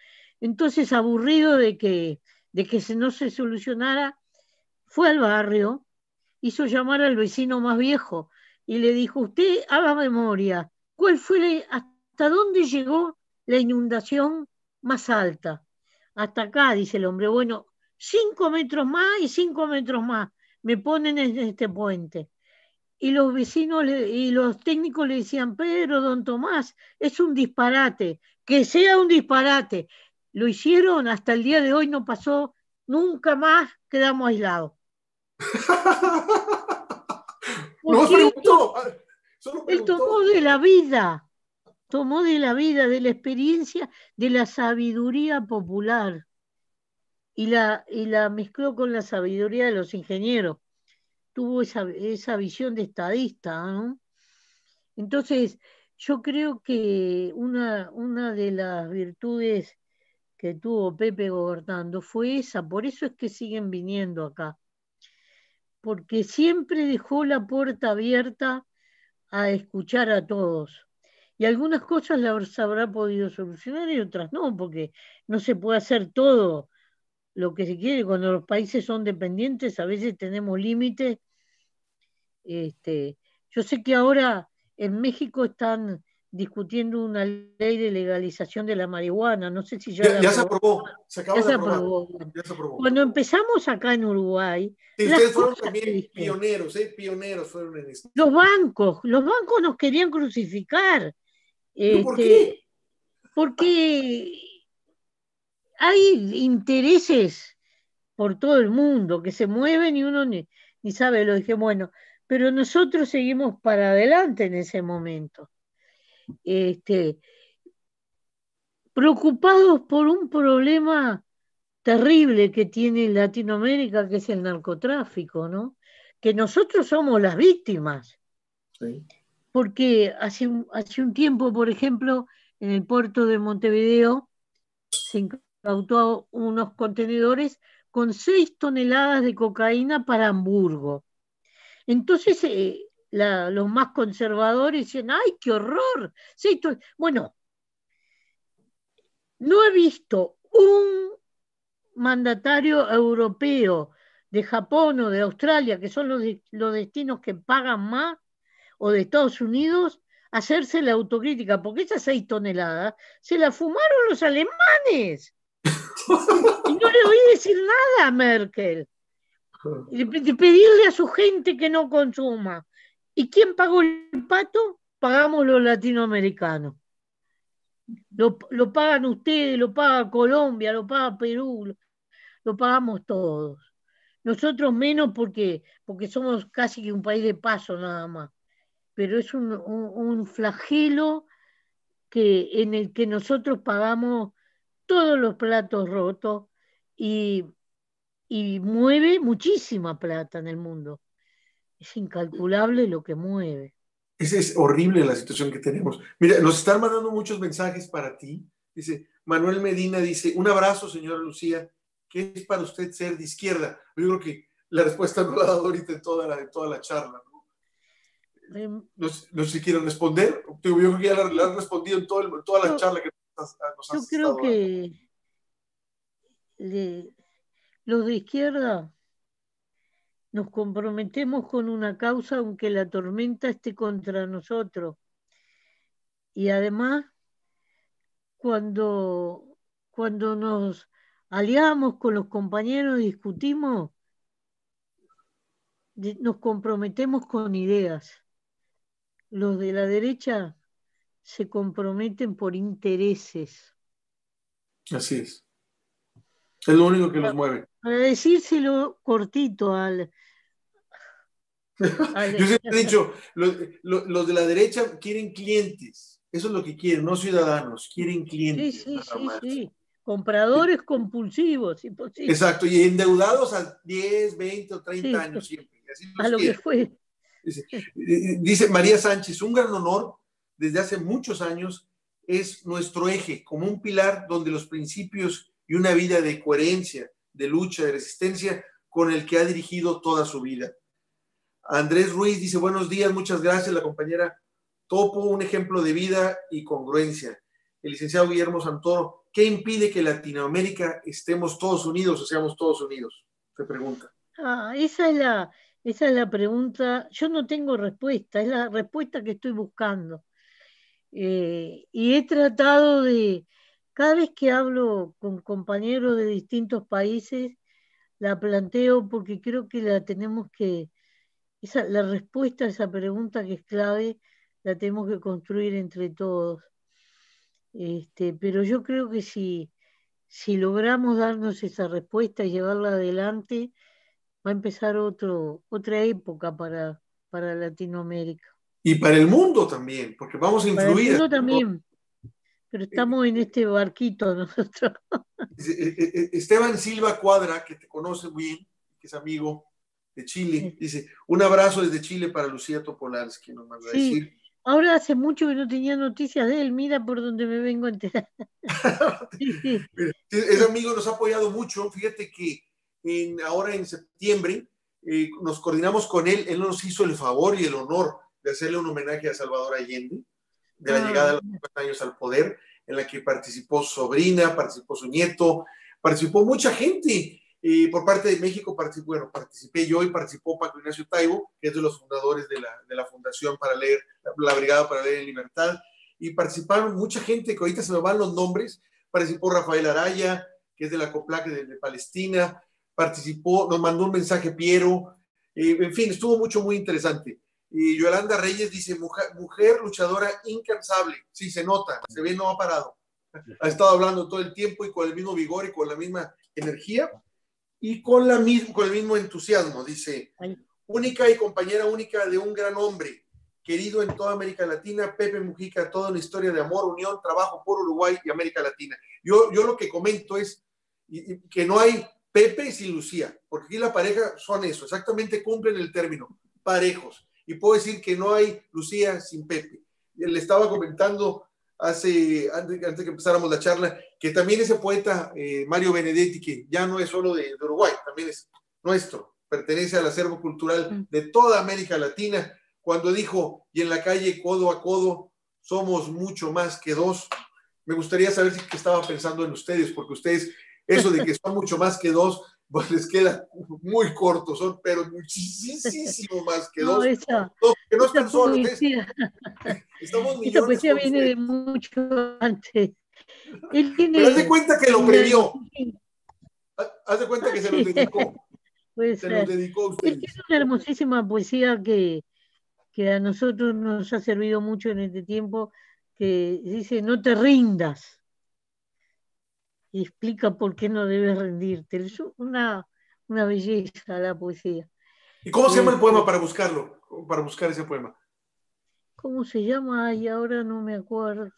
Entonces, aburrido de que de que no se solucionara, fue al barrio, hizo llamar al vecino más viejo y le dijo: usted haga memoria, ¿cuál fue, hasta dónde llegó la inundación más alta? Hasta acá, dice el hombre. Bueno, cinco metros más y cinco metros más me ponen en este puente. Y los vecinos le, y los técnicos le decían: Pedro, don Tomás, es un disparate, que sea un disparate. Lo hicieron, hasta el día de hoy no pasó, nunca más quedamos aislados. No preguntó, solo preguntó. Él tomó de la vida, tomó de la vida, de la experiencia, de la sabiduría popular, y la, y la mezcló con la sabiduría de los ingenieros. Tuvo esa, esa visión de estadista, ¿no? Entonces, yo creo que una, una de las virtudes que tuvo Pepe gobernando fue esa, por eso es que siguen viniendo acá, porque siempre dejó la puerta abierta a escuchar a todos, y algunas cosas las habrá podido solucionar y otras no, porque no se puede hacer todo lo que se quiere. Cuando los países son dependientes, a veces tenemos límites. Este, yo sé que ahora en México están discutiendo una ley de legalización de la marihuana, no sé si ya... Ya, la ya se aprobó, se acaba ya de aprobar. Aprobó. Ya se aprobó. Cuando empezamos acá en Uruguay... Sí, ustedes fueron también pioneros, ¿eh? Pioneros fueron en esto. Los bancos, los bancos nos querían crucificar. Este, ¿Por qué? Porque hay intereses por todo el mundo que se mueven y uno ni, ni sabe, lo dije, bueno, pero nosotros seguimos para adelante en ese momento. Este, preocupados por un problema terrible que tiene Latinoamérica, que es el narcotráfico, ¿no? Que nosotros somos las víctimas. Sí. Porque hace un, hace un tiempo, por ejemplo, en el puerto de Montevideo se incautó unos contenedores con seis toneladas de cocaína para Hamburgo. Entonces, eh, La, los más conservadores dicen: ¡ay, qué horror! Sí, tú... Bueno, no he visto un mandatario europeo, de Japón o de Australia, que son los, los destinos que pagan más, o de Estados Unidos, hacerse la autocrítica, porque esas seis toneladas se las fumaron los alemanes. Y no le oí decir nada a Merkel. Y pedirle a su gente que no consuma. ¿Y quién pagó el pato? Pagamos los latinoamericanos. Lo, lo pagan ustedes, lo paga Colombia, lo paga Perú, lo, lo pagamos todos. Nosotros menos porque, porque somos casi que un país de paso nada más. Pero es un, un, un flagelo que, en el que nosotros pagamos todos los platos rotos y, y mueve muchísima plata en el mundo. Es incalculable lo que mueve. Es, es horrible la situación que tenemos. Mira, nos están mandando muchos mensajes para ti. Dice, Manuel Medina dice: un abrazo, señora Lucía. ¿Qué es para usted ser de izquierda? Yo creo que la respuesta no la ha dado ahorita en toda la, en toda la charla, ¿no? Um, no, no sé si quieren responder. Yo creo que ya la, la han respondido en todo el, toda la yo, charla que nos has Yo creo que le, los de izquierda nos comprometemos con una causa aunque la tormenta esté contra nosotros. Y además, cuando, cuando nos aliamos con los compañeros, discutimos, nos comprometemos con ideas. Los de la derecha se comprometen por intereses. Así es. Es lo único que para, los mueve. Para decírselo cortito al... al yo siempre he dicho, los, los, los de la derecha quieren clientes. Eso es lo que quieren, no ciudadanos, quieren clientes. Sí, sí, sí, sí. Compradores sí. compulsivos. Imposible. Exacto, y endeudados a diez, veinte o treinta sí, años siempre. Así a lo quieren. que fue. Dice, dice María Sánchez, un gran honor, desde hace muchos años, es nuestro eje, como un pilar donde los principios y una vida de coherencia, de lucha, de resistencia, con el que ha dirigido toda su vida. Andrés Ruiz dice, buenos días, muchas gracias, la compañera Topo, un ejemplo de vida y congruencia. El licenciado Guillermo Santoro, ¿qué impide que Latinoamérica estemos todos unidos o seamos todos unidos? Se pregunta. Ah, esa es la... Esa es la pregunta, yo no tengo respuesta, es la respuesta que estoy buscando. Eh, y he tratado de, cada vez que hablo con compañeros de distintos países, la planteo porque creo que la tenemos que, esa, la respuesta a esa pregunta que es clave, la tenemos que construir entre todos. Este, pero yo creo que si, si logramos darnos esa respuesta y llevarla adelante, va a empezar otro, otra época para, para Latinoamérica. Y para el mundo también, porque vamos a influir. Para el mundo también, pero estamos eh, en este barquito nosotros. Esteban Silva Cuadra, que te conoce muy bien, que es amigo de Chile, sí. dice, un abrazo desde Chile para Lucía Topolansky, nos manda sí. a decir. Ahora hace mucho que no tenía noticias de él, mira por donde me vengo a enterar. Ese amigo nos ha apoyado mucho, fíjate que En, ahora en septiembre eh, nos coordinamos con él, él nos hizo el favor y el honor de hacerle un homenaje a Salvador Allende de la ah, llegada de los cincuenta años al poder, en la que participó su sobrina, participó su nieto, participó mucha gente eh, por parte de México, participó, bueno, participé yo y participó Paco Ignacio Taibo, que es de los fundadores de la, de la Fundación para Leer, la, la Brigada para Leer en Libertad, y participaron mucha gente, que ahorita se me van los nombres, participó Rafael Araya, que es de la COPLAC de, de Palestina, participó, nos mandó un mensaje Piero, eh, en fin, estuvo mucho, muy interesante. Y Yolanda Reyes dice, mujer, mujer luchadora incansable, sí, se nota, se ve, no ha parado, ha estado hablando todo el tiempo y con el mismo vigor y con la misma energía y con, la mismo, con el mismo entusiasmo, dice, única y compañera única de un gran hombre, querido en toda América Latina, Pepe Mujica, toda una historia de amor, unión, trabajo por Uruguay y América Latina. Yo, yo lo que comento es y, y, que no hay Pepe y Lucía, porque aquí la pareja son eso, exactamente cumplen el término, parejos. Y puedo decir que no hay Lucía sin Pepe. Le estaba comentando hace, antes, antes que empezáramos la charla, que también ese poeta eh, Mario Benedetti, que ya no es solo de, de Uruguay, también es nuestro, pertenece al acervo cultural de toda América Latina, cuando dijo, y en la calle codo a codo, somos mucho más que dos. Me gustaría saber si que estaba pensando en ustedes, porque ustedes... Eso de que son mucho más que dos, pues les queda muy corto, son pero muchísimo más que dos. No, esa, no, que no están solos. Estamos millones. Esta poesía viene de mucho antes. Él tiene, pero haz de cuenta que lo previó. Haz de cuenta que se los dedicó. Pues, se los dedicó a ustedes. Él tiene una hermosísima poesía que, que a nosotros nos ha servido mucho en este tiempo, que dice, no te rindas. Y explica por qué no debes rendirte. Es una, una belleza la poesía. ¿Y cómo se eh, llama el poema para buscarlo? Para buscar ese poema. ¿Cómo se llama? Ay, ahora no me acuerdo.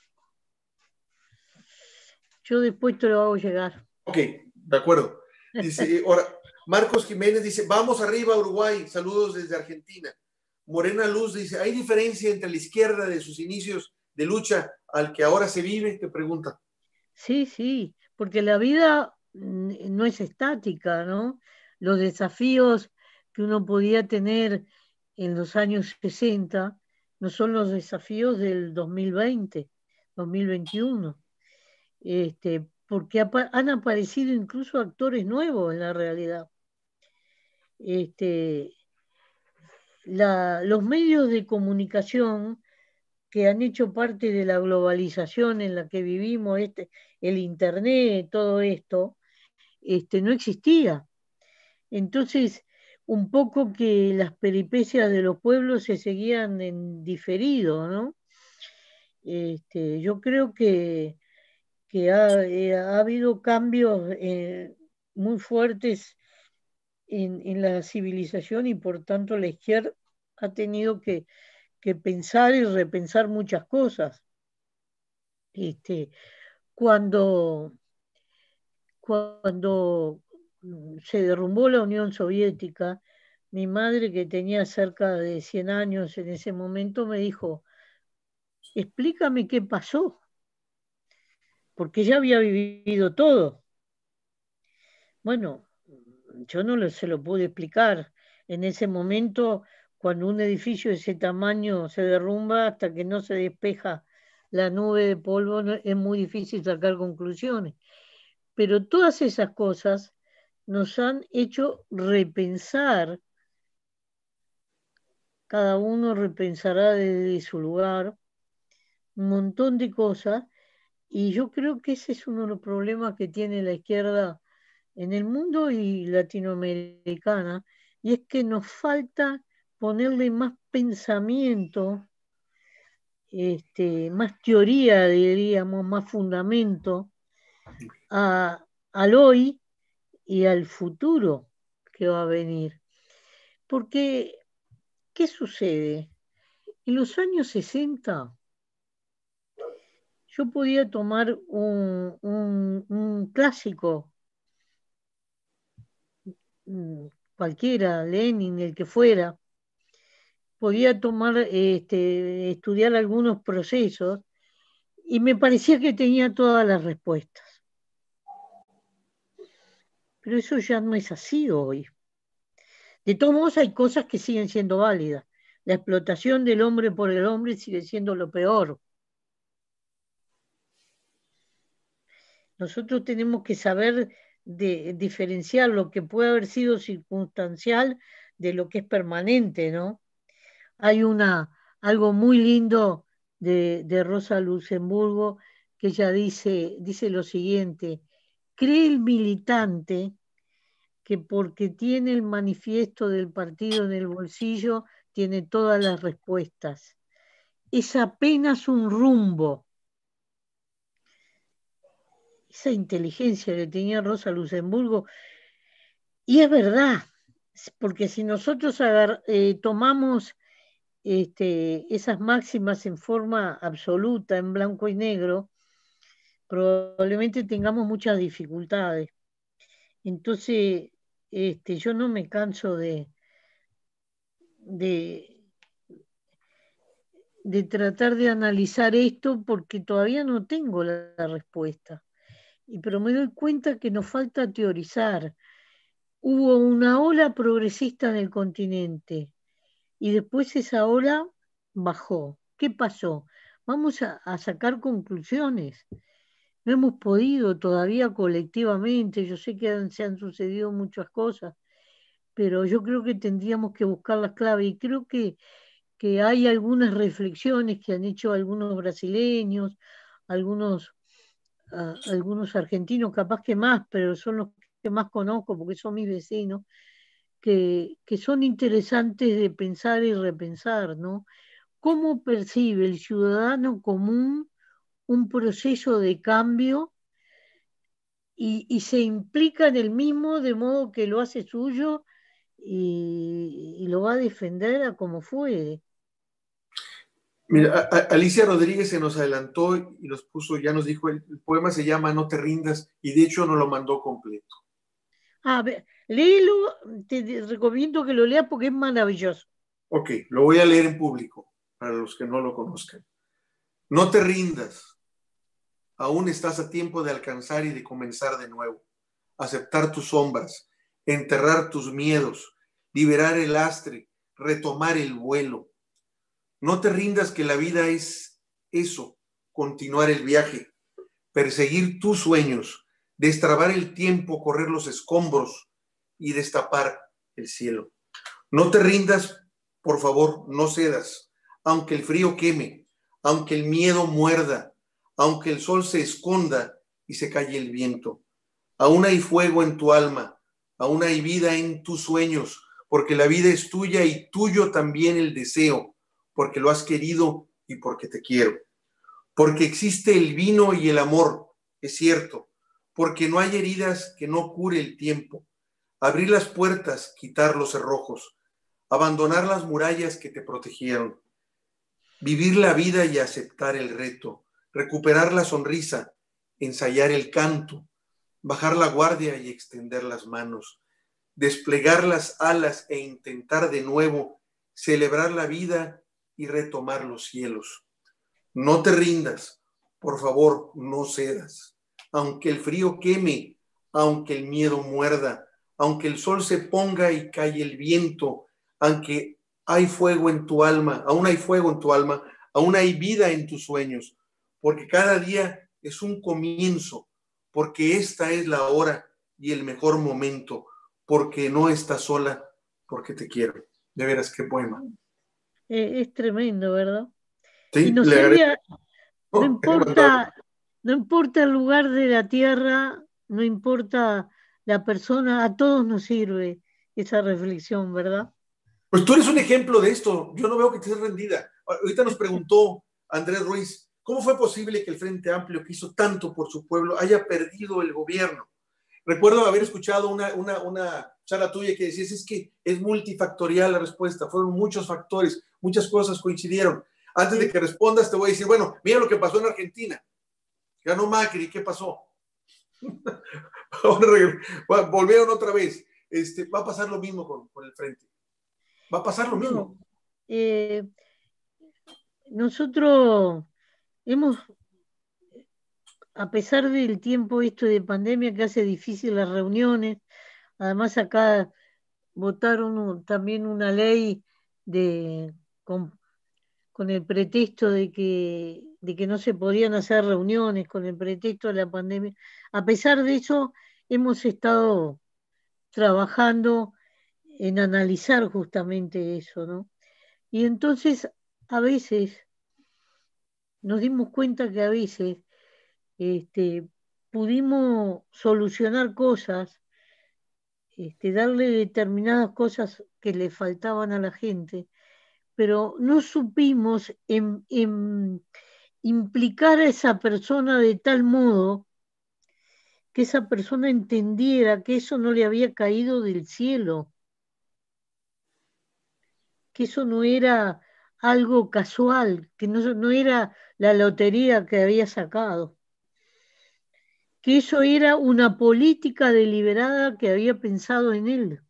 Yo después te lo hago llegar. Ok, de acuerdo. Dice, ahora, Marcos Jiménez dice, vamos arriba Uruguay, saludos desde Argentina. Morena Luz dice, ¿hay diferencia entre la izquierda de sus inicios de lucha al que ahora se vive? Te pregunta. Sí, sí. Porque la vida no es estática, ¿no? Los desafíos que uno podía tener en los años sesenta no son los desafíos del dos mil veinte, dos mil veintiuno, este, porque han aparecido incluso actores nuevos en la realidad. Este, la, los medios de comunicación que han hecho parte de la globalización en la que vivimos, este, el internet, todo esto, este, no existía. Entonces, un poco que las peripecias de los pueblos se seguían en diferido, ¿no? Este, yo creo que, que ha, eh, ha habido cambios eh, muy fuertes en, en la civilización, y por tanto la izquierda ha tenido que, que pensar y repensar muchas cosas. Este, cuando, cuando se derrumbó la Unión Soviética, mi madre, que tenía cerca de cien años en ese momento, me dijo: explícame qué pasó, porque ya había vivido todo. Bueno, yo no lo, se lo pude explicar. En ese momento, cuando un edificio de ese tamaño se derrumba, hasta que no se despeja la nube de polvo, no, es muy difícil sacar conclusiones. Pero todas esas cosas nos han hecho repensar, cada uno repensará desde su lugar, un montón de cosas, y yo creo que ese es uno de los problemas que tiene la izquierda en el mundo y latinoamericana, y es que nos falta ponerle más pensamiento, este, más teoría, diríamos, más fundamento a, al hoy y al futuro que va a venir. Porque, ¿qué sucede? En los años sesenta... yo podía tomar un, un, un clásico, cualquiera, Lenin, el que fuera, podía tomar, este, estudiar algunos procesos, y me parecía que tenía todas las respuestas. Pero eso ya no es así hoy. De todos modos, hay cosas que siguen siendo válidas. La explotación del hombre por el hombre sigue siendo lo peor. Nosotros tenemos que saber de, diferenciar lo que puede haber sido circunstancial de lo que es permanente, ¿no? Hay una, algo muy lindo de, de Rosa Luxemburgo, que ella dice, dice lo siguiente: cree el militante que porque tiene el manifiesto del partido en el bolsillo, tiene todas las respuestas. Es apenas un rumbo. Esa inteligencia que tenía Rosa Luxemburgo, y es verdad, porque si nosotros agar, eh, tomamos este, esas máximas en forma absoluta, en blanco y negro, probablemente tengamos muchas dificultades. Entonces, este, yo no me canso de, de, de tratar de analizar esto, porque todavía no tengo la, la respuesta. Pero me doy cuenta que nos falta teorizar. Hubo una ola progresista en el continente y después esa ola bajó. ¿Qué pasó? Vamos a, a sacar conclusiones. No hemos podido todavía colectivamente, yo sé que han, se han sucedido muchas cosas, pero yo creo que tendríamos que buscar las claves, y creo que, que hay algunas reflexiones que han hecho algunos brasileños, algunos... A algunos argentinos, capaz que más, pero son los que más conozco porque son mis vecinos, que, que son interesantes de pensar y repensar, ¿no? ¿Cómo percibe el ciudadano común un proceso de cambio y, y se implica en el mismo, de modo que lo hace suyo y, y lo va a defender a como fue? Mira, Alicia Rodríguez se nos adelantó y nos puso, ya nos dijo, el poema se llama No te rindas, y de hecho nos lo mandó completo. A ver, léelo, te recomiendo que lo leas porque es maravilloso. Ok, lo voy a leer en público, para los que no lo conozcan. No te rindas, aún estás a tiempo de alcanzar y de comenzar de nuevo, aceptar tus sombras, enterrar tus miedos, liberar el lastre, retomar el vuelo. No te rindas, que la vida es eso, continuar el viaje, perseguir tus sueños, destrabar el tiempo, correr los escombros y destapar el cielo. No te rindas, por favor, no cedas, aunque el frío queme, aunque el miedo muerda, aunque el sol se esconda y se calle el viento. Aún hay fuego en tu alma, aún hay vida en tus sueños, porque la vida es tuya y tuyo también el deseo, porque lo has querido y porque te quiero. Porque existe el vino y el amor, es cierto, porque no hay heridas que no cure el tiempo. Abrir las puertas, quitar los cerrojos, abandonar las murallas que te protegieron, vivir la vida y aceptar el reto, recuperar la sonrisa, ensayar el canto, bajar la guardia y extender las manos, desplegar las alas e intentar de nuevo, celebrar la vida y retomar los cielos. No te rindas, por favor, no cedas. Aunque el frío queme, aunque el miedo muerda, aunque el sol se ponga y calle el viento, aunque hay fuego en tu alma, aún hay fuego en tu alma, aún hay vida en tus sueños, porque cada día es un comienzo, porque esta es la hora y el mejor momento, porque no estás sola, porque te quiero. De veras, qué poema. Eh, es tremendo, ¿verdad? Sí, y nos sería, no, no, importa, no importa el lugar de la tierra, no importa la persona, a todos nos sirve esa reflexión, ¿verdad? Pues tú eres un ejemplo de esto. Yo no veo que estés rendida. Ahorita nos preguntó Andrés Ruiz, ¿cómo fue posible que el Frente Amplio, que hizo tanto por su pueblo, haya perdido el gobierno? Recuerdo haber escuchado una, una, una charla tuya que decías, es que es multifactorial la respuesta, fueron muchos factores, muchas cosas coincidieron. Antes de que respondas te voy a decir, bueno, mira lo que pasó en Argentina. Ganó Macri, ¿qué pasó? Volvieron otra vez. Este, va a pasar lo mismo con, con el Frente. Va a pasar lo mismo. No, eh, nosotros hemos, a pesar del tiempo esto de pandemia que hace difícil las reuniones, además acá votaron también una ley de... Con, con el pretexto de que, de que no se podían hacer reuniones, con el pretexto de la pandemia. A pesar de eso, hemos estado trabajando en analizar justamente eso, ¿no? Y entonces, a veces, nos dimos cuenta que a veces este, pudimos solucionar cosas, este, darle determinadas cosas que le faltaban a la gente, pero no supimos en, en implicar a esa persona de tal modo que esa persona entendiera que eso no le había caído del cielo, que eso no era algo casual, que no, no era la lotería que había sacado, que eso era una política deliberada que había pensado en él.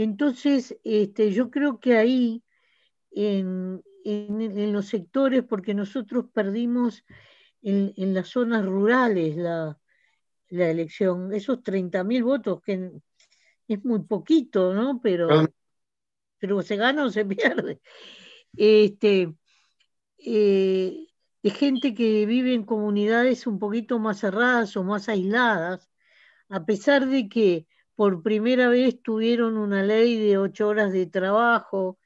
Entonces, este, yo creo que ahí, en, en, en los sectores, porque nosotros perdimos en, en las zonas rurales la, la elección, esos treinta mil votos, que es muy poquito, ¿no? Pero, pero se gana o se pierde. Este, eh, de gente que vive en comunidades un poquito más cerradas o más aisladas, a pesar de que por primera vez tuvieron una ley de ocho horas de trabajo,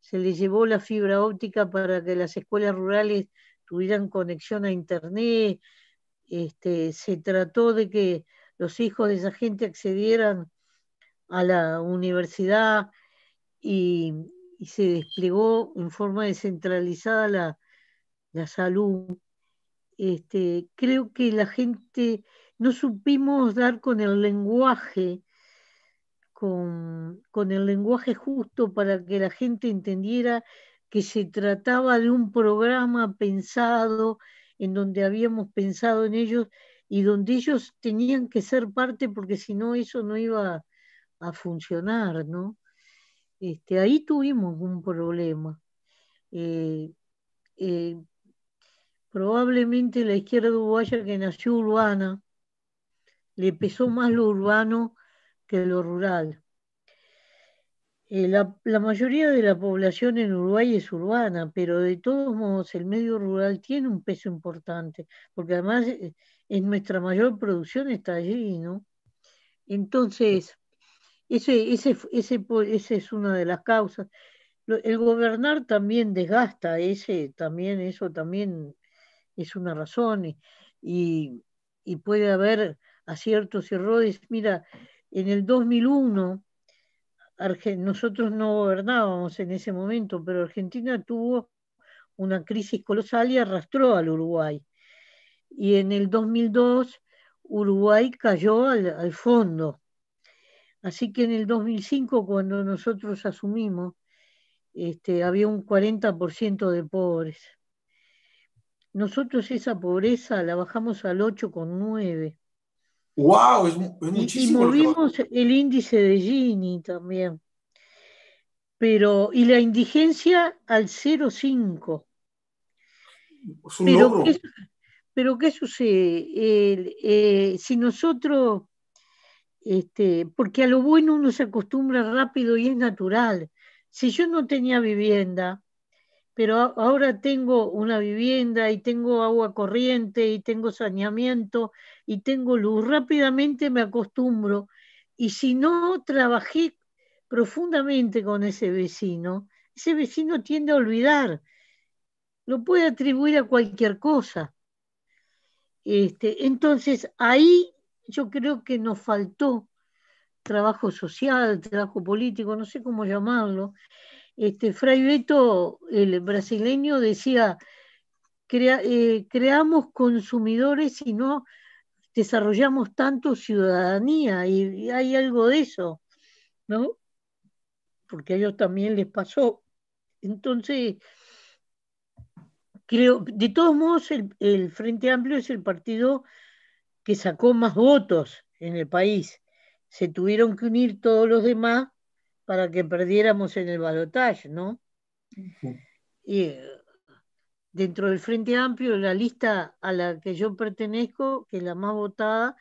se les llevó la fibra óptica para que las escuelas rurales tuvieran conexión a internet, este, se trató de que los hijos de esa gente accedieran a la universidad y, y se desplegó en forma descentralizada la, la salud. Este, creo que la gente, no supimos dar con el lenguaje, Con, con el lenguaje justo para que la gente entendiera que se trataba de un programa pensado, en donde habíamos pensado en ellos y donde ellos tenían que ser parte, porque si no eso no iba a funcionar, ¿no? Este, ahí tuvimos un problema. Eh, eh, probablemente la izquierda uruguaya, que nació urbana, le pesó más lo urbano que lo rural. Eh, la, la mayoría de la población en Uruguay es urbana, pero de todos modos el medio rural tiene un peso importante, porque además en nuestra mayor producción está allí, ¿no? Entonces, ese, ese, ese, ese es una de las causas. El gobernar también desgasta, ese, también, eso también es una razón, y, y puede haber aciertos y errores. Mira, en el dos mil uno Arge- nosotros no gobernábamos en ese momento, pero Argentina tuvo una crisis colosal y arrastró al Uruguay. Y en el dos mil dos Uruguay cayó al, al fondo. Así que en el dos mil cinco, cuando nosotros asumimos, este, había un cuarenta por ciento de pobres. Nosotros esa pobreza la bajamos al ocho coma nueve. ¡Wow! Es, es muchísimo. Y, y movimos el índice de Gini también. Pero, y la indigencia al cero coma cinco. Es un logro. Pero, pero ¿qué sucede? Eh, eh, si nosotros, este, porque a lo bueno uno se acostumbra rápido y es natural. Si yo no tenía vivienda, pero ahora tengo una vivienda y tengo agua corriente y tengo saneamiento y tengo luz, rápidamente me acostumbro. Y si no trabajé profundamente con ese vecino, ese vecino tiende a olvidar. Lo puede atribuir a cualquier cosa. Este, entonces, ahí yo creo que nos faltó trabajo social, trabajo político, no sé cómo llamarlo. Este, Fray Beto, el brasileño, decía, crea, eh, creamos consumidores y no desarrollamos tanto ciudadanía, y, y hay algo de eso, ¿no? Porque a ellos también les pasó. Entonces, creo, de todos modos, el, el Frente Amplio es el partido que sacó más votos en el país. Se tuvieron que unir todos los demás para que perdiéramos en el balotaje, ¿no? Uh-huh. Y dentro del Frente Amplio, la lista a la que yo pertenezco, que es la más votada,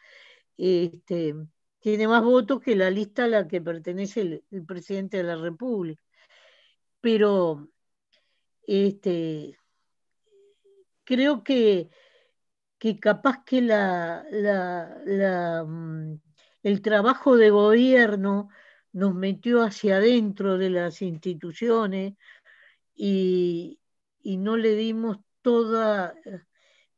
este, tiene más votos que la lista a la que pertenece el, el presidente de la República. Pero este, creo que, que capaz que la, la, la, el trabajo de gobierno nos metió hacia adentro de las instituciones y, y no le dimos toda,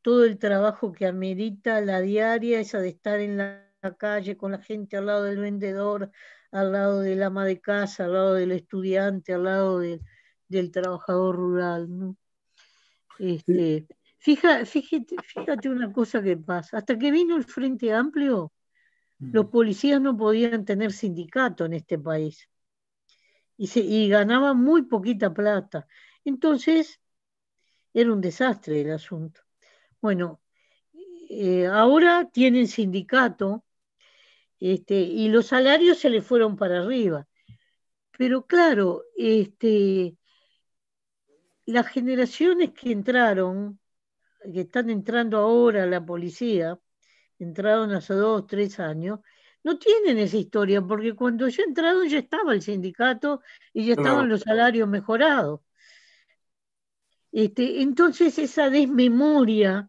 todo el trabajo que amerita la diaria, esa de estar en la calle con la gente, al lado del vendedor, al lado del ama de casa, al lado del estudiante, al lado de, del trabajador rural, ¿no? Este, fija, fíjate, fíjate una cosa que pasa, hasta que vino el Frente Amplio, los policías no podían tener sindicato en este país y, se, y ganaban muy poquita plata. Entonces era un desastre el asunto. Bueno, eh, ahora tienen sindicato este, y los salarios se les fueron para arriba. Pero claro, este, las generaciones que entraron, que están entrando ahora a la policía, entraron hace dos, tres años, no tienen esa historia, porque cuando yo entraron ya estaba el sindicato y ya estaban no. los salarios mejorados. Este, entonces esa desmemoria,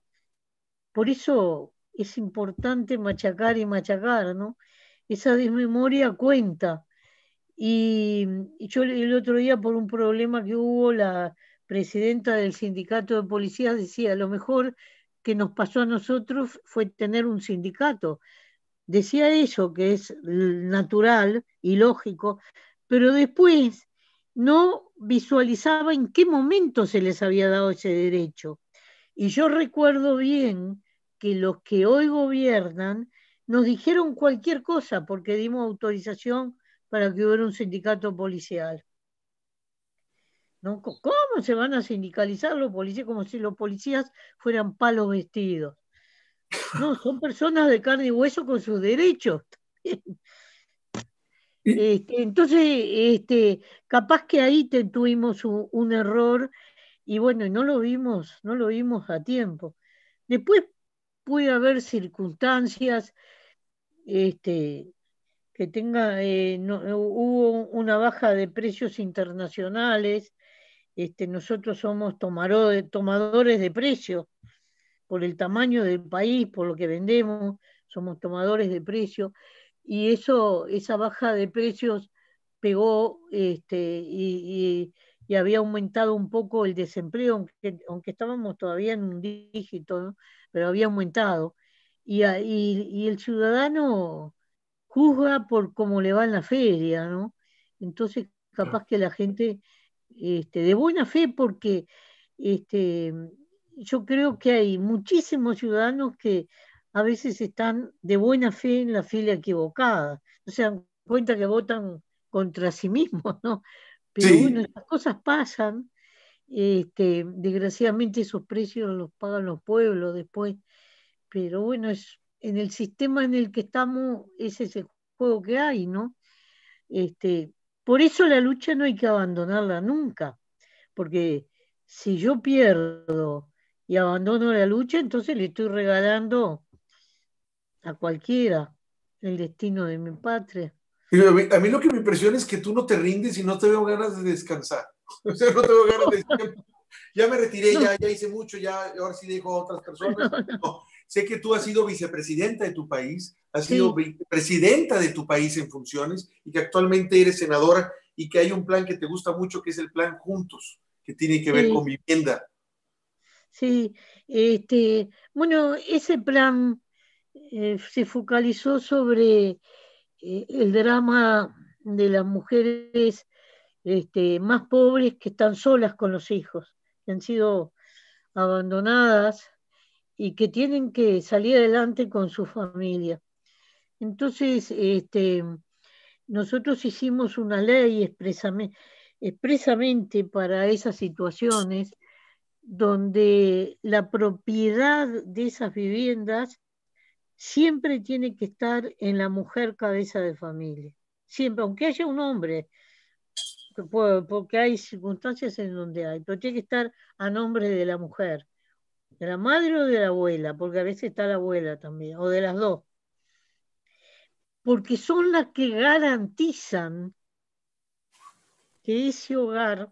por eso es importante machacar y machacar, ¿no? Esa desmemoria cuenta. Y, y yo el otro día por un problema que hubo, la presidenta del sindicato de policías decía, a lo mejor que nos pasó a nosotros fue tener un sindicato. Decía eso, que es natural y lógico, pero después no visualizaba en qué momento se les había dado ese derecho. Y yo recuerdo bien que los que hoy gobiernan nos dijeron cualquier cosa porque dimos autorización para que hubiera un sindicato policial. ¿No? ¿Cómo se van a sindicalizar los policías? Como si los policías fueran palos vestidos. No, son personas de carne y hueso con sus derechos. Este, entonces, este, capaz que ahí te, tuvimos un, un error y bueno, no lo vimos, no lo vimos a tiempo. Después puede haber circunstancias este, que tenga, eh, no, hubo una baja de precios internacionales. Este, nosotros somos tomadores de precios, por el tamaño del país, por lo que vendemos, somos tomadores de precios, y eso, esa baja de precios pegó este, y, y, y había aumentado un poco el desempleo, aunque, aunque estábamos todavía en un dígito, ¿no? Pero había aumentado, y, y, y el ciudadano juzga por cómo le va en la feria, ¿no? Entonces, capaz que la gente, este, de buena fe, porque este, yo creo que hay muchísimos ciudadanos que a veces están de buena fe en la fila equivocada. No se dan cuenta que votan contra sí mismos, ¿no? Pero sí. Bueno, esas cosas pasan. Este, desgraciadamente esos precios los pagan los pueblos después. Pero bueno, es, en el sistema en el que estamos, ese es el juego que hay, ¿no? Este, por eso la lucha no hay que abandonarla nunca, porque si yo pierdo y abandono la lucha, entonces le estoy regalando a cualquiera el destino de mi patria. A mí, a mí lo que me impresiona es que tú no te rindes y no te veo ganas de descansar. O sea, no tengo ganas de decir, ya me retiré, ya, ya hice mucho, ya ahora sí dejo a otras personas. No. Sé que tú has sido vicepresidenta de tu país, has sí. sido vicepresidenta de tu país en funciones y que actualmente eres senadora y que hay un plan que te gusta mucho, que es el plan Juntos, que tiene que ver sí. con vivienda. Sí, este, bueno, ese plan eh, se focalizó sobre eh, el drama de las mujeres Este, más pobres que están solas con los hijos, que han sido abandonadas y que tienen que salir adelante con su familia. Entonces, este, nosotros hicimos una ley expresamente, expresamente para esas situaciones donde la propiedad de esas viviendas siempre tiene que estar en la mujer cabeza de familia. Siempre, aunque haya un hombre, porque hay circunstancias en donde hay, pero tiene que estar a nombre de la mujer, de la madre o de la abuela, porque a veces está la abuela también, o de las dos, porque son las que garantizan que ese hogar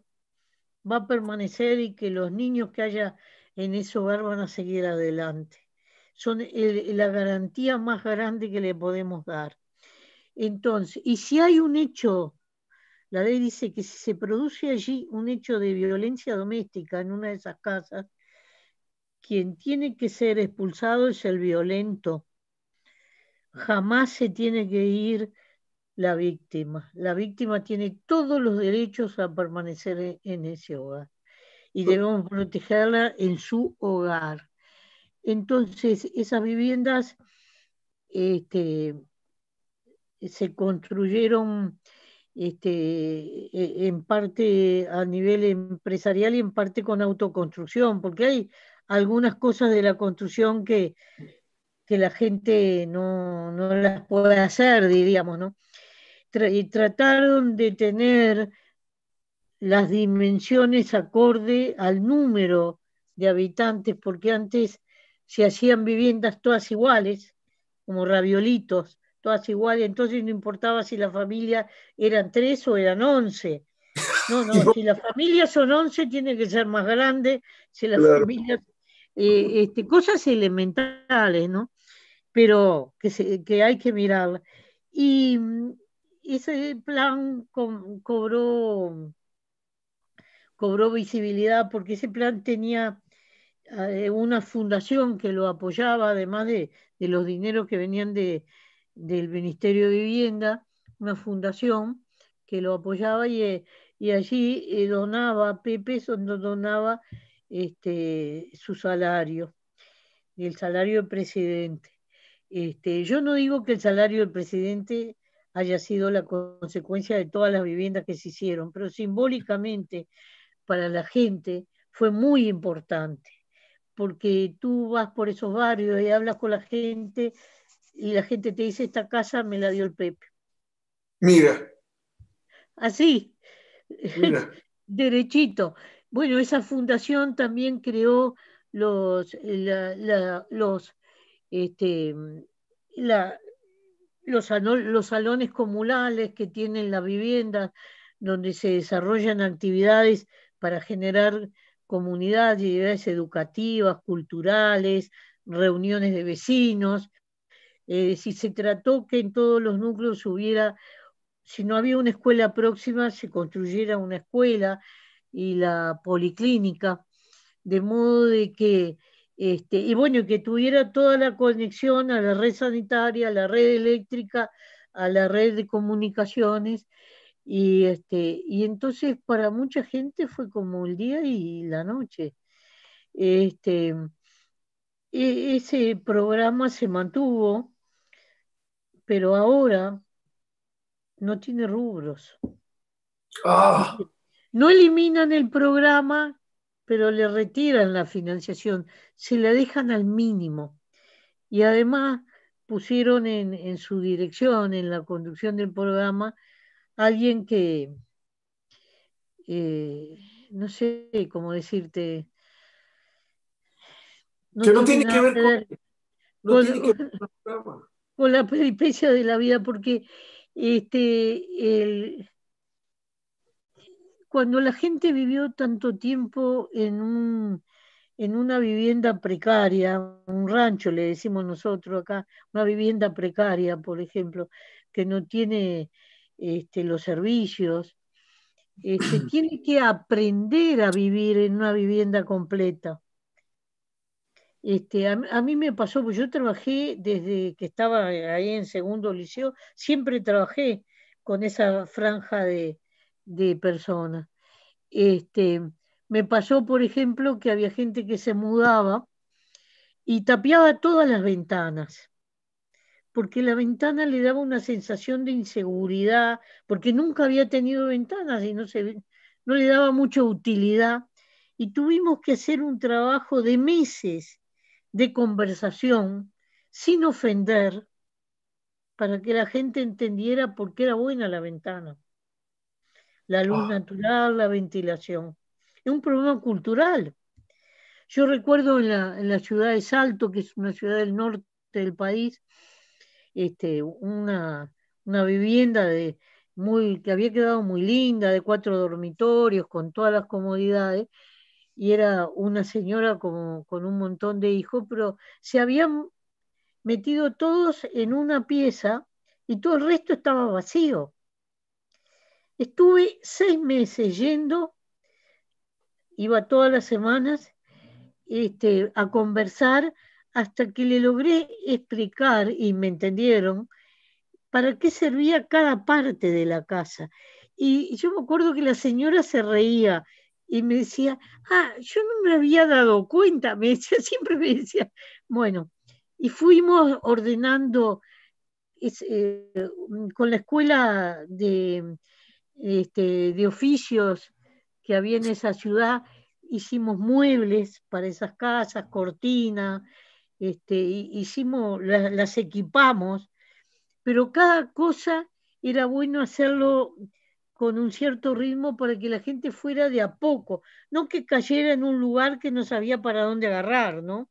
va a permanecer y que los niños que haya en ese hogar van a seguir adelante. Son el, la garantía más grande que le podemos dar. Entonces, y si hay un hecho... La ley dice que si se produce allí un hecho de violencia doméstica en una de esas casas, quien tiene que ser expulsado es el violento. Jamás se tiene que ir la víctima. La víctima tiene todos los derechos a permanecer en ese hogar y debemos protegerla en su hogar. Entonces, esas viviendas este, se construyeron... Este, en parte a nivel empresarial y en parte con autoconstrucción, porque hay algunas cosas de la construcción que, que la gente no, no las puede hacer, diríamos, ¿no? Tra- y trataron de tener las dimensiones acorde al número de habitantes, porque antes se hacían viviendas todas iguales, como raviolitos, todas iguales, entonces no importaba si la familia eran tres o eran once. No, no, si las familias son once tiene que ser más grande, si las claro. familias... Eh, este, cosas elementales, ¿no? Pero que, se, que hay que mirarla. Y ese plan co cobró, cobró visibilidad porque ese plan tenía eh, una fundación que lo apoyaba, además de, de los dineros que venían de... del Ministerio de Vivienda, una fundación que lo apoyaba y, y allí donaba, Pepe donaba este, su salario, el salario del presidente. Este, yo no digo que el salario del presidente haya sido la consecuencia de todas las viviendas que se hicieron, pero simbólicamente para la gente fue muy importante, porque tú vas por esos barrios y hablas con la gente y la gente te dice, esta casa me la dio el Pepe. Mira. Así. Mira. Derechito. Bueno, esa fundación también creó los, la, la, los, este, la, los, los salones comunales que tienen las viviendas, donde se desarrollan actividades para generar comunidades, actividades educativas, culturales, reuniones de vecinos. Eh, si se trató que en todos los núcleos hubiera, si no había una escuela próxima, se construyera una escuela y la policlínica, de modo de que, este, y bueno, que tuviera toda la conexión a la red sanitaria, a la red eléctrica, a la red de comunicaciones, Y, este, y entonces para mucha gente fue como el día y la noche. Este, e ese programa se mantuvo, pero ahora no tiene rubros. ¡Ah! No eliminan el programa, pero le retiran la financiación, se la dejan al mínimo. Y además pusieron en, en su dirección, en la conducción del programa, alguien que, eh, no sé cómo decirte... No que no tiene, tiene que ver con, no con, tiene que ver con, con, con la peripecia de la vida, porque este, el, cuando la gente vivió tanto tiempo en, un, en una vivienda precaria, un rancho le decimos nosotros acá, una vivienda precaria, por ejemplo, que no tiene... Este, los servicios, este, tiene que aprender a vivir en una vivienda completa. Este, a, a mí me pasó, pues yo trabajé desde que estaba ahí en segundo liceo, siempre trabajé con esa franja de, de personas. Este, me pasó, por ejemplo, que había gente que se mudaba y tapiaba todas las ventanas, porque la ventana le daba una sensación de inseguridad, porque nunca había tenido ventanas y no, se, no le daba mucha utilidad. Y tuvimos que hacer un trabajo de meses de conversación, sin ofender, para que la gente entendiera por qué era buena la ventana. La luz oh. natural, la ventilación. Es un problema cultural. Yo recuerdo en la, en la ciudad de Salto, que es una ciudad del norte del país, Este, una, una vivienda de muy, que había quedado muy linda, de cuatro dormitorios, con todas las comodidades, y era una señora con, con un montón de hijos, pero se habían metido todos en una pieza y todo el resto estaba vacío. Estuve seis meses yendo, iba todas las semanas este, a conversar, hasta que le logré explicar, y me entendieron, para qué servía cada parte de la casa. Y yo me acuerdo que la señora se reía y me decía, ah, yo no me había dado cuenta, me decía, siempre me decía, bueno, y fuimos ordenando es, eh, con la escuela de, este, de oficios que había en esa ciudad, hicimos muebles para esas casas, cortinas, Este, hicimos, las, las equipamos, pero cada cosa era bueno hacerlo con un cierto ritmo para que la gente fuera de a poco, no que cayera en un lugar que no sabía para dónde agarrar, ¿no?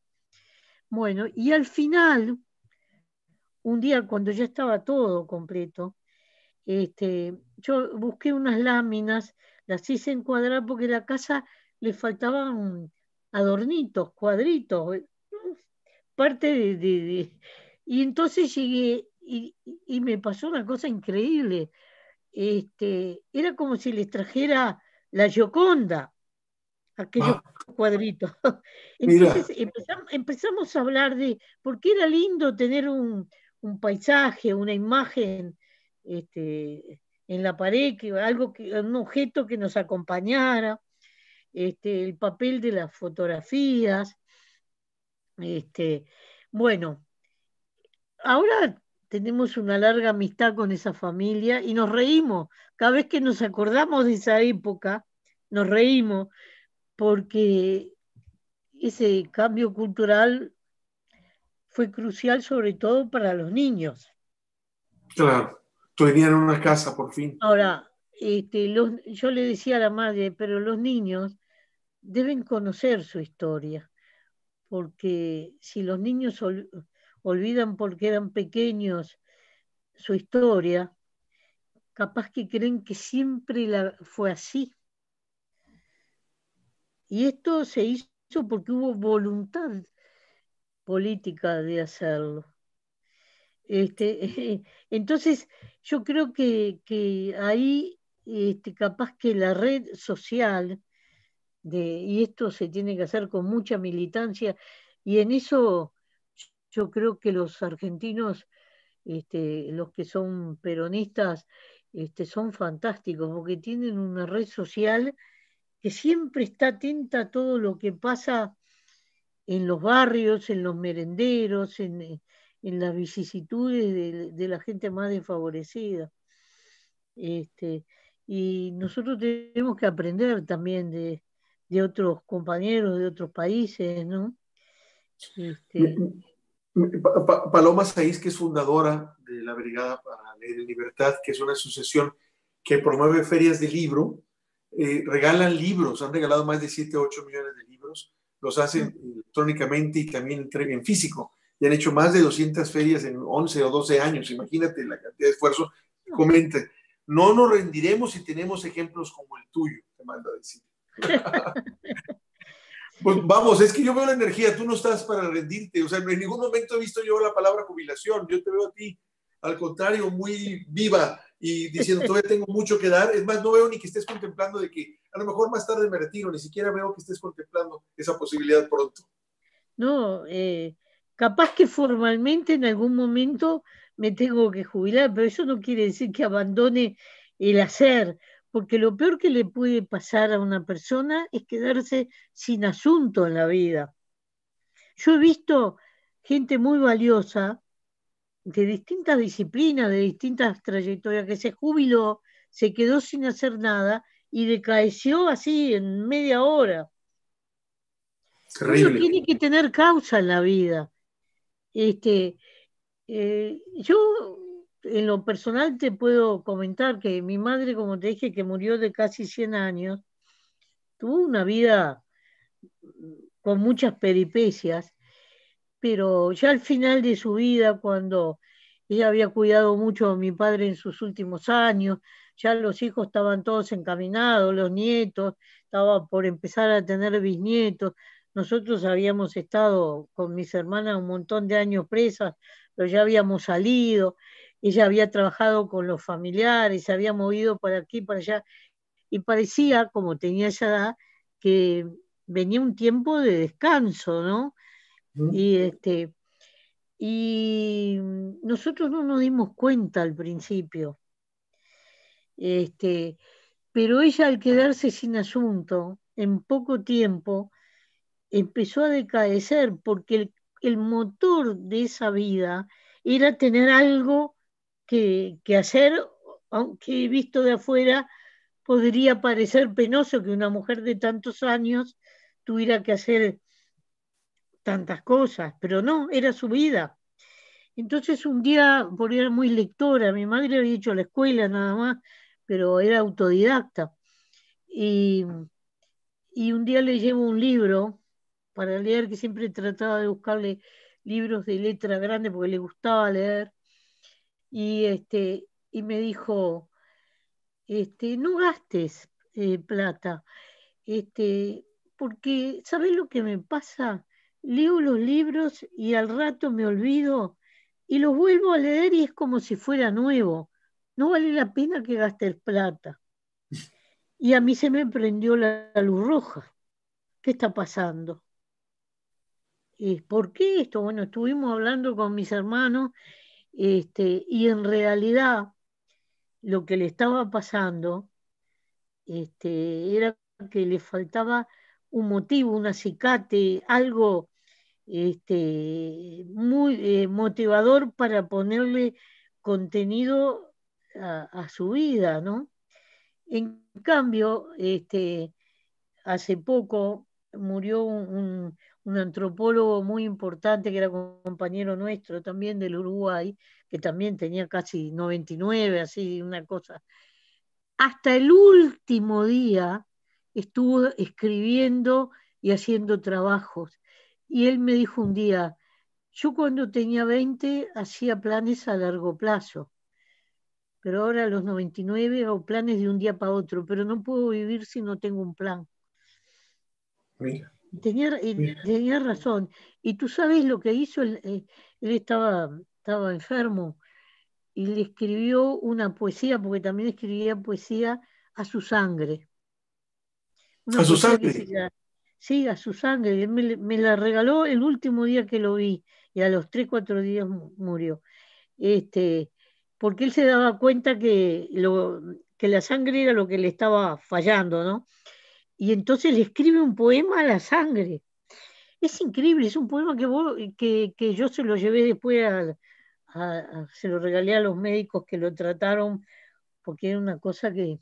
Bueno, y al final, un día cuando ya estaba todo completo, este, yo busqué unas láminas, las hice encuadrar porque a la casa le faltaban adornitos, cuadritos, parte de, de, de... Y entonces llegué y, y me pasó una cosa increíble. Este, era como si les trajera la Gioconda, aquellos ah, cuadritos. Entonces empezamos, empezamos a hablar de por qué era lindo tener un, un paisaje, una imagen este, en la pared, que, algo que, un objeto que nos acompañara, este, el papel de las fotografías. Este, bueno, ahora tenemos una larga amistad con esa familia y nos reímos. Cada vez que nos acordamos de esa época, nos reímos, porque ese cambio cultural fue crucial sobre todo para los niños. Claro, tenían una casa por fin. Ahora, este, los, yo le decía a la madre, pero los niños deben conocer su historia, porque si los niños ol, olvidan porque eran pequeños su historia, capaz que creen que siempre la, fue así. Y esto se hizo porque hubo voluntad política de hacerlo. Este, entonces, yo creo que, que ahí este, capaz que la red social... De, y esto se tiene que hacer con mucha militancia, y en eso yo creo que los argentinos, este, los que son peronistas, este, son fantásticos porque tienen una red social que siempre está atenta a todo lo que pasa en los barrios, en los merenderos, en, en las vicisitudes de, de la gente más desfavorecida. Este, y nosotros tenemos que aprender también de, de otros compañeros, de otros países, ¿no? Este... Paloma Saiz, que es fundadora de la Brigada para Leer en Libertad, que es una asociación que promueve ferias de libro, eh, regalan libros, han regalado más de siete u ocho millones de libros, los hacen electrónicamente y también en físico, y han hecho más de doscientas ferias en once o doce años, imagínate la cantidad de esfuerzo. Comenta, no nos rendiremos si tenemos ejemplos como el tuyo, te mando a decir. Pues vamos, es que yo veo la energía, tú no estás para rendirte, o sea, en ningún momento he visto yo la palabra jubilación, yo te veo a ti, al contrario, muy viva y diciendo, todavía tengo mucho que dar, es más, no veo ni que estés contemplando de que a lo mejor más tarde me retiro, ni siquiera veo que estés contemplando esa posibilidad pronto. No, eh, capaz que formalmente en algún momento me tengo que jubilar, pero eso no quiere decir que abandone el hacer, porque lo peor que le puede pasar a una persona es quedarse sin asunto en la vida. Yo he visto gente muy valiosa de distintas disciplinas, de distintas trayectorias, que se jubiló, se quedó sin hacer nada y decaeció así en media hora. Terrible. Uno tiene que tener causa en la vida. Este, eh, yo... En lo personal te puedo comentar que mi madre, como te dije, que murió de casi cien años, tuvo una vida con muchas peripecias, pero ya al final de su vida, cuando ella había cuidado mucho a mi padre en sus últimos años, ya los hijos estaban todos encaminados, los nietos, estaba por empezar a tener bisnietos, nosotros habíamos estado con mis hermanas un montón de años presas, pero ya habíamos salido. Ella había trabajado con los familiares, se había movido para aquí, para allá, y parecía, como tenía esa edad, que venía un tiempo de descanso, ¿no? Uh-huh. Y, este, y nosotros no nos dimos cuenta al principio. Este, pero ella, al quedarse sin asunto, en poco tiempo, empezó a decaecer, porque el, el motor de esa vida era tener algo Que, que hacer, aunque visto de afuera podría parecer penoso que una mujer de tantos años tuviera que hacer tantas cosas, pero no, era su vida. Entonces un día, porque era muy lectora, mi madre había hecho la escuela nada más, pero era autodidacta, y, y un día le llevo un libro para leer, que siempre trataba de buscarle libros de letra grande porque le gustaba leer. Y, este, y me dijo, este, no gastes eh, plata, este, porque ¿sabés lo que me pasa? Leo los libros y al rato me olvido y los vuelvo a leer y es como si fuera nuevo. No vale la pena que gastes plata. Y a mí se me prendió la, la luz roja. ¿Qué está pasando? ¿Y por qué esto? Bueno, estuvimos hablando con mis hermanos. Este, y en realidad lo que le estaba pasando este, era que le faltaba un motivo, un acicate, algo este, muy eh, motivador para ponerle contenido a, a su vida, ¿no? En cambio, este, hace poco murió un, un un antropólogo muy importante que era compañero nuestro también del Uruguay, que también tenía casi noventa y nueve, así una cosa. Hasta el último día estuvo escribiendo y haciendo trabajos. Y él me dijo un día, yo cuando tenía veinte hacía planes a largo plazo, pero ahora a los noventa y nueve hago planes de un día para otro, pero no puedo vivir si no tengo un plan. Mira. Tenía, tenía razón. Y tú sabes lo que hizo, él, él estaba, estaba enfermo y le escribió una poesía, porque también escribía poesía, a su sangre. Una ¿A su sangre? La, sí, a su sangre. Él me, me la regaló el último día que lo vi y a los tres, cuatro días murió. Este, porque él se daba cuenta que, lo, que la sangre era lo que le estaba fallando, ¿no? Y entonces le escribe un poema a la sangre. Es increíble, es un poema que, vos, que, que yo se lo llevé después, a, a, a, se lo regalé a los médicos que lo trataron, porque era una cosa que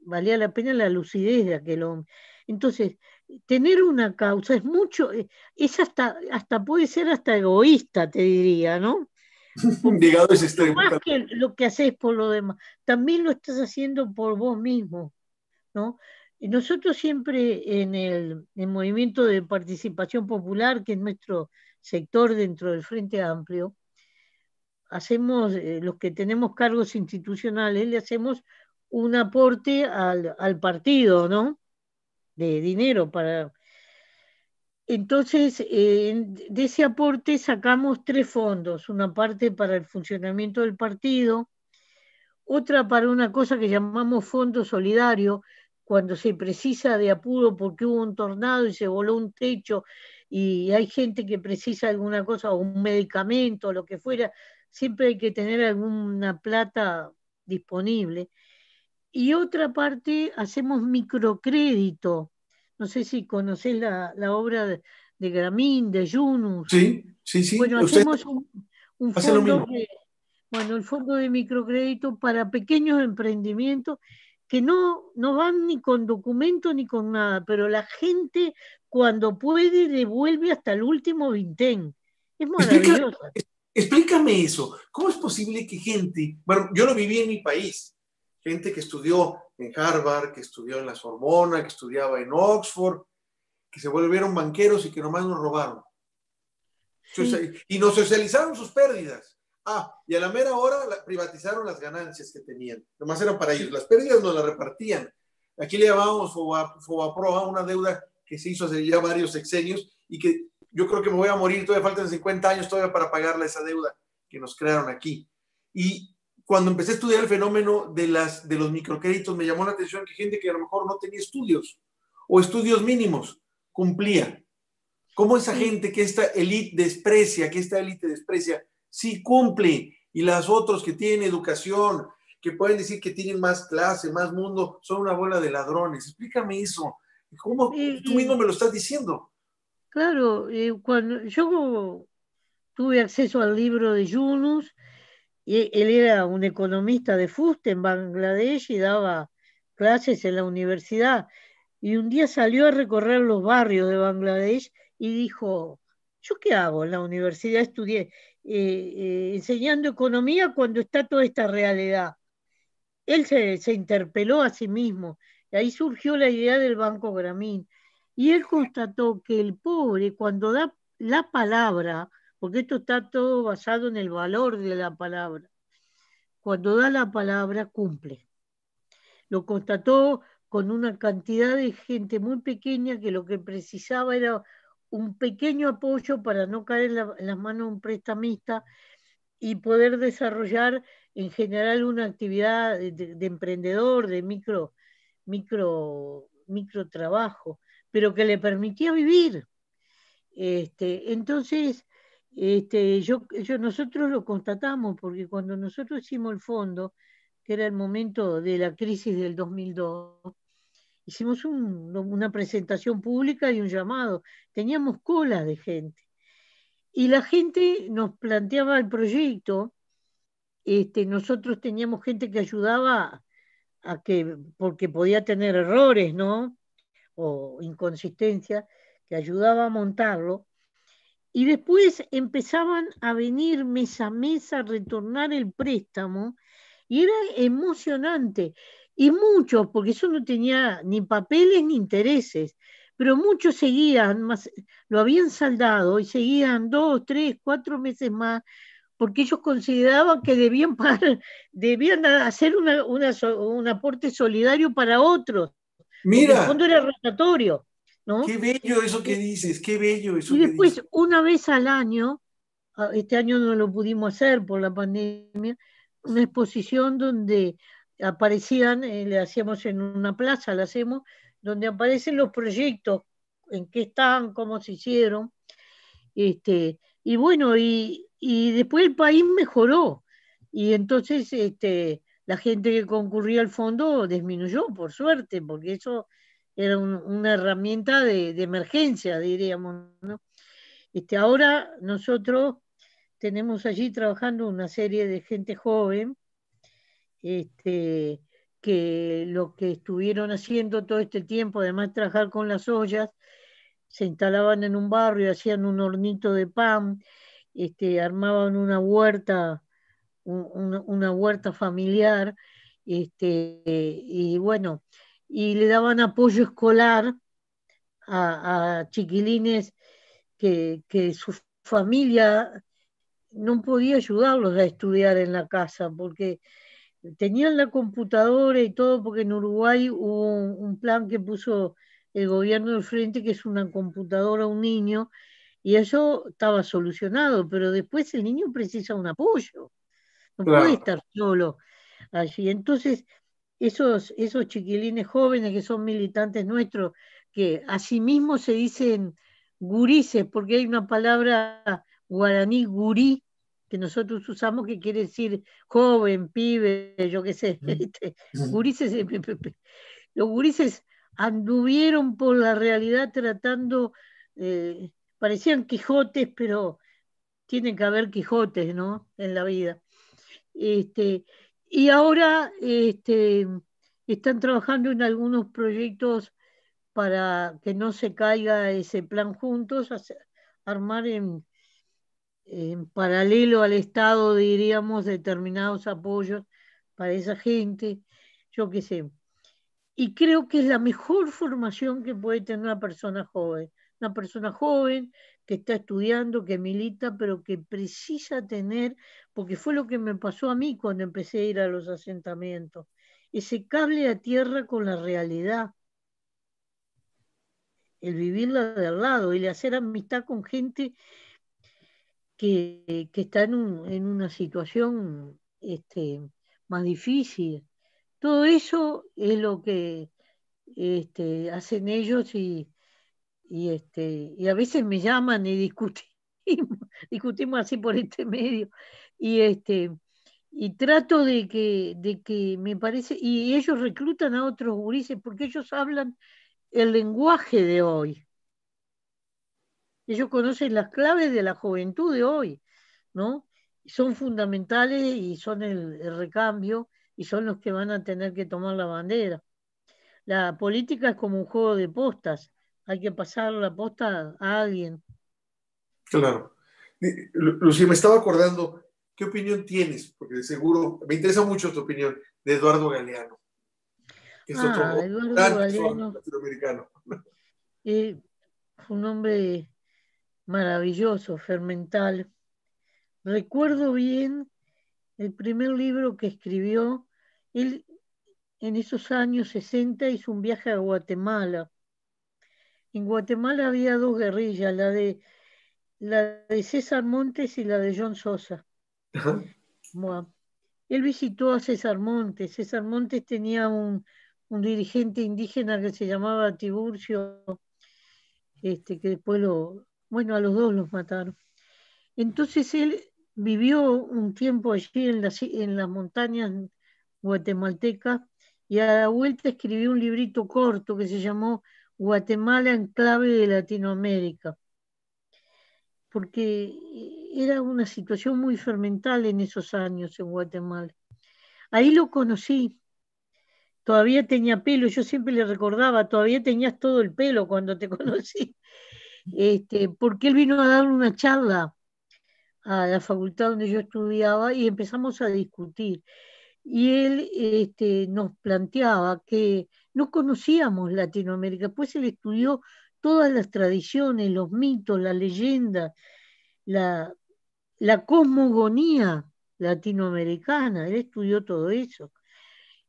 valía la pena la lucidez de aquel hombre. Entonces, tener una causa es mucho, es hasta, hasta puede ser hasta egoísta, te diría, ¿no? Llegado a ese extremo. Más que lo que haces por los demás, también lo estás haciendo por vos mismo, ¿no? Nosotros siempre en el, el movimiento de participación popular, que es nuestro sector dentro del Frente Amplio, hacemos, eh, los que tenemos cargos institucionales, le hacemos un aporte al, al partido, ¿no? De dinero para... Entonces, eh, de ese aporte sacamos tres fondos, una parte para el funcionamiento del partido, otra para una cosa que llamamos fondo solidario, cuando se precisa de apuro porque hubo un tornado y se voló un techo y hay gente que precisa alguna cosa, o un medicamento, o lo que fuera, siempre hay que tener alguna plata disponible. Y otra parte, hacemos microcrédito. No sé si conocés la, la obra de, de Gramín, de Yunus. Sí, sí, sí. Bueno, hacemos un, un fondo que, bueno, el fondo de microcrédito para pequeños emprendimientos que no, no van ni con documento ni con nada, pero la gente cuando puede devuelve hasta el último vintén. Es maravilloso. Explícame, explícame eso. ¿Cómo es posible que gente, bueno, yo lo viví en mi país, gente que estudió en Harvard, que estudió en la Sorbona, que estudiaba en Oxford, que se volvieron banqueros y que nomás nos robaron? Sí. Y nos socializaron sus pérdidas. Ah, y a la mera hora la, privatizaron las ganancias que tenían. Nomás eran para ellos. Las pérdidas nos las repartían. Aquí le llamábamos Fobaproa a una deuda que se hizo hace ya varios sexenios y que yo creo que me voy a morir, todavía faltan cincuenta años todavía para pagarle esa deuda que nos crearon aquí. Y cuando empecé a estudiar el fenómeno de, las, de los microcréditos, me llamó la atención que gente que a lo mejor no tenía estudios o estudios mínimos cumplía. ¿Cómo esa gente que esta élite desprecia, que esta élite desprecia, sí cumple, y las otros que tienen educación, que pueden decir que tienen más clase, más mundo, son una bola de ladrones? Explícame eso. ¿Cómo eh, tú mismo eh, me lo estás diciendo? Claro, eh, cuando yo tuve acceso al libro de Yunus, y él era un economista de Fuste en Bangladesh y daba clases en la universidad, y un día salió a recorrer los barrios de Bangladesh y dijo, ¿yo qué hago? En la universidad estudié Eh, eh, enseñando economía cuando está toda esta realidad. Él se, se interpeló a sí mismo, y ahí surgió la idea del Banco Gramín, y él constató que el pobre, cuando da la palabra, porque esto está todo basado en el valor de la palabra, cuando da la palabra cumple. Lo constató con una cantidad de gente muy pequeña que lo que precisaba era un pequeño apoyo para no caer en, la, en las manos de un prestamista y poder desarrollar en general una actividad de, de, de emprendedor, de micro, micro, micro trabajo, pero que le permitía vivir. Este, entonces, este, yo, yo, nosotros lo constatamos, porque cuando nosotros hicimos el fondo, que era el momento de la crisis del dos mil dos, hicimos un, una presentación pública y un llamado. Teníamos colas de gente. Y la gente nos planteaba el proyecto. Este, nosotros teníamos gente que ayudaba a que, porque podía tener errores, ¿no? O inconsistencias, que ayudaba a montarlo. Y después empezaban a venir mes a mes a retornar el préstamo. Y era emocionante. Y muchos, porque eso no tenía ni papeles ni intereses, pero muchos seguían, más, lo habían saldado y seguían dos, tres, cuatro meses más, porque ellos consideraban que debían, pagar, debían hacer una, una, un aporte solidario para otros. Mira, en el fondo era rotatorio, ¿no? Qué bello eso que dices, qué bello eso. Y después, que dices. Una vez al año, este año no lo pudimos hacer por la pandemia, una exposición donde aparecían, eh, le hacíamos en una plaza, la hacemos, donde aparecen los proyectos, en qué están, cómo se hicieron. Este, y bueno, y, y después el país mejoró. Y entonces este, la gente que concurría al fondo disminuyó, por suerte, porque eso era un, una herramienta de, de emergencia, diríamos, ¿no? Este, ahora nosotros tenemos allí trabajando una serie de gente joven este, que lo que estuvieron haciendo todo este tiempo, además de trabajar con las ollas, se instalaban en un barrio, hacían un hornito de pan, este, armaban una huerta, un, una, una huerta familiar, este, y bueno, y le daban apoyo escolar a, a chiquilines que, que su familia no podía ayudarlos a estudiar en la casa, porque tenían la computadora y todo, porque en Uruguay hubo un, un plan que puso el gobierno del frente, que es una computadora a un niño, y eso estaba solucionado, pero después el niño precisa un apoyo, no claro. puede estar solo allí. Entonces, esos, esos chiquilines jóvenes que son militantes nuestros, que asimismo se dicen gurises, porque hay una palabra guaraní, gurí, que nosotros usamos que quiere decir joven, pibe, yo qué sé. Este, gurises, los gurises anduvieron por la realidad tratando, eh, parecían Quijotes, pero tienen que haber Quijotes, ¿no?, en la vida. Este, y ahora este, están trabajando en algunos proyectos para que no se caiga ese plan juntos, hacer, armar en, en paralelo al Estado, diríamos, determinados apoyos para esa gente, yo qué sé. Y creo que es la mejor formación que puede tener una persona joven. Una persona joven que está estudiando, que milita, pero que precisa tener, porque fue lo que me pasó a mí cuando empecé a ir a los asentamientos, ese cable a tierra con la realidad. El vivirla de al lado, el hacer amistad con gente que, que está en, un, en una situación este, más difícil. Todo eso es lo que este, hacen ellos y, y, este, y a veces me llaman y discutimos, discutimos así por este medio. Y, este, y trato de que, de que me parece, y ellos reclutan a otros gurises porque ellos hablan el lenguaje de hoy. Ellos conocen las claves de la juventud de hoy, ¿no? Son fundamentales y son el, el recambio. Y son los que van a tener que tomar la bandera. La política es como un juego de postas, hay que pasar la posta a alguien. Claro. Lucía, me estaba acordando, ¿qué opinión tienes? Porque de seguro, me interesa mucho tu opinión, de Eduardo Galeano. Es ah, otro Eduardo Galeano, latinoamericano. Eh, fue un hombre maravilloso, fermental. Recuerdo bien el primer libro que escribió, él en esos años sesenta hizo un viaje a Guatemala. En Guatemala había dos guerrillas, la de, la de César Montes y la de John Sosa. Uh-huh. Bueno, él visitó a César Montes. César Montes tenía un, un dirigente indígena que se llamaba Tiburcio, este, que después lo... Bueno, a los dos los mataron. Entonces él... vivió un tiempo allí en las, en las montañas guatemaltecas y a la vuelta escribió un librito corto que se llamó Guatemala en clave de Latinoamérica, porque era una situación muy fermental en esos años en Guatemala. Ahí lo conocí, todavía tenía pelo, yo siempre le recordaba, todavía tenías todo el pelo cuando te conocí, este, porque él vino a dar una charla a la facultad donde yo estudiaba y empezamos a discutir. Y él este, nos planteaba que no conocíamos Latinoamérica, pues él estudió todas las tradiciones, los mitos, las leyendas, la, la cosmogonía latinoamericana, él estudió todo eso.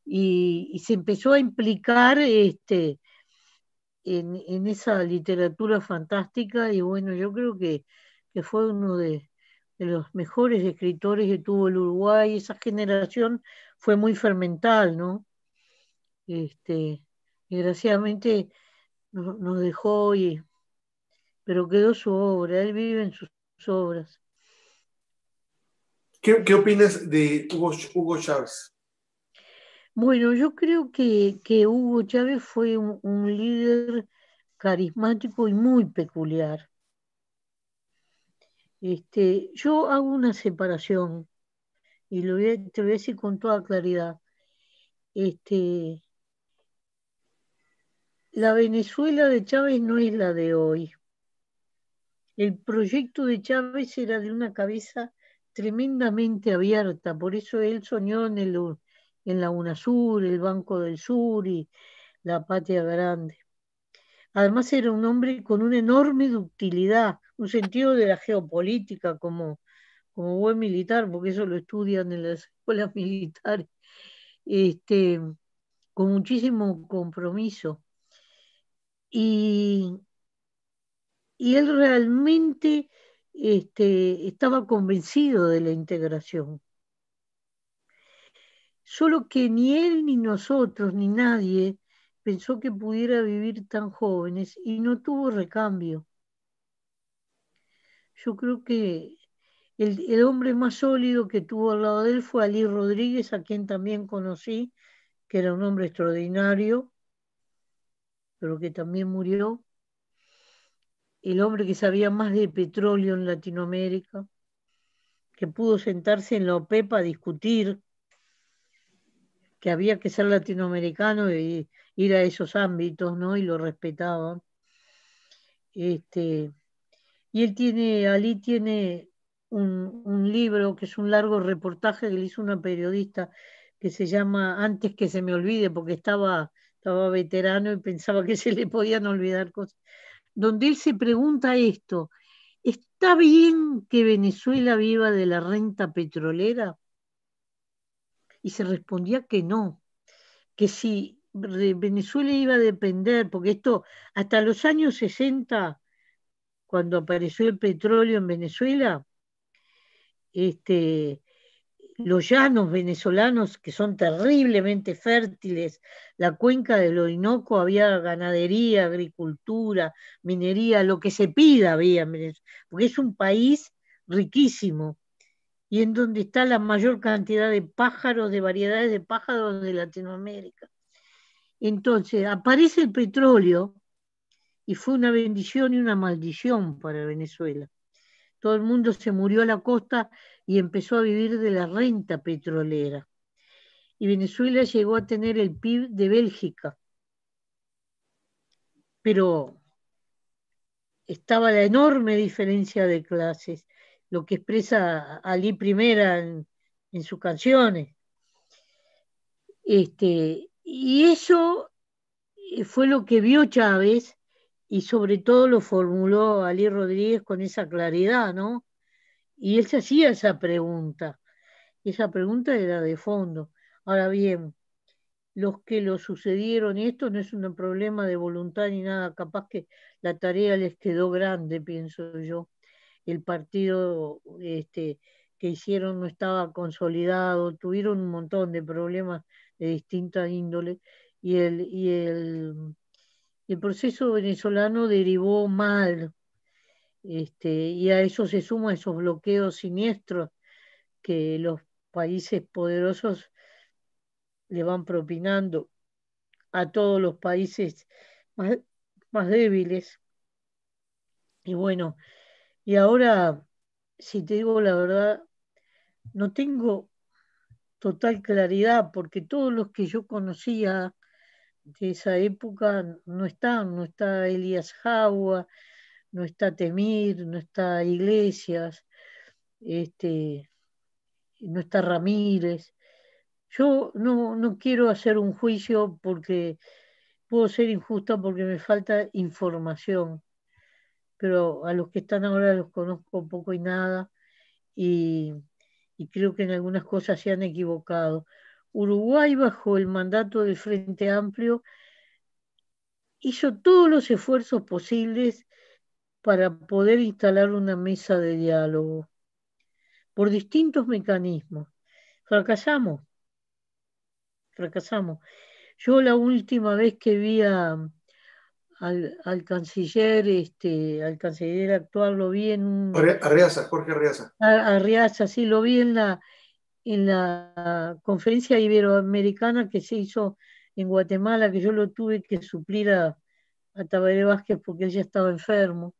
Y, y se empezó a implicar este, en, en esa literatura fantástica y bueno, yo creo que, que fue uno de... de los mejores escritores que tuvo el Uruguay. Esa generación fue muy fermental, ¿no? Este, desgraciadamente no, nos dejó, y, pero quedó su obra, él vive en sus, sus obras. ¿Qué, qué opinas de Hugo, Hugo Chávez? Bueno, yo creo que, que Hugo Chávez fue un, un líder carismático y muy peculiar. Este, yo hago una separación y lo voy a, te voy a decir con toda claridad. Este, la Venezuela de Chávez no es la de hoy. El proyecto de Chávez era de una cabeza tremendamente abierta, por eso él soñó en, el, en la UNASUR, el Banco del Sur y la Patria Grande. Además era un hombre con una enorme ductilidad, un sentido de la geopolítica como, como buen militar, porque eso lo estudian en las escuelas militares, este, con muchísimo compromiso. Y, y él realmente... Este, estaba convencido de la integración. Solo que ni él, ni nosotros, ni nadie pensó que pudiera vivir tan jóvenes y no tuvo recambio. Yo creo que el, el hombre más sólido que tuvo al lado de él fue Alí Rodríguez, a quien también conocí, que era un hombre extraordinario, pero que también murió. El hombre que sabía más de petróleo en Latinoamérica, que pudo sentarse en la OPEP a discutir que había que ser latinoamericano e ir a esos ámbitos, ¿no? Y lo respetaban. Este, y él tiene, Alí tiene un, un libro que es un largo reportaje que le hizo una periodista que se llama Antes que se me olvide, porque estaba, estaba veterano y pensaba que se le podían olvidar cosas, donde él se pregunta esto: ¿está bien que Venezuela viva de la renta petrolera? Y se respondía que no, que si Venezuela iba a depender, porque esto hasta los años sesenta, cuando apareció el petróleo en Venezuela, este, los llanos venezolanos, que son terriblemente fértiles, la cuenca del Orinoco, había ganadería, agricultura, minería, lo que se pida había en Venezuela, porque es un país riquísimo, y en donde está la mayor cantidad de pájaros, de variedades de pájaros de Latinoamérica. Entonces, aparece el petróleo, y fue una bendición y una maldición para Venezuela. Todo el mundo se murió a la costa y empezó a vivir de la renta petrolera. Y Venezuela llegó a tener el P I B de Bélgica. Pero estaba la enorme diferencia de clases, lo que expresa Alí Primera en, en sus canciones. Este, y eso fue lo que vio Chávez, y sobre todo lo formuló Alí Rodríguez con esa claridad, ¿no? Y él se hacía esa pregunta, esa pregunta era de fondo. Ahora bien, los que lo sucedieron, esto no es un problema de voluntad ni nada, capaz que la tarea les quedó grande, pienso yo. El partido este, que hicieron no estaba consolidado, tuvieron un montón de problemas de distinta índole, y el, y el, el proceso venezolano derivó mal. Este, y a eso se suma esos bloqueos siniestros que los países poderosos le van propinando a todos los países más, más débiles. Y bueno, y ahora, si te digo la verdad, no tengo total claridad, porque todos los que yo conocía de esa época no están, no está Elías Jaua, no está Temir, no está Iglesias, este, no está Ramírez. Yo no, no quiero hacer un juicio porque puedo ser injusta, porque me falta información, pero a los que están ahora los conozco poco y nada, y, y creo que en algunas cosas se han equivocado. Uruguay, bajo el mandato del Frente Amplio, hizo todos los esfuerzos posibles para poder instalar una mesa de diálogo, por distintos mecanismos. Fracasamos, fracasamos. Yo la última vez que vi a, al, al canciller, este, al canciller actual lo vi en... Arriaza, Jorge Arriaza. Arriaza, sí, lo vi en la, en la conferencia iberoamericana que se hizo en Guatemala, que yo lo tuve que suplir a, a Tabaré Vázquez porque ella estaba enfermo.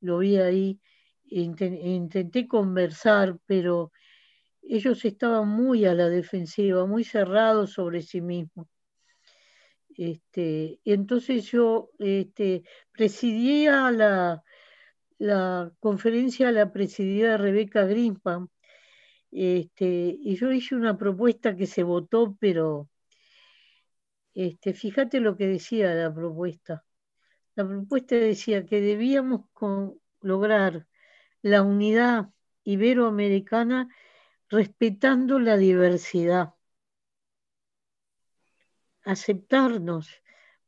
Lo vi ahí, intenté conversar, pero ellos estaban muy a la defensiva, muy cerrados sobre sí mismos. Este, entonces yo este, presidía la, la conferencia, la presidía Rebeca Greenspan, este, y yo hice una propuesta que se votó, pero este, fíjate lo que decía la propuesta. La propuesta decía que debíamos con, lograr la unidad iberoamericana respetando la diversidad. Aceptarnos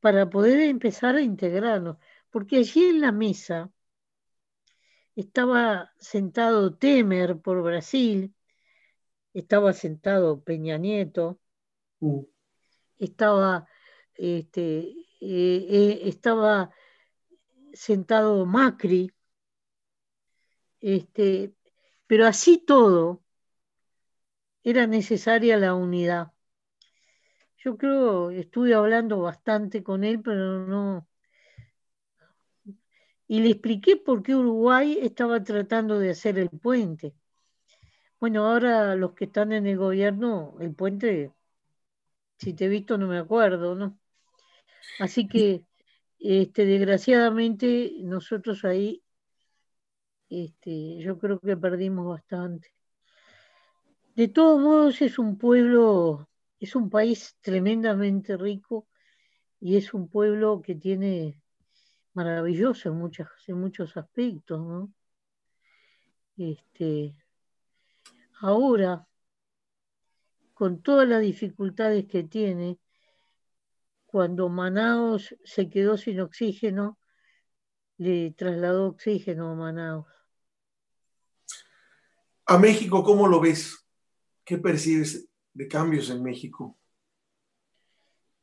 para poder empezar a integrarnos. Porque allí en la mesa estaba sentado Temer por Brasil, estaba sentado Peña Nieto, uh. estaba, este, eh, eh, estaba sentado Macri, este, pero así todo era necesaria la unidad. Yo creo, estuve hablando bastante con él, pero no... Y le expliqué por qué Uruguay estaba tratando de hacer el puente. Bueno, ahora los que están en el gobierno, el puente, si te he visto no me acuerdo, ¿no? Así que, este, desgraciadamente, nosotros ahí, este, yo creo que perdimos bastante. De todos modos, es un pueblo... Es un país tremendamente rico y es un pueblo que tiene maravilloso en, muchas, en muchos aspectos, ¿no? Este, ahora, con todas las dificultades que tiene, cuando Manaos se quedó sin oxígeno, le trasladó oxígeno a Manaos. A México, ¿cómo lo ves? ¿Qué percibes de cambios en México?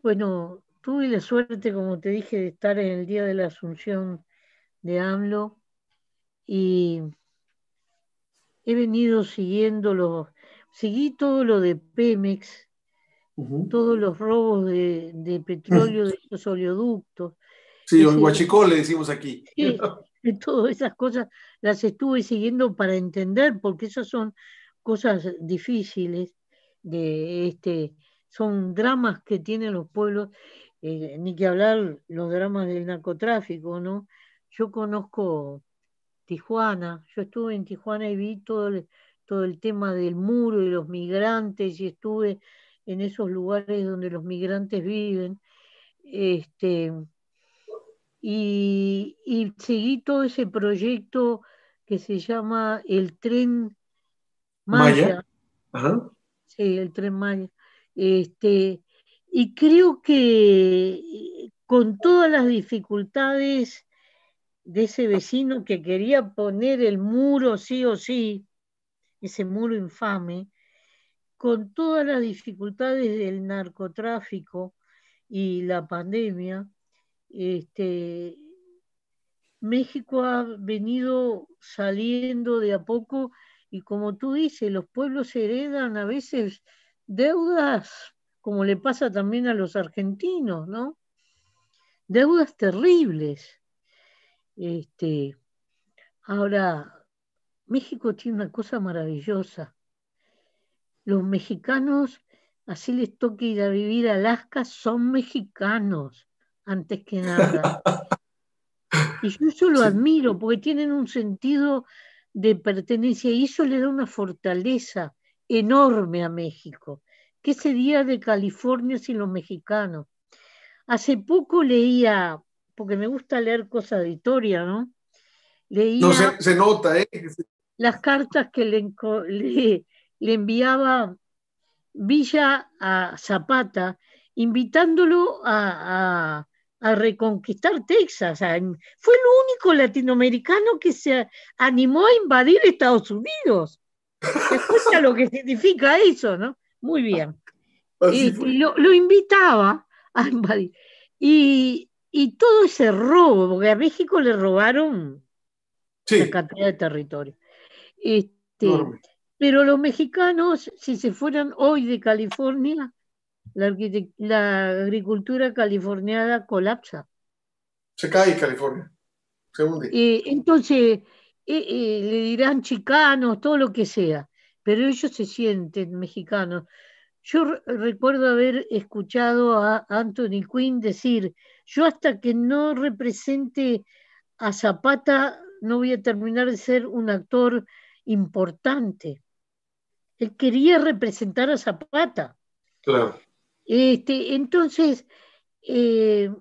Bueno, tuve la suerte, como te dije, de estar en el día de la asunción de AMLO y he venido siguiendo los... Seguí todo lo de Pemex, uh-huh. todos los robos de, de petróleo de esos oleoductos. Sí, o el huachicol le decimos aquí. Sí, todas esas cosas las estuve siguiendo para entender, porque esas son cosas difíciles. De este, son dramas que tienen los pueblos, eh, ni que hablar los dramas del narcotráfico, ¿no? Yo conozco Tijuana, yo estuve en Tijuana y vi todo el, todo el tema del muro y los migrantes, y estuve en esos lugares donde los migrantes viven, este, y, y seguí todo ese proyecto que se llama el Tren Maya. Maya. Ajá. Sí, el Tren Maya. Este, y creo que con todas las dificultades de ese vecino que quería poner el muro sí o sí, ese muro infame, con todas las dificultades del narcotráfico y la pandemia, este, México ha venido saliendo de a poco. Y como tú dices, los pueblos heredan a veces deudas, como le pasa también a los argentinos, ¿no? Deudas terribles. Este, ahora, México tiene una cosa maravillosa. Los mexicanos, así les toque ir a vivir a Alaska, son mexicanos, antes que nada. Y yo eso lo admiro, porque tienen un sentido... de pertenencia, y eso le da una fortaleza enorme a México. ¿Qué sería de California sin los mexicanos? Hace poco leía, porque me gusta leer cosas de historia, ¿no? Leía no, se, se nota, ¿eh? Las cartas que le, le, le enviaba Villa a Zapata, invitándolo a... a a reconquistar Texas. Fue el único latinoamericano que se animó a invadir Estados Unidos. Después a lo que significa eso, ¿no? Muy bien. Eh, lo, lo invitaba a invadir. Y Y todo ese robo, porque a México le robaron sí. la cantidad de territorio. Este, pero los mexicanos, si se fueran hoy de California, la, la agricultura californiana colapsa. Se cae California, se hunde. Eh, entonces, eh, eh, le dirán chicanos, todo lo que sea, pero ellos se sienten mexicanos. Yo re- recuerdo haber escuchado a Anthony Quinn decir: yo hasta que no represente a Zapata no voy a terminar de ser un actor importante. Él quería representar a Zapata. Claro. Este, entonces, eh,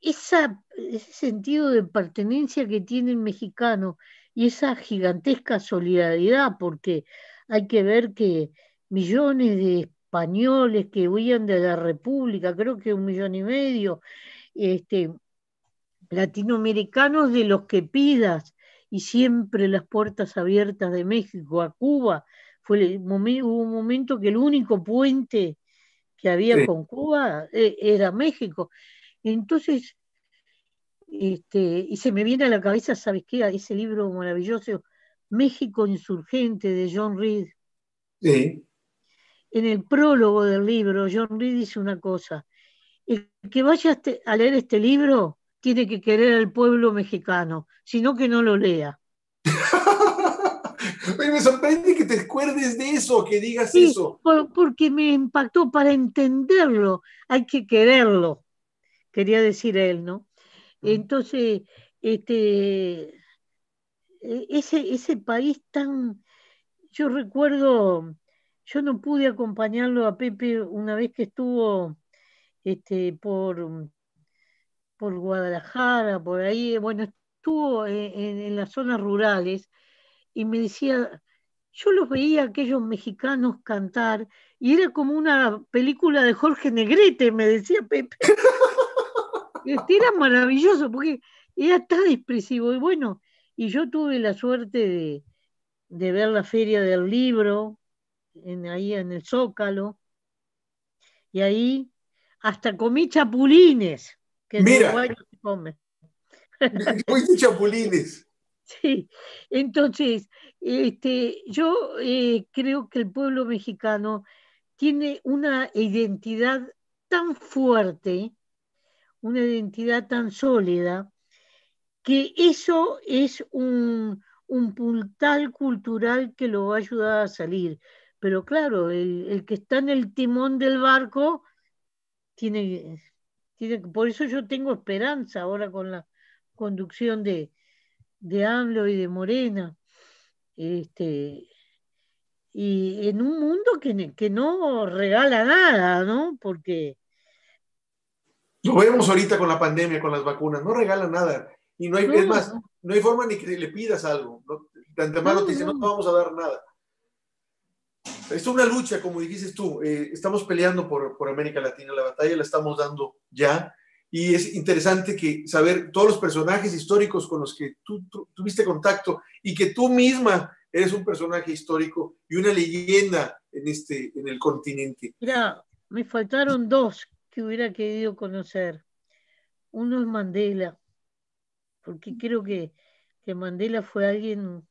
esa, ese sentido de pertenencia que tiene el mexicano y esa gigantesca solidaridad, porque hay que ver que millones de españoles que huían de la República, creo que un millón y medio, este, latinoamericanos de los que pidas, y siempre las puertas abiertas de México a Cuba. Fue el momen- hubo un momento que el único puente que había sí. con Cuba eh, era México. Entonces, este, y se me viene a la cabeza, ¿sabes qué? Ese libro maravilloso, México Insurgente, de John Reed. Sí. En el prólogo del libro, John Reed dice una cosa: el que vaya a leer este libro tiene que querer al pueblo mexicano, sino que no lo lea. Me sorprende que te acuerdes de eso, que digas sí, eso. Por, porque me impactó. Para entenderlo hay que quererlo, quería decir él, ¿no? Entonces, este, ese, ese país tan... Yo recuerdo, yo no pude acompañarlo a Pepe una vez que estuvo este, por... por Guadalajara, por ahí, bueno, estuvo en, en, en las zonas rurales y me decía, yo los veía a aquellos mexicanos cantar y era como una película de Jorge Negrete, me decía Pepe. Este, era maravilloso porque era tan expresivo y bueno, y yo tuve la suerte de, de ver la Feria del Libro en, ahí en el Zócalo y ahí hasta comí chapulines. Mira, muy chapulines. Sí, entonces este, yo eh, creo que el pueblo mexicano tiene una identidad tan fuerte, una identidad tan sólida, que eso es un, un puntal cultural que lo va a ayudar a salir. Pero claro, el, el que está en el timón del barco tiene... Por eso yo tengo esperanza ahora con la conducción de, de AMLO y de Morena. Este, y en un mundo que, que no regala nada, ¿no? Porque... Lo vemos ahorita con la pandemia, con las vacunas, no regala nada. Y no hay, no, es más, no, no hay forma ni que le pidas algo. ¿No? De antemano no, te dicen, no. no te vamos a dar nada. Es una lucha, como dices tú, eh, estamos peleando por, por América Latina, la batalla la estamos dando ya, y es interesante que saber todos los personajes históricos con los que tú, tú tuviste contacto y que tú misma eres un personaje histórico y una leyenda en, este, en el continente. Mira, me faltaron dos que hubiera querido conocer. Uno es Mandela, porque creo que, que Mandela fue alguien,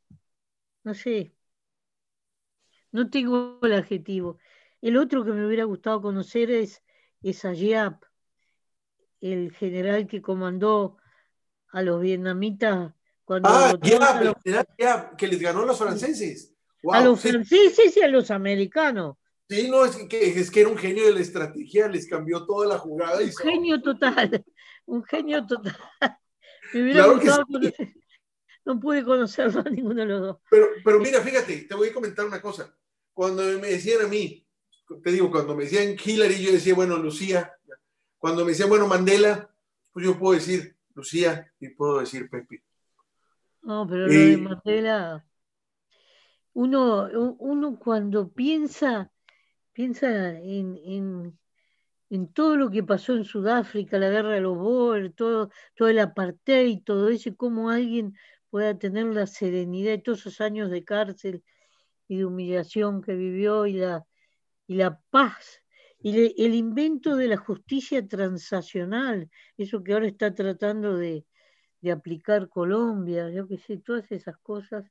no sé, no tengo el adjetivo. El otro que me hubiera gustado conocer es, es Ayap, el general que comandó a los vietnamitas. Cuando ah, Ayap, los... el general Ayap, que les ganó a los franceses. Wow, a los sí. franceses y a los americanos. Sí, no, es que, es que era un genio de la estrategia, les cambió toda la jugada. Un y genio so... total, un genio total. Me hubiera claro gustado sí. conocer. No pude conocerlo a ninguno de los dos. Pero, pero mira, fíjate, te voy a comentar una cosa. Cuando me decían a mí, te digo, cuando me decían Hillary, yo decía, bueno, Lucía. Cuando me decían, bueno, Mandela, pues yo puedo decir Lucía y puedo decir Pepe. No, pero eh, lo de Mandela, uno, uno cuando piensa, piensa en, en, en todo lo que pasó en Sudáfrica, la guerra de los Boer, todo, todo el apartheid, todo eso, y cómo alguien pueda tener la serenidad de todos esos años de cárcel y de humillación que vivió y la, y la paz Y le, el invento de la justicia transaccional, eso que ahora está tratando de, de aplicar Colombia, yo qué sé, todas esas cosas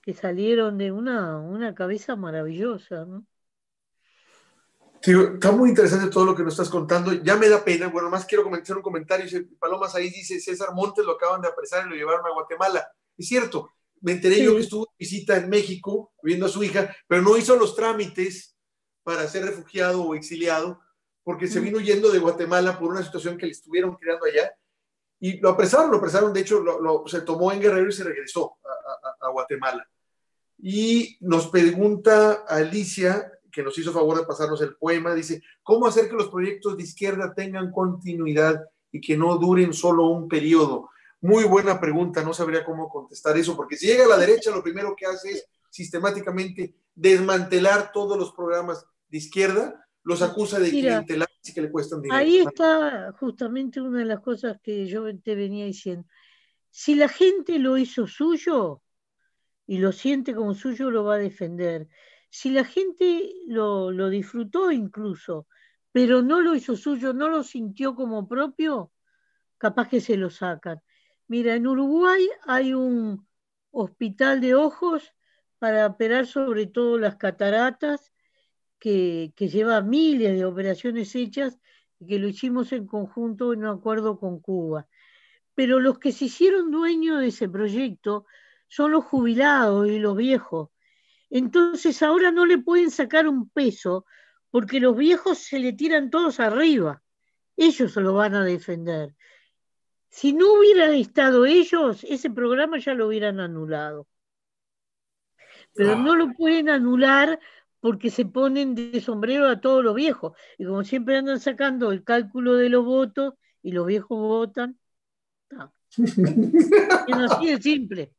que salieron de una, una cabeza maravillosa, ¿no? Sí, está muy interesante todo lo que nos estás contando. Ya me da pena, bueno, más quiero comentar un comentario. Palomas ahí dice, César Montes lo acaban de apresar y lo llevaron a Guatemala. Es cierto, me enteré sí. yo que estuvo de visita en México, viendo a su hija, pero no hizo los trámites para ser refugiado o exiliado, porque se vino yendo de Guatemala por una situación que le estuvieron creando allá, y lo apresaron, lo apresaron, de hecho, lo, lo, se tomó en Guerrero y se regresó a, a, a Guatemala. Y nos pregunta Alicia, que nos hizo favor de pasarnos el poema, dice, ¿cómo hacer que los proyectos de izquierda tengan continuidad y que no duren solo un periodo? Muy buena pregunta, no sabría cómo contestar eso, porque si llega a la derecha, lo primero que hace es sistemáticamente desmantelar todos los programas de izquierda, los acusa de clientelares y que le cuestan dinero. Ahí está justamente una de las cosas que yo te venía diciendo. Si la gente lo hizo suyo y lo siente como suyo, lo va a defender. Si la gente lo, lo disfrutó incluso, pero no lo hizo suyo, no lo sintió como propio, capaz que se lo sacan. Mira, en Uruguay hay un hospital de ojos para operar sobre todo las cataratas, que, que lleva miles de operaciones hechas, y que lo hicimos en conjunto en un acuerdo con Cuba. Pero los que se hicieron dueños de ese proyecto son los jubilados y los viejos. Entonces ahora no le pueden sacar un peso porque los viejos se le tiran todos arriba. Ellos lo van a defender. Si no hubieran estado ellos, ese programa ya lo hubieran anulado. Pero no lo pueden anular porque se ponen de sombrero a todos los viejos. Y como siempre andan sacando el cálculo de los votos y los viejos votan, no. Es así de simple.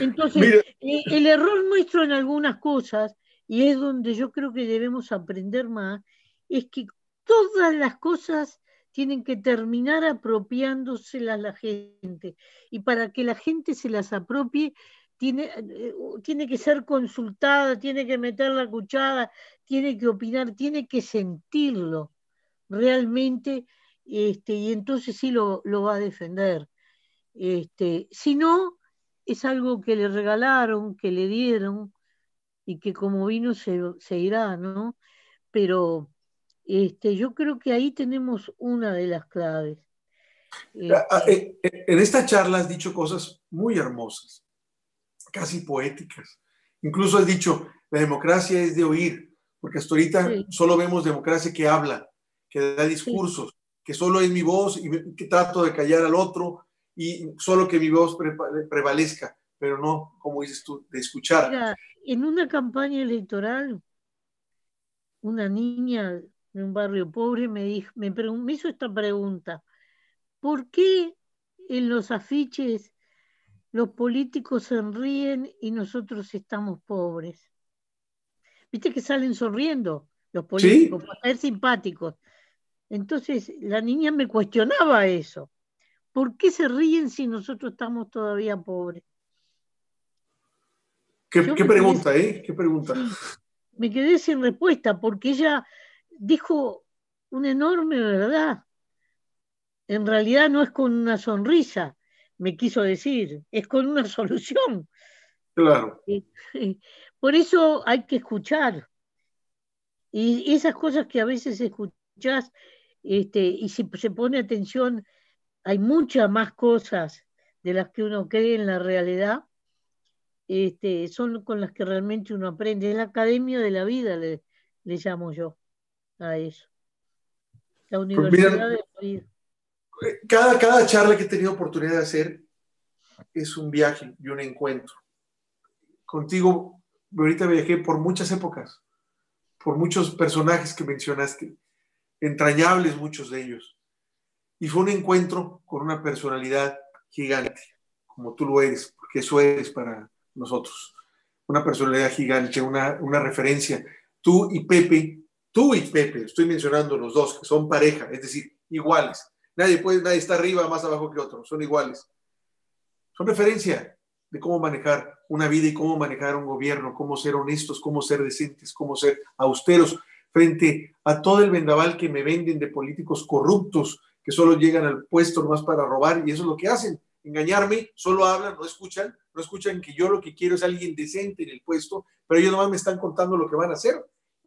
Entonces, eh, el error nuestro en algunas cosas, y es donde yo creo que debemos aprender más, es que todas las cosas tienen que terminar apropiándoselas la gente, y para que la gente se las apropie tiene, eh, tiene que ser consultada, tiene que meter la cuchara, tiene que opinar, tiene que sentirlo realmente, este, y entonces sí lo, lo va a defender. Este, si no, es algo que le regalaron, que le dieron, y que como vino se, se irá, ¿no? Pero este, yo creo que ahí tenemos una de las claves. Este, en esta charla has dicho cosas muy hermosas, casi poéticas. Incluso has dicho, la democracia es de oír, porque hasta ahorita sí. solo vemos democracia que habla, que da discursos, sí. que solo es mi voz y que trato de callar al otro, y solo que mi voz prevalezca, pero no, como dices tú, de escuchar. Mira, en una campaña electoral, una niña de un barrio pobre me, dijo, me, me hizo esta pregunta, ¿por qué en los afiches los políticos sonríen y nosotros estamos pobres? Viste que salen sonriendo los políticos, ¿sí?, para ser simpáticos. Entonces la niña me cuestionaba eso. ¿Por qué se ríen si nosotros estamos todavía pobres? Qué, qué pregunta, quedé, ¿eh? Qué pregunta. Me quedé sin respuesta porque ella dijo una enorme verdad. En realidad no es con una sonrisa, me quiso decir, es con una solución. Claro. Por eso hay que escuchar. Y esas cosas que a veces escuchás, este, y si se pone atención... Hay muchas más cosas de las que uno cree en la realidad, este, son con las que realmente uno aprende. Es la academia de la vida, le, le llamo yo a eso. La universidad pues mira, de la vida. Cada, cada charla que he tenido oportunidad de hacer es un viaje y un encuentro. Contigo, ahorita viajé por muchas épocas, por muchos personajes que mencionaste, entrañables muchos de ellos. Y fue un encuentro con una personalidad gigante, como tú lo eres, porque eso eres para nosotros. Una personalidad gigante, una, una referencia. Tú y Pepe, tú y Pepe, estoy mencionando los dos, que son pareja, es decir, iguales. Nadie puede, nadie está arriba, más abajo que otro, son iguales. Son referencia de cómo manejar una vida y cómo manejar un gobierno, cómo ser honestos, cómo ser decentes, cómo ser austeros. frente a todo el vendaval que me venden de políticos corruptos que solo llegan al puesto nomás para robar, y eso es lo que hacen, engañarme, solo hablan, no escuchan, no escuchan que yo lo que quiero es alguien decente en el puesto, pero ellos nomás me están contando lo que van a hacer,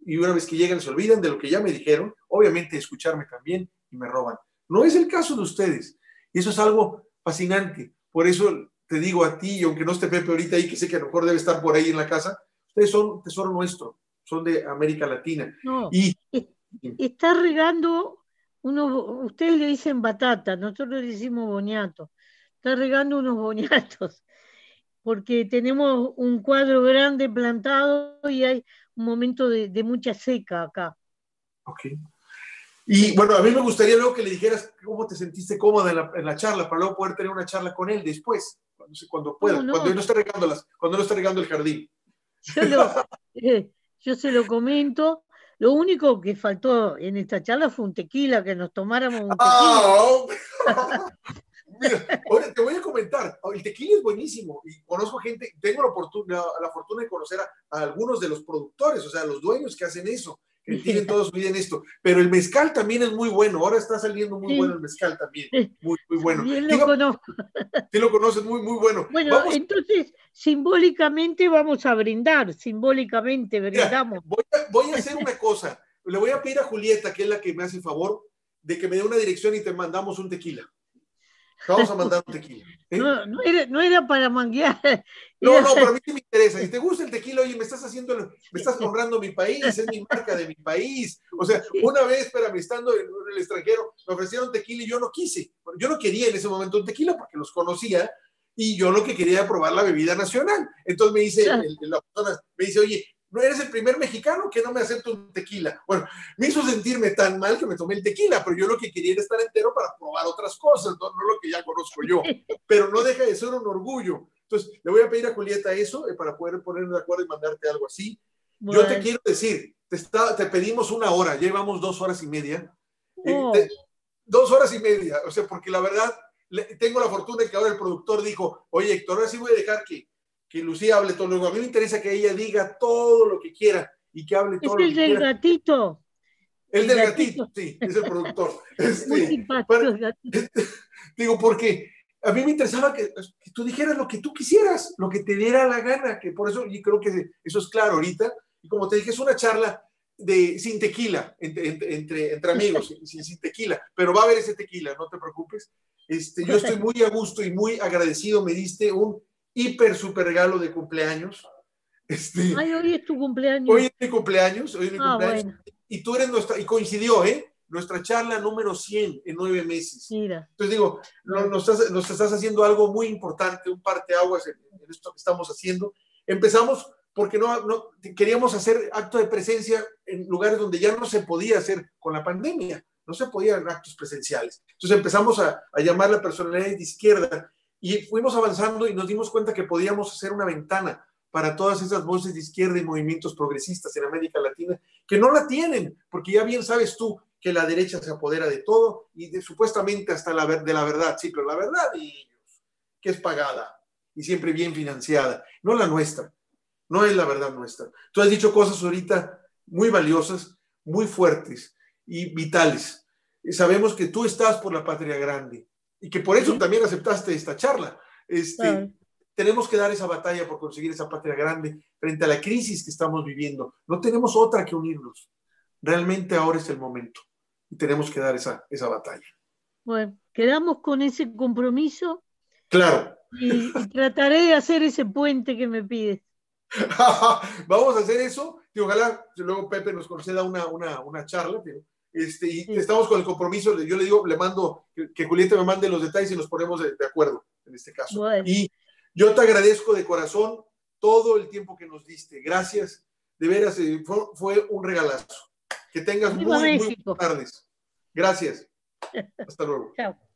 y una vez que llegan se olvidan de lo que ya me dijeron, obviamente escucharme también, y me roban. No es el caso de ustedes, y eso es algo fascinante, por eso te digo a ti, y aunque no esté Pepe ahorita ahí, que sé que a lo mejor debe estar por ahí en la casa, ustedes son un tesoro nuestro, son de América Latina. No, y está regando, uno, ustedes le dicen batata, nosotros le decimos boniato, está regando unos boniatos, porque tenemos un cuadro grande plantado y hay un momento de, de mucha seca acá. Ok. Y bueno, a mí me gustaría luego que le dijeras cómo te sentiste cómoda en la, en la charla, para luego poder tener una charla con él después, cuando, cuando pueda, no, no. cuando él no esté regando las, cuando no esté regando el jardín. Yo, lo, eh, yo se lo comento. Lo único que faltó en esta charla fue un tequila, que nos tomáramos un tequila. Oh. Mira, ahora te voy a comentar, el tequila es buenísimo, y conozco gente, tengo la, oportuna, la fortuna de conocer a, a algunos de los productores, o sea, los dueños que hacen eso, que tienen todos bien esto, pero el mezcal también es muy bueno, ahora está saliendo muy sí. bueno el mezcal también, muy, muy bueno. Bien lo Digo, conozco. Sí lo conoces, muy, muy bueno. Bueno, vamos. Entonces, simbólicamente vamos a brindar, simbólicamente brindamos. Mira, voy, a, voy a hacer una cosa, le voy a pedir a Julieta, que es la que me hace el favor, de que me dé una dirección y te mandamos un tequila. Vamos a mandar un tequila. ¿Eh? No, no, era, no era para manguear. No, no, pero a mí sí me interesa. Si te gusta el tequila, oye, me estás haciendo, me estás nombrando mi país, es mi marca de mi país. O sea, una vez, espérame, estando en el extranjero, me ofrecieron tequila y yo no quise. Yo no quería en ese momento un tequila porque los conocía y yo lo que quería era probar la bebida nacional. Entonces me dice, claro. el, la persona me dice, oye, no eres el primer mexicano que no me acepta un tequila. Bueno, me hizo sentirme tan mal que me tomé el tequila, pero yo lo que quería era estar entero para probar otras cosas, no, no lo que ya conozco yo, pero no deja de ser un orgullo. Entonces, le voy a pedir a Julieta eso eh, para poder ponernos de acuerdo y mandarte algo así. Bueno. Yo te quiero decir, te, está, te pedimos una hora, ya llevamos dos horas y media. Oh. Eh, te, dos horas y media, o sea, porque la verdad, le, tengo la fortuna de que ahora el productor dijo, oye, Héctor, ahora sí voy a dejar que que Lucía hable todo, luego a mí me interesa que ella diga todo lo que quiera y que hable todo lo que quiera. Es el del gatito. El del gatito, sí, es el productor. Este, Muy simpático para, el gatito. Este, digo, porque a mí me interesaba que, que tú dijeras lo que tú quisieras, lo que te diera la gana, que por eso, y creo que eso es claro ahorita, y como te dije, es una charla de, sin tequila, entre, entre, entre amigos, sin, sin tequila, pero va a haber ese tequila, no te preocupes. Este, yo estoy muy a gusto y muy agradecido, me diste un hiper super regalo de cumpleaños. Este, Ay, hoy es tu cumpleaños. Hoy es mi cumpleaños, hoy es mi ah, cumpleaños. Bueno. Y tú eres nuestra, y coincidió, ¿eh? Nuestra charla número cien en nueve meses. Mira. Entonces digo, no, nos, estás, nos estás haciendo algo muy importante, un parteaguas en, en esto que estamos haciendo. Empezamos porque no, no queríamos hacer acto de presencia en lugares donde ya no se podía hacer con la pandemia, no se podían actos presenciales. Entonces empezamos a, a llamar la personalidad de izquierda. Y fuimos avanzando y nos dimos cuenta que podíamos hacer una ventana para todas esas voces de izquierda y movimientos progresistas en América Latina, que no la tienen, porque ya bien sabes tú que la derecha se apodera de todo y de, supuestamente hasta la, de la verdad, sí, pero la verdad de ellos, que es pagada y siempre bien financiada, no la nuestra, no es la verdad nuestra. Tú has dicho cosas ahorita muy valiosas, muy fuertes y vitales. Sabemos que tú estás por la patria grande, y que por eso sí. también aceptaste esta charla. Este, claro. Tenemos que dar esa batalla por conseguir esa patria grande frente a la crisis que estamos viviendo. No tenemos otra que unirnos. Realmente ahora es el momento. Y tenemos que dar esa, esa batalla. Bueno, quedamos con ese compromiso. Claro. Y, y trataré de hacer ese puente que me pides. Vamos a hacer eso. Y ojalá luego Pepe nos conceda una, una, una charla, pero... Este, y sí. estamos con el compromiso, yo le digo, le mando, que, que Julieta me mande los detalles y nos ponemos de, de acuerdo en este caso. Bueno. Y yo te agradezco de corazón todo el tiempo que nos diste. Gracias, de veras, eh, fue, fue un regalazo. Que tengas muy, muy buenas tardes. Gracias. Hasta luego. Chao.